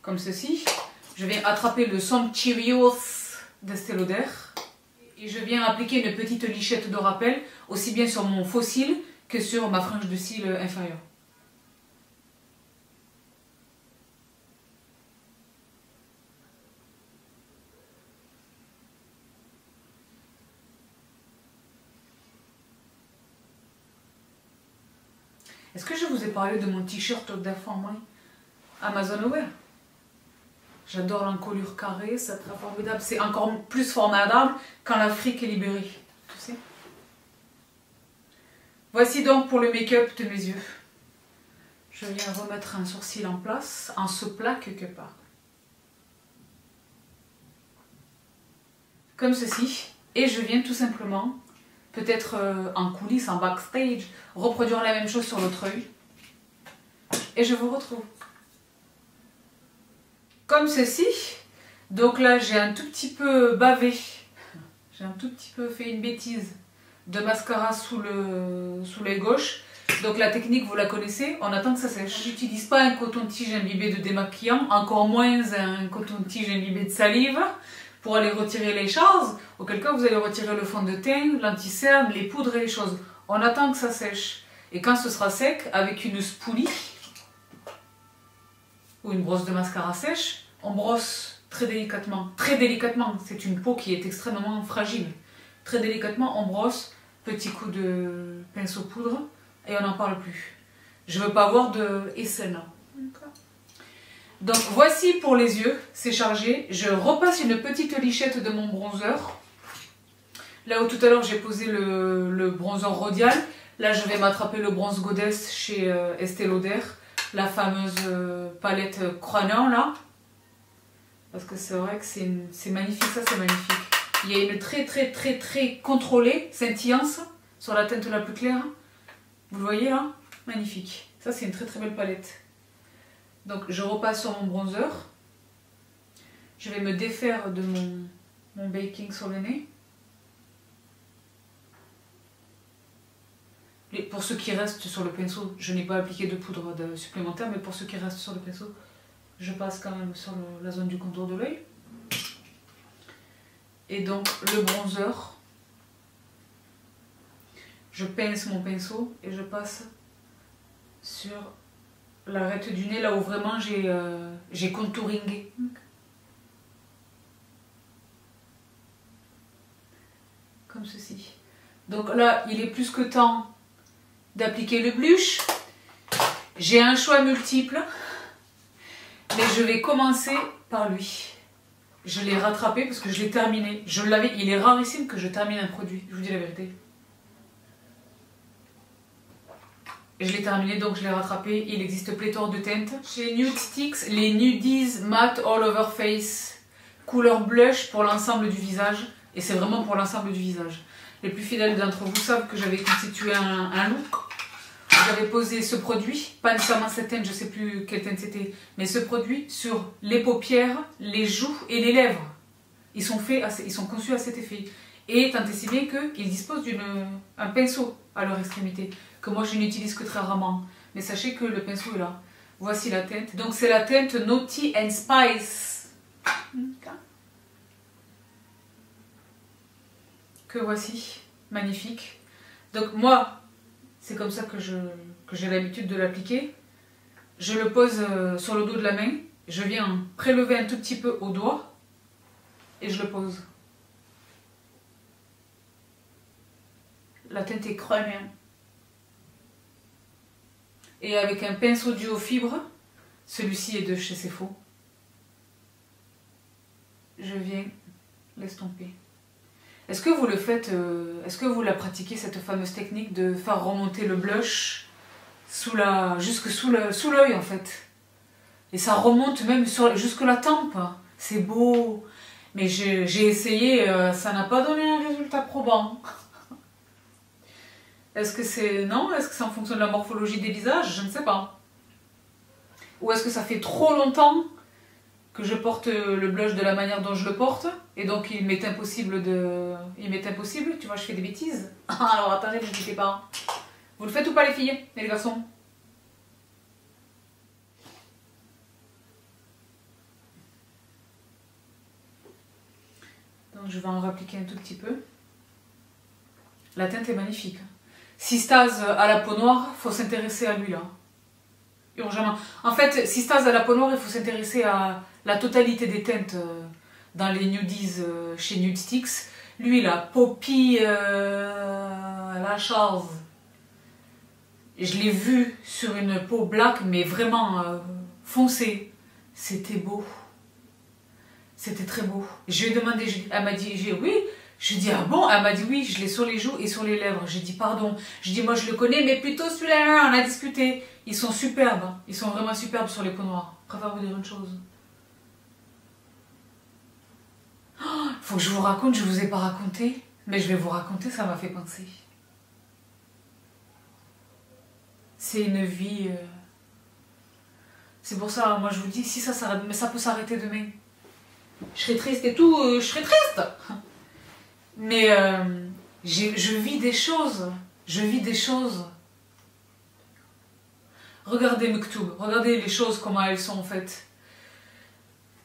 Comme ceci. Je viens attraper le Some Cheerios d'Estée Lauder. Et je viens appliquer une petite lichette de rappel, aussi bien sur mon faux cil que sur ma frange de cils inférieure. Est-ce que je vous ai parlé de mon t-shirt d'Affaire Amazon Aware? J'adore l'encolure carrée, c'est très formidable. C'est encore plus formidable quand l'Afrique est libérée. Tu sais. Voici donc pour le make-up de mes yeux. Je viens remettre un sourcil en place, en se plat quelque part. Comme ceci. Et je viens tout simplement... peut-être en coulisses, en backstage, reproduire la même chose sur l'autre œil. Et je vous retrouve. Comme ceci. Donc là, j'ai un tout petit peu bavé. J'ai un tout petit peu fait une bêtise de mascara sous l'œil gauche. Donc la technique, vous la connaissez, on attend que ça sèche. Je n'utilise pas un coton-tige imbibé de démaquillant, encore moins un coton-tige imbibé de salive. Pour aller retirer les choses, auquel cas vous allez retirer le fond de teint, l'anti-cerne, les poudres et les choses. On attend que ça sèche. Et quand ce sera sec, avec une spoolie ou une brosse de mascara sèche, on brosse très délicatement. Très délicatement, c'est une peau qui est extrêmement fragile. Très délicatement, on brosse, petit coup de pinceau poudre et on n'en parle plus. Je ne veux pas avoir de SNA. Donc voici pour les yeux, c'est chargé. Je repasse une petite lichette de mon bronzer. Là où tout à l'heure j'ai posé le bronzer Rodial, là je vais m'attraper le bronze Goddess chez Estée Lauder, la fameuse palette Cronan là. Parce que c'est vrai que c'est magnifique, ça c'est magnifique. Il y a une très contrôlée scintillance sur la teinte la plus claire. Vous le voyez là? Magnifique. Ça c'est une très belle palette. Donc je repasse sur mon bronzer, je vais me défaire de mon baking sur le nez. Et pour ceux qui restent sur le pinceau, je n'ai pas appliqué de poudre supplémentaire, mais pour ceux qui restent sur le pinceau, je passe quand même sur la zone du contour de l'œil. Et donc le bronzer, je pince mon pinceau et je passe sur... l'arête du nez, là où vraiment j'ai contouringé. Comme ceci. Donc là, il est plus que temps d'appliquer le blush. J'ai un choix multiple, mais je vais commencer par lui. Je l'ai rattrapé parce que je l'ai terminé. Je l'avais. Il est rarissime que je termine un produit, je vous dis la vérité. Je l'ai terminé, donc je l'ai rattrapé. Il existe pléthore de teintes. Chez Nudestix, les Nudies Matte All Over Face, couleur blush pour l'ensemble du visage. Et c'est vraiment pour l'ensemble du visage. Les plus fidèles d'entre vous savent que j'avais constitué un look. J'avais posé ce produit, pas nécessairement cette teinte, je ne sais plus quelle teinte c'était, mais ce produit sur les paupières, les joues et les lèvres. Ils sont conçus à cet effet. Et tant et si bien qu'ils disposent d'un pinceau à leur extrémité, que moi je n'utilise que très rarement. Mais sachez que le pinceau est là. Voici la teinte. Donc c'est la teinte Naughty and Spice. Que voici. Magnifique. Donc moi, c'est comme ça que j'ai l'habitude de l'appliquer. Je le pose sur le dos de la main. Je viens prélever un tout petit peu au doigt. Et je le pose. La teinte est crème. Et avec un pinceau duo fibre, celui-ci est de chez Sephora. Je viens l'estomper. Est-ce que vous le faites, est-ce que vous la pratiquez, cette fameuse technique de faire remonter le blush sous la, jusque sous l'œil en fait? Et ça remonte même sur, jusque la tempe. C'est beau. Mais j'ai essayé, ça n'a pas donné un résultat probant. Est-ce que c'est... Non, est-ce que c'est en fonction de la morphologie des visages? Je ne sais pas. Ou est-ce que ça fait trop longtemps que je porte le blush de la manière dont je le porte, et donc il m'est impossible de... Il m'est impossible, tu vois, je fais des bêtises. Alors attendez, n'hésitez pas. Vous le faites ou pas les filles et les garçons? Donc je vais en réappliquer un tout petit peu. La teinte est magnifique. Si Stase à la peau noire, faut s'intéresser à lui là. Urgemment. En fait, si Stase à la peau noire, il faut s'intéresser à la totalité des teintes dans les nudies chez Nudestix. Lui là, Poppy la Charles. Je l'ai vu sur une peau black, mais vraiment foncée. C'était beau. C'était très beau. Je lui ai demandé, elle m'a dit, j'ai oui. Je dis, ah bon? Elle m'a dit, oui, je l'ai sur les joues et sur les lèvres. J'ai dit, pardon. Je dis, moi, je le connais, mais plutôt celui-là, on a discuté. Ils sont superbes. Ils sont vraiment superbes sur les peaux noires. Je préfère vous dire une chose. Oh, faut que je vous raconte, je ne vous ai pas raconté. Mais je vais vous raconter, ça m'a fait penser. C'est une vie... C'est pour ça, moi, je vous dis, si ça s'arrête, mais ça peut s'arrêter demain. Je serai triste et tout, je serai triste. Mais je vis des choses, Regardez Mektoub, regardez les choses, comment elles sont en fait.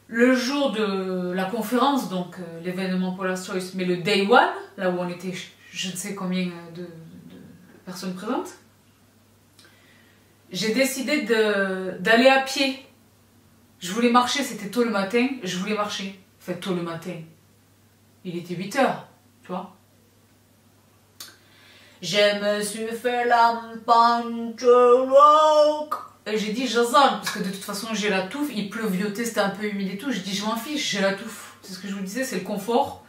Le jour de la conférence, donc l'événement Paula's Choice, mais le day one, là où on était je ne sais combien de personnes présentes, j'ai décidé d'aller à pied. Je voulais marcher, c'était tôt le matin, je voulais marcher. Enfin, tôt le matin, il était 8 h. Tu vois, je me suis fait la pantalon et j'ai dit j'azale parce que de toute façon j'ai la touffe, il pleuviotait, c'était un peu humide et tout, je dis je m'en fiche, j'ai la touffe, c'est ce que je vous disais, c'est le confort,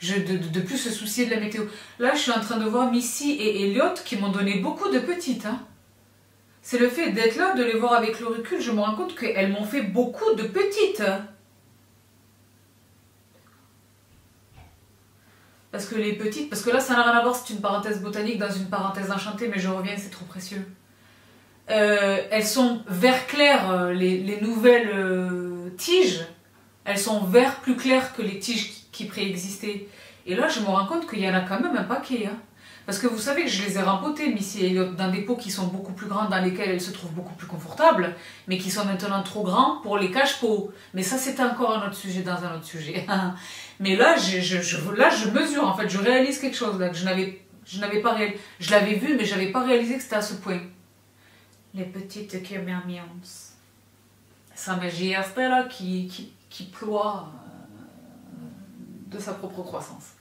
de plus se soucier de la météo. Là je suis en train de voir Missy et Elliot qui m'ont donné beaucoup de petites, hein. C'est le fait d'être là, de les voir avec le recul, je me rends compte qu'elles m'ont fait beaucoup de petites. Parce que les petites, parce que là ça n'a rien à voir, c'est une parenthèse botanique dans une parenthèse enchantée, mais je reviens, c'est trop précieux. Elles sont vert clair, les nouvelles tiges, elles sont vert plus claires que les tiges qui préexistaient. Et là je me rends compte qu'il y en a quand même un paquet. Hein. Parce que vous savez que je les ai rampotées, Missy et Elliot, dans des pots qui sont beaucoup plus grands, dans lesquels elles se trouvent beaucoup plus confortables, mais qui sont maintenant trop grands pour les cache-pots. Mais ça, c'était encore un autre sujet dans un autre sujet. Mais là, je mesure, en fait, je réalise quelque chose là, que je n'avais pas réalisé. Je l'avais vu, mais je n'avais pas réalisé que c'était à ce point. Les petites camémions. Sa magie Estée là qui ploie de sa propre croissance.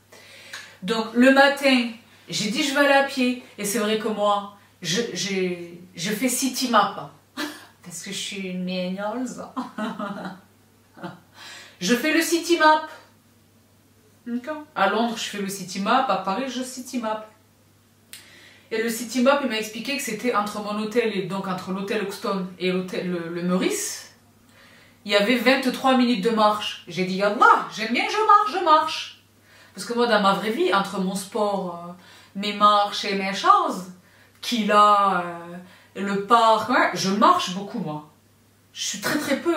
Donc, le matin... J'ai dit je vais aller à pied, et c'est vrai que moi, je fais city map, parce que je suis une millennial. Je fais le city map. À Londres, je fais le city map, à Paris, je city map. Et le city map, il m'a expliqué que c'était entre mon hôtel, et donc entre l'hôtel Hoxton et l'hôtel Le Meurice, il y avait 23 minutes de marche. J'ai dit, Allah, j'aime bien, je marche. Parce que moi, dans ma vraie vie, entre mon sport... mes marches et mes choses, qu'il a le parc, ouais, je marche beaucoup moi. Je suis très peu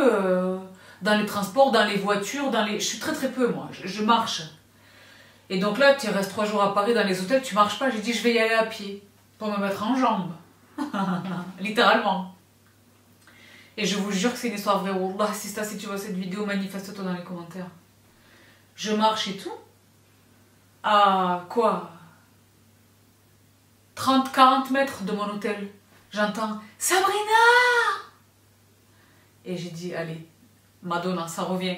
dans les transports, dans les voitures, je suis très peu moi, je marche. Et donc là, tu restes 3 jours à Paris dans les hôtels, tu marches pas, j'ai dit je vais y aller à pied, pour me mettre en jambes, littéralement. Et je vous jure que c'est une histoire vraie. Wallah, Sista, si tu vois cette vidéo, manifeste-toi dans les commentaires. Je marche et tout. À quoi 30-40 mètres de mon hôtel. J'entends Sabrina. Et j'ai dit, allez, Madonna, ça revient.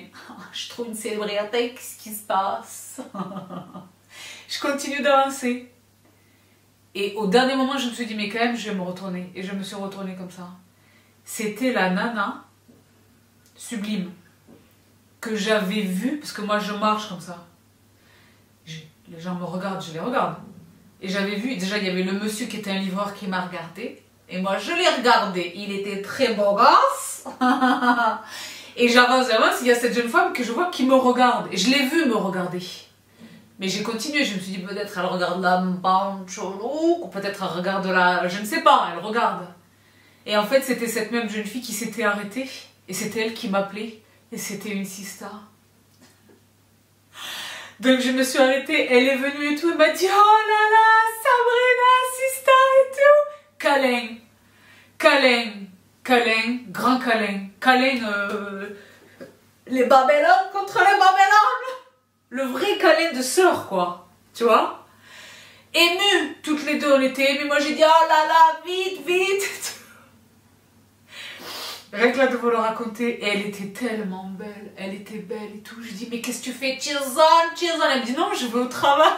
Je trouve une célébrité, qu'est-ce qui se passe? Je continue d'avancer. Et au dernier moment, je me suis dit, mais quand même, je vais me retourner. Et je me suis retournée comme ça. C'était la nana sublime que j'avais vue, parce que moi, je marche comme ça. Les gens me regardent, je les regarde. Et j'avais vu, déjà, il y avait le monsieur qui était un livreur qui m'a regardé. Et moi, je l'ai regardé. Il était très beau gosse. Et j'avance, il y a cette jeune femme que je vois qui me regarde. Et je l'ai vue me regarder. Mais j'ai continué, je me suis dit peut-être elle regarde la Bancholo, ou peut-être elle regarde la... Je ne sais pas, elle regarde. Et en fait, c'était cette même jeune fille qui s'était arrêtée. Et c'était elle qui m'appelait. Et c'était une sista. Donc je me suis arrêtée, elle est venue et tout. Elle m'a dit, oh là là, Sabrina, sista et tout. Câlin, câlin, câlin, grand câlin. Câlin, les babellones contre les babellones. Le vrai câlin de sœur, quoi. Tu vois? Émues, toutes les deux, on était émues. Moi, j'ai dit, oh là là, vite, vite. Rien que là, de vous le raconter. Et elle était tellement belle. Elle était belle et tout. Je dis, mais qu'est-ce que tu fais? Cheers on, cheers on. Elle me dit, non, je vais au travail.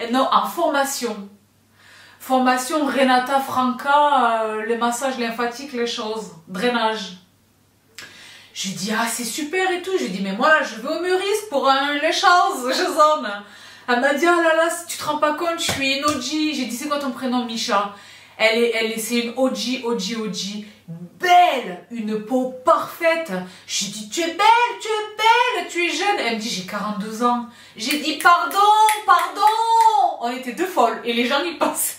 Et non, en formation. Formation Renata Franca, les massages lymphatiques, les choses. Drainage. Je lui dis, ah, c'est super et tout. Je lui dis, mais moi, je vais au Meurice pour les choses, je zone. Elle m'a dit, ah là là, si tu te rends pas compte, je suis une OG. J'ai dit, c'est quoi ton prénom, Micha? Elle est, c'est une OG. Belle, une peau parfaite. Je lui dis, tu es belle, tu es jeune. Elle me dit, j'ai 42 ans. J'ai dit, pardon. On était deux folles et les gens y passaient.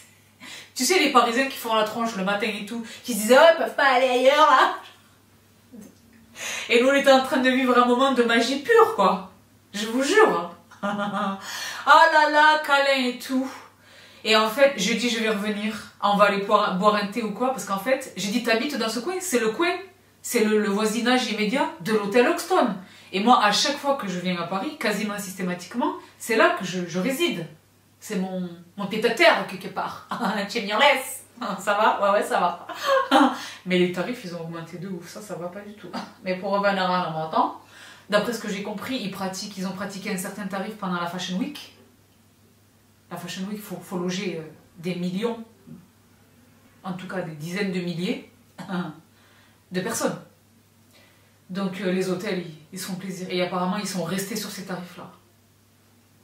Tu sais, les Parisiens qui font la tronche le matin et tout, qui se disaient, oh, ils peuvent pas aller ailleurs, là. Et nous, on était en train de vivre un moment de magie pure, quoi. Je vous jure. Ah là là, câlin et tout. Et en fait, je dis, je vais revenir. On va aller boire un thé ou quoi. Parce qu'en fait, j'ai dit, t'habites dans ce coin. C'est le coin. C'est le voisinage immédiat de l'hôtel Hoxton. Et moi, à chaque fois que je viens à Paris, quasiment systématiquement, c'est là que je réside. C'est mon pied-à-terre, quelque part. Tu es bien laisse. Ça va? Ouais, ça va. Mais les tarifs, ils ont augmenté de ouf. Ça va pas du tout. Mais pour revenir à l'entente, d'après ce que j'ai compris, ils ont pratiqué un certain tarif pendant la Fashion Week. La Fashion Week, il faut loger des millions, en tout cas des dizaines de milliers de personnes. Donc les hôtels, ils se font plaisir. Et apparemment, ils sont restés sur ces tarifs-là.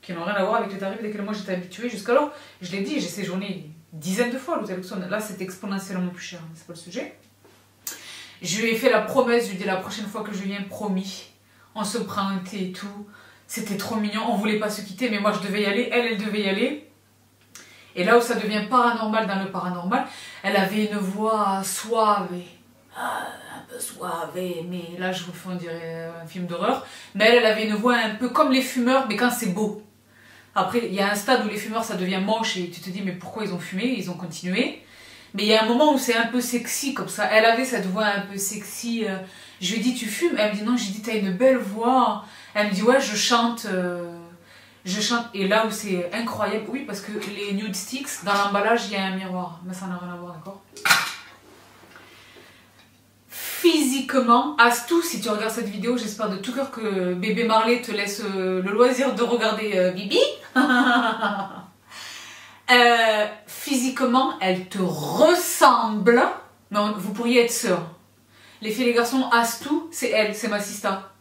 Qui n'ont rien à voir avec les tarifs desquels moi j'étais habituée jusqu'alors. Je l'ai dit, j'ai séjourné dizaines de fois l'hôtel Hoxton. Là, c'est exponentiellement plus cher, mais c'est pas le sujet. Je lui ai fait la promesse, je lui ai dit la prochaine fois que je viens, promis, on se prend un thé et tout. C'était trop mignon, on voulait pas se quitter, mais moi je devais y aller, elle devait y aller. Et là où ça devient paranormal dans le paranormal, elle avait une voix suave, un peu suave, mais là je vous le fais, on dirait un film d'horreur. Mais elle avait une voix un peu comme les fumeurs, mais quand c'est beau. Après, il y a un stade où les fumeurs, ça devient moche et tu te dis, mais pourquoi ils ont fumé? Ils ont continué. Mais il y a un moment où c'est un peu sexy, comme ça. Elle avait cette voix un peu sexy. Je lui ai dit, tu fumes? Elle me dit, non. Je lui ai dit, t'as une belle voix. Elle me dit, ouais, je chante. Et là où c'est incroyable, oui, parce que les Nudestix, dans l'emballage, il y a un miroir. Mais ça n'a rien à voir, d'accord? Physiquement, Astou, si tu regardes cette vidéo, j'espère de tout cœur que bébé Marley te laisse le loisir de regarder Bibi. Physiquement, elle te ressemble. Non, vous pourriez être sœurs. Les filles et les garçons, Astou, c'est elle, c'est ma sista.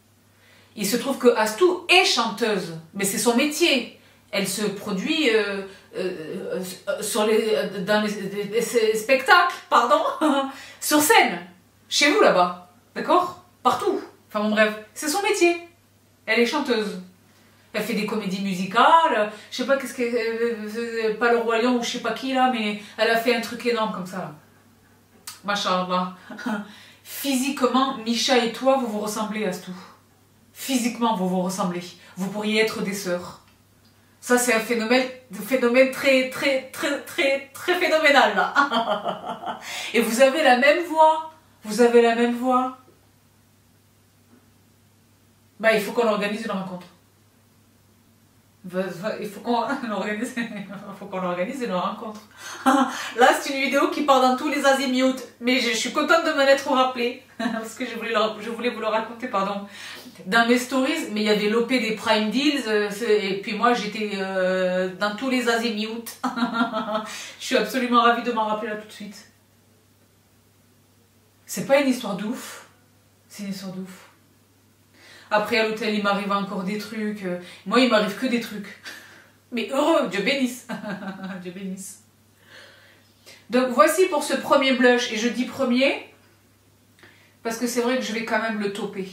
Il se trouve que Astou est chanteuse, mais c'est son métier. Elle se produit dans les spectacles, pardon, sur scène. Chez vous là-bas, d'accord? Partout. Enfin bon bref, c'est son métier. Elle est chanteuse. Elle fait des comédies musicales. Je sais pas qu'est-ce que... pas le Roi Lion ou je sais pas qui là, mais elle a fait un truc énorme comme ça. Machallah. Physiquement, Micha et toi, vous vous ressemblez à tout. Physiquement, vous vous ressemblez. Vous pourriez être des sœurs. Ça, c'est un phénomène très phénoménal là. Et vous avez la même voix. Vous avez la même voix. Bah, il faut qu'on organise une rencontre. Il faut qu'on organise... une rencontre. Là, c'est une vidéo qui part dans tous les azimutes. Mais je suis contente de m'en être rappelée. Parce que je voulais vous le raconter, pardon. Dans mes stories, mais il y avait l'OP des Prime Deals. Et puis moi, j'étais dans tous les azimutes. Je suis absolument ravie de m'en rappeler là tout de suite. C'est pas une histoire de ouf. C'est une histoire de ouf. Après, à l'hôtel, il m'arrive encore des trucs. Moi, il m'arrive que des trucs. Mais heureux, Dieu bénisse. Dieu bénisse. Donc, voici pour ce premier blush. Et je dis premier, parce que c'est vrai que je vais quand même le toper.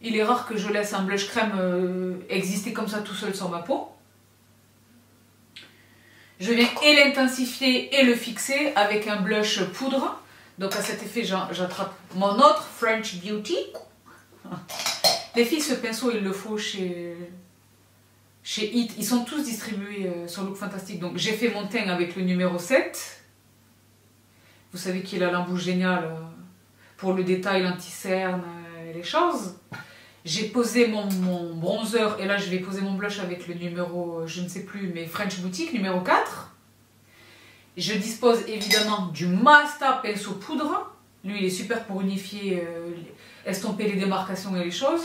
Il est rare que je laisse un blush crème exister comme ça tout seul sur ma peau. Je viens et l'intensifier et le fixer avec un blush poudre. Donc, à cet effet, j'attrape mon autre French Beauty. Les filles, ce pinceau, il le faut chez It. Ils sont tous distribués sur Look Fantastic. Donc, j'ai fait mon teint avec le numéro 7. Vous savez qu'il a l'embout génial pour le détail, l'anti-cerne et les choses. J'ai posé mon bronzer. Et là, je vais poser mon blush avec le numéro, je ne sais plus, mais French Boutique, numéro 4. Je dispose évidemment du Master Pinceau Poudre. Lui, il est super pour unifier, estomper les démarcations et les choses.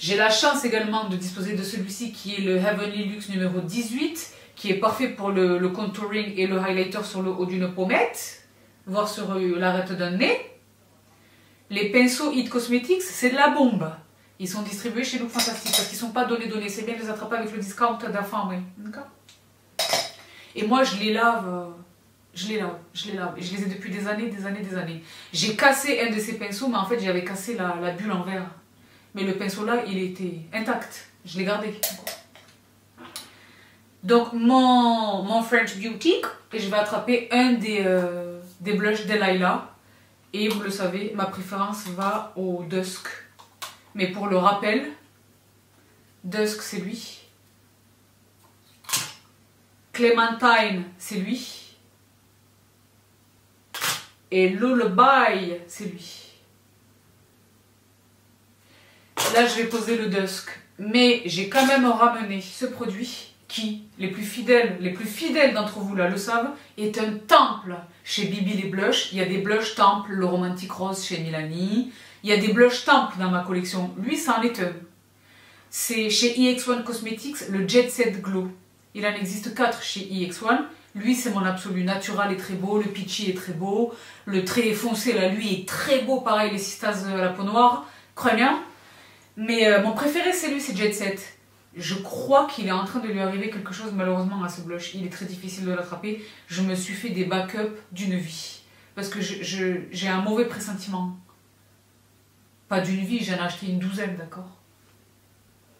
J'ai la chance également de disposer de celui-ci qui est le Heavenly Luxe numéro 18, qui est parfait pour le contouring et le highlighter sur le haut d'une pommette, voire sur l'arête d'un nez. Les pinceaux It Cosmetics, c'est de la bombe. Ils sont distribués chez Look Fantastic parce qu'ils ne sont pas donnés. C'est bien de les attraper avec le discount d'afin, oui. D'accord. Et moi, je les lave. Je les lave. Je les ai depuis des années. J'ai cassé un de ces pinceaux, mais en fait, j'avais cassé la bulle en verre. Mais le pinceau-là, il était intact. Je l'ai gardé. Donc, mon French Beauty, et je vais attraper un des blushs Delilah. Et vous le savez, ma préférence va au Dusk. Mais pour le rappel, Dusk, c'est lui. Clementine, c'est lui. Et Lullaby, c'est lui. Là, je vais poser le Dusk. Mais j'ai quand même ramené ce produit qui, les plus fidèles d'entre vous là le savent, est un temple chez Bibi les Blushs. Il y a des blushs temples, le Romantic Rose chez Milani. Il y a des blushs temples dans ma collection. Lui, ça en est un. C'est chez EX1 Cosmetics, le Jet Set Glow. Il en existe 4 chez EX1. Lui, c'est mon absolu. Natural est très beau, le Peachy est très beau, le très foncé, là, lui, est très beau. Pareil, les Sistas à la peau noire, crânien. Mais mon préféré, c'est lui, c'est Jet Set. Je crois qu'il est en train de lui arriver quelque chose, malheureusement, à ce blush. Il est très difficile de l'attraper. Je me suis fait des backups d'une vie. Parce que j'ai un mauvais pressentiment. Pas d'une vie, j'en ai acheté une douzaine, d'accord?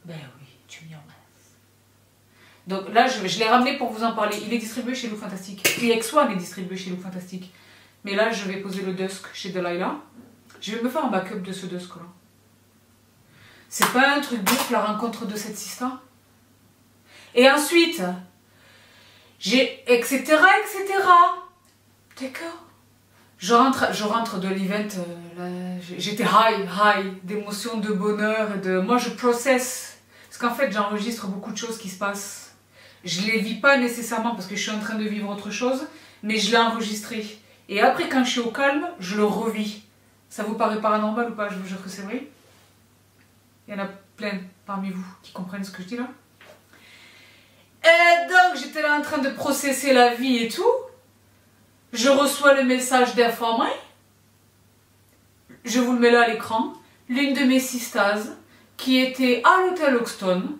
Ben oui, tu m'y emmerdes. Donc là, je l'ai ramené pour vous en parler. Il est distribué chez Look Fantastic. EX1 est distribué chez Look Fantastic. Mais là, je vais poser le Dusk chez Delilah. Je vais me faire un backup de ce Dusk-là. C'est pas un truc ouf, la rencontre de cette sista. Et ensuite, j'ai etc, etc. D'accord. Je rentre de l'event. J'étais high d'émotion, de bonheur. Moi, je process. Parce qu'en fait, j'enregistre beaucoup de choses qui se passent. Je ne les vis pas nécessairement parce que je suis en train de vivre autre chose, mais je l'ai enregistré. Et après, quand je suis au calme, je le revis. Ça vous paraît paranormal ou pas? Je vous jure que c'est vrai. Il y en a plein parmi vous qui comprennent ce que je dis là. Et donc, j'étais là en train de processer la vie et tout. Je reçois le message d'informer. Je vous le mets là à l'écran. L'une de mes sistas qui était à l'hôtel Hoxton,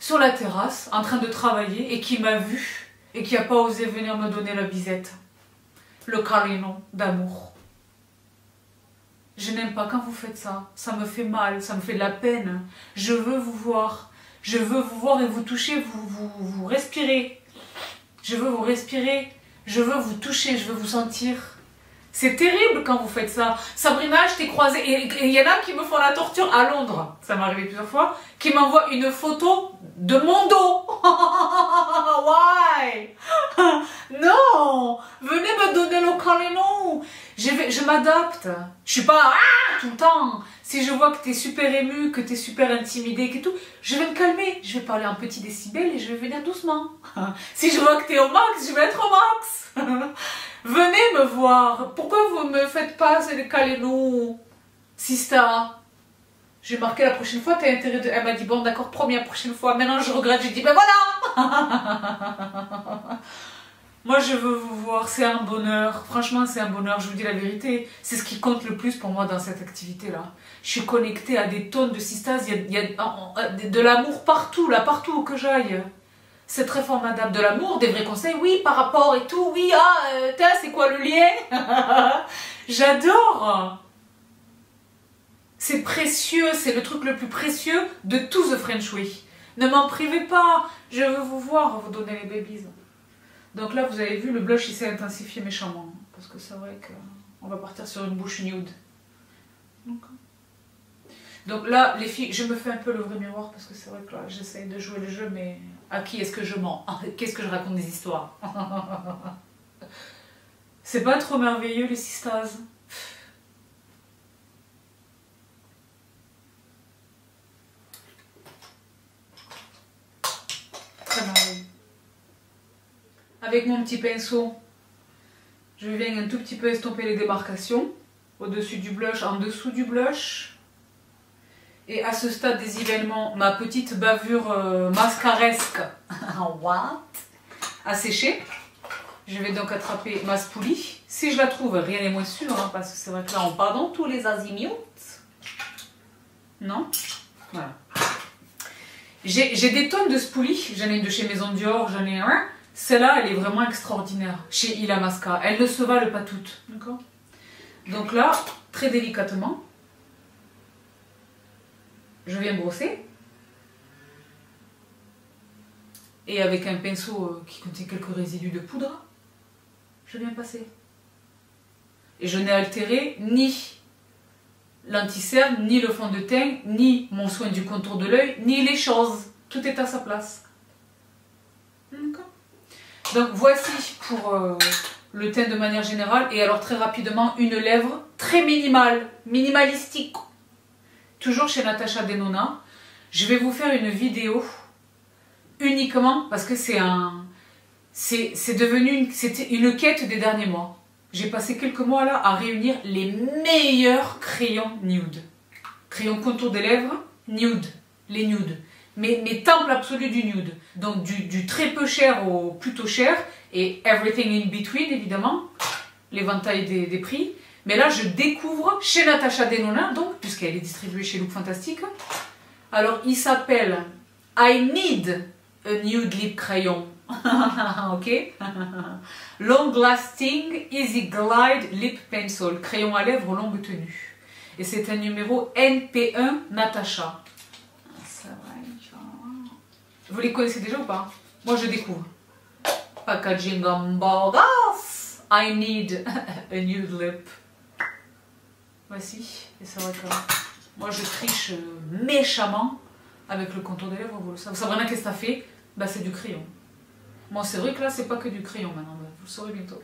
sur la terrasse, en train de travailler, et qui m'a vue, et qui n'a pas osé venir me donner la bisette. Le carino d'amour. Je n'aime pas quand vous faites ça. Ça me fait mal, ça me fait de la peine. Je veux vous voir. Je veux vous voir et vous toucher, vous respirer. Je veux vous respirer. Je veux vous toucher, je veux vous sentir. C'est terrible quand vous faites ça. Sabrina, je t'ai croisée. Et il y en a qui me font la torture à Londres. Ça m'est arrivé plusieurs fois. Qui m'envoie une photo de mon dos. Why? Non! Venez me donner le carino. je m'adapte. Je suis pas tout le temps. Si je vois que tu es super émue, que tu es super intimidée, que tout, je vais me calmer. Je vais parler en petit décibel et je vais venir doucement. Si je vois que tu es au max, je vais être au max. Venez me voir. Pourquoi vous me faites pas ce calé-nous, Sista? J'ai marqué la prochaine fois, t'as intérêt de... Elle m'a dit, bon d'accord, première prochaine fois. Maintenant je regrette, j'ai dit, ben voilà. Moi je veux vous voir, c'est un bonheur. Franchement c'est un bonheur, je vous dis la vérité. C'est ce qui compte le plus pour moi dans cette activité-là. Je suis connectée à des tonnes de sistas, il y a de l'amour partout, là, partout où que j'aille. C'est très formidable, de l'amour, des vrais conseils, oui, par rapport et tout, oui, c'est quoi le lien? J'adore. C'est précieux, c'est le truc le plus précieux de tout The French Way. Ne m'en privez pas, je veux vous voir, vous donner les babies. Donc là, vous avez vu, le blush, il s'est intensifié méchamment. Parce que c'est vrai qu'on va partir sur une bouche nude. Donc là, les filles, je me fais un peu le vrai miroir, parce que c'est vrai que là, j'essaye de jouer le jeu, mais à qui est-ce que je mens? Qu'est-ce que je raconte des histoires? C'est pas trop merveilleux, les sistas? Avec mon petit pinceau, je viens un tout petit peu estomper les démarcations au-dessus du blush, en dessous du blush. Et à ce stade des événements, ma petite bavure mascaresque a séché. Je vais donc attraper ma spoolie. Si je la trouve, rien n'est moins sûr, hein, parce que c'est vrai que là on part dans tous les azimuts. Non? Voilà. J'ai des tonnes de spoolie. J'en ai une de chez Maison Dior, j'en ai un. Celle-là, elle est vraiment extraordinaire, chez Ila Masca. Elle ne se valent pas toutes, d'accord? Donc là, très délicatement, je viens brosser. Et avec un pinceau qui contient quelques résidus de poudre, je viens passer. Et je n'ai altéré ni l'anti-cerne, ni le fond de teint, ni mon soin du contour de l'œil, ni les choses. Tout est à sa place. D'accord? Donc voici pour le teint de manière générale. Et alors très rapidement, une lèvre très minimale, minimalistique. Toujours chez Natasha Denona. Je vais vous faire une vidéo uniquement parce que c'est devenu une quête des derniers mois. J'ai passé quelques mois là à réunir les meilleurs crayons nude. Crayons contour des lèvres, nude, les nudes. Mes temples absolus du nude, donc du très peu cher au plutôt cher, et everything in between évidemment, l'éventail des prix. Mais là je découvre chez Natasha Denona, donc, puisqu'elle est distribuée chez Look Fantastic. Alors il s'appelle I Need a Nude Lip Crayon, ok. Long Lasting Easy Glide Lip Pencil, crayon à lèvres longue tenue. Et c'est un numéro NP1 Natasha. Vous les connaissez déjà ou pas? Moi je découvre. Packaging en bourgasse. I need a nude lip. Voici. Et c'est vrai que moi je triche méchamment avec le contour des lèvres, vous le savez. Sabrina, qu'est-ce que ça fait? Bah c'est du crayon. Bon, c'est vrai que là c'est pas que du crayon maintenant, vous le saurez bientôt.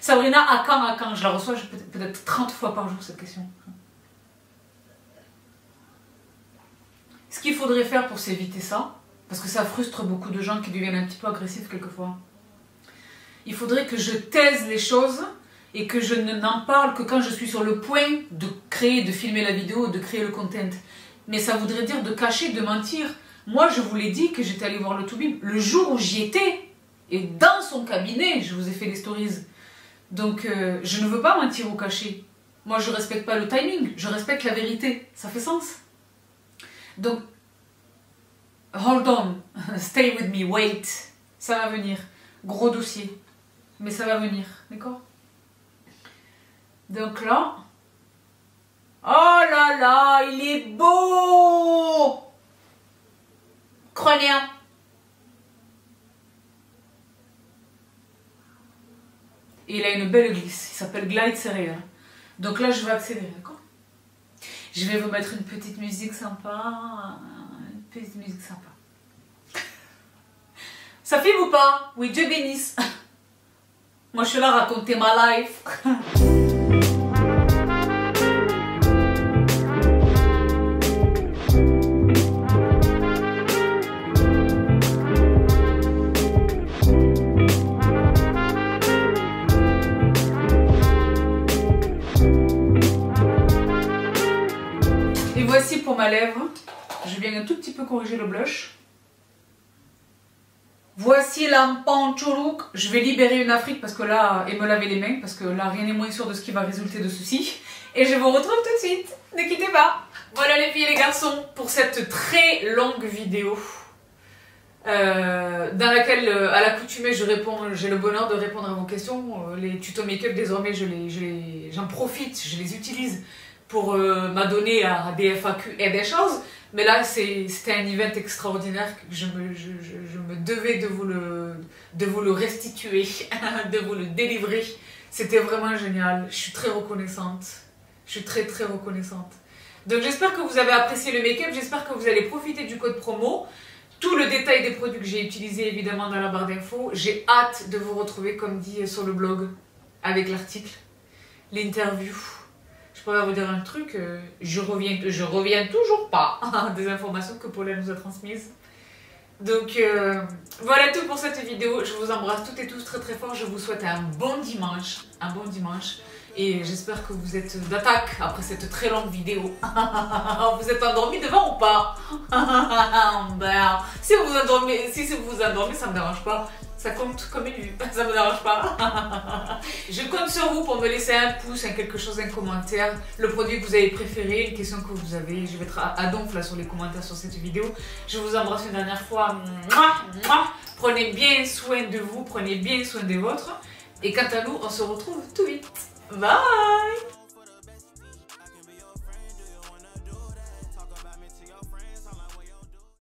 Sabrina, à quand? Je la reçois peut-être 30 fois par jour cette question. Ce qu'il faudrait faire pour s'éviter ça, parce que ça frustre beaucoup de gens qui deviennent un petit peu agressifs quelquefois, il faudrait que je taise les choses et que je n'en parle que quand je suis sur le point de créer, de filmer la vidéo, de créer le content. Mais ça voudrait dire de cacher, de mentir. Moi, je vous l'ai dit que j'étais allée voir le Toubib le jour où j'y étais, et dans son cabinet, je vous ai fait des stories. Donc, je ne veux pas mentir ou cacher. Moi, je ne respecte pas le timing, je respecte la vérité. Ça fait sens? Donc, hold on, stay with me, wait, ça va venir. Gros dossier, mais ça va venir, d'accord? Donc là, oh là là, il est beau! Croyez-en. Et il a une belle glisse, il s'appelle Glide Céréales. Donc là, je vais accélérer, d'accord? Je vais vous mettre une petite musique sympa. Une petite musique sympa. Ça filme ou pas? Oui, Dieu bénisse. Moi je suis là à raconter ma life. Et voici pour ma lèvre. Je viens un tout petit peu corriger le blush. Voici l'Ampanchuruk, je vais libérer une Afrique parce que là, et me laver les mains parce que là rien n'est moins sûr de ce qui va résulter de ceci. Et je vous retrouve tout de suite, ne quittez pas. Voilà les filles et les garçons pour cette très longue vidéo dans laquelle à l'accoutumée je réponds, j'ai le bonheur de répondre à vos questions. Les tutos make-up désormais j'en profite, je les utilise pour m'adonner à des FAQ et des choses. Mais là, c'était un event extraordinaire que je me devais de vous le restituer, de vous le délivrer. C'était vraiment génial. Je suis très reconnaissante. Je suis très très reconnaissante. Donc j'espère que vous avez apprécié le make-up. J'espère que vous allez profiter du code promo. Tout le détail des produits que j'ai utilisés, évidemment, dans la barre d'infos. J'ai hâte de vous retrouver, comme dit sur le blog, avec l'article, l'interview. Je pourrais vous dire un truc, je reviens toujours pas des informations que Paula nous a transmises. Donc voilà tout pour cette vidéo. Je vous embrasse toutes et tous très très fort. Je vous souhaite un bon dimanche, et j'espère que vous êtes d'attaque après cette très longue vidéo. Vous êtes endormis devant ou pas? Si vous endormez, si vous endormez, ça me dérange pas. Ça compte comme une vue, ça me dérange pas. Je compte sur vous pour me laisser un pouce, un quelque chose, un commentaire, le produit que vous avez préféré, une question que vous avez. Je vais être à donf là sur les commentaires sur cette vidéo. Je vous embrasse une dernière fois. Prenez bien soin de vous, prenez bien soin des vôtres. Et quant à nous, on se retrouve tout vite. Bye!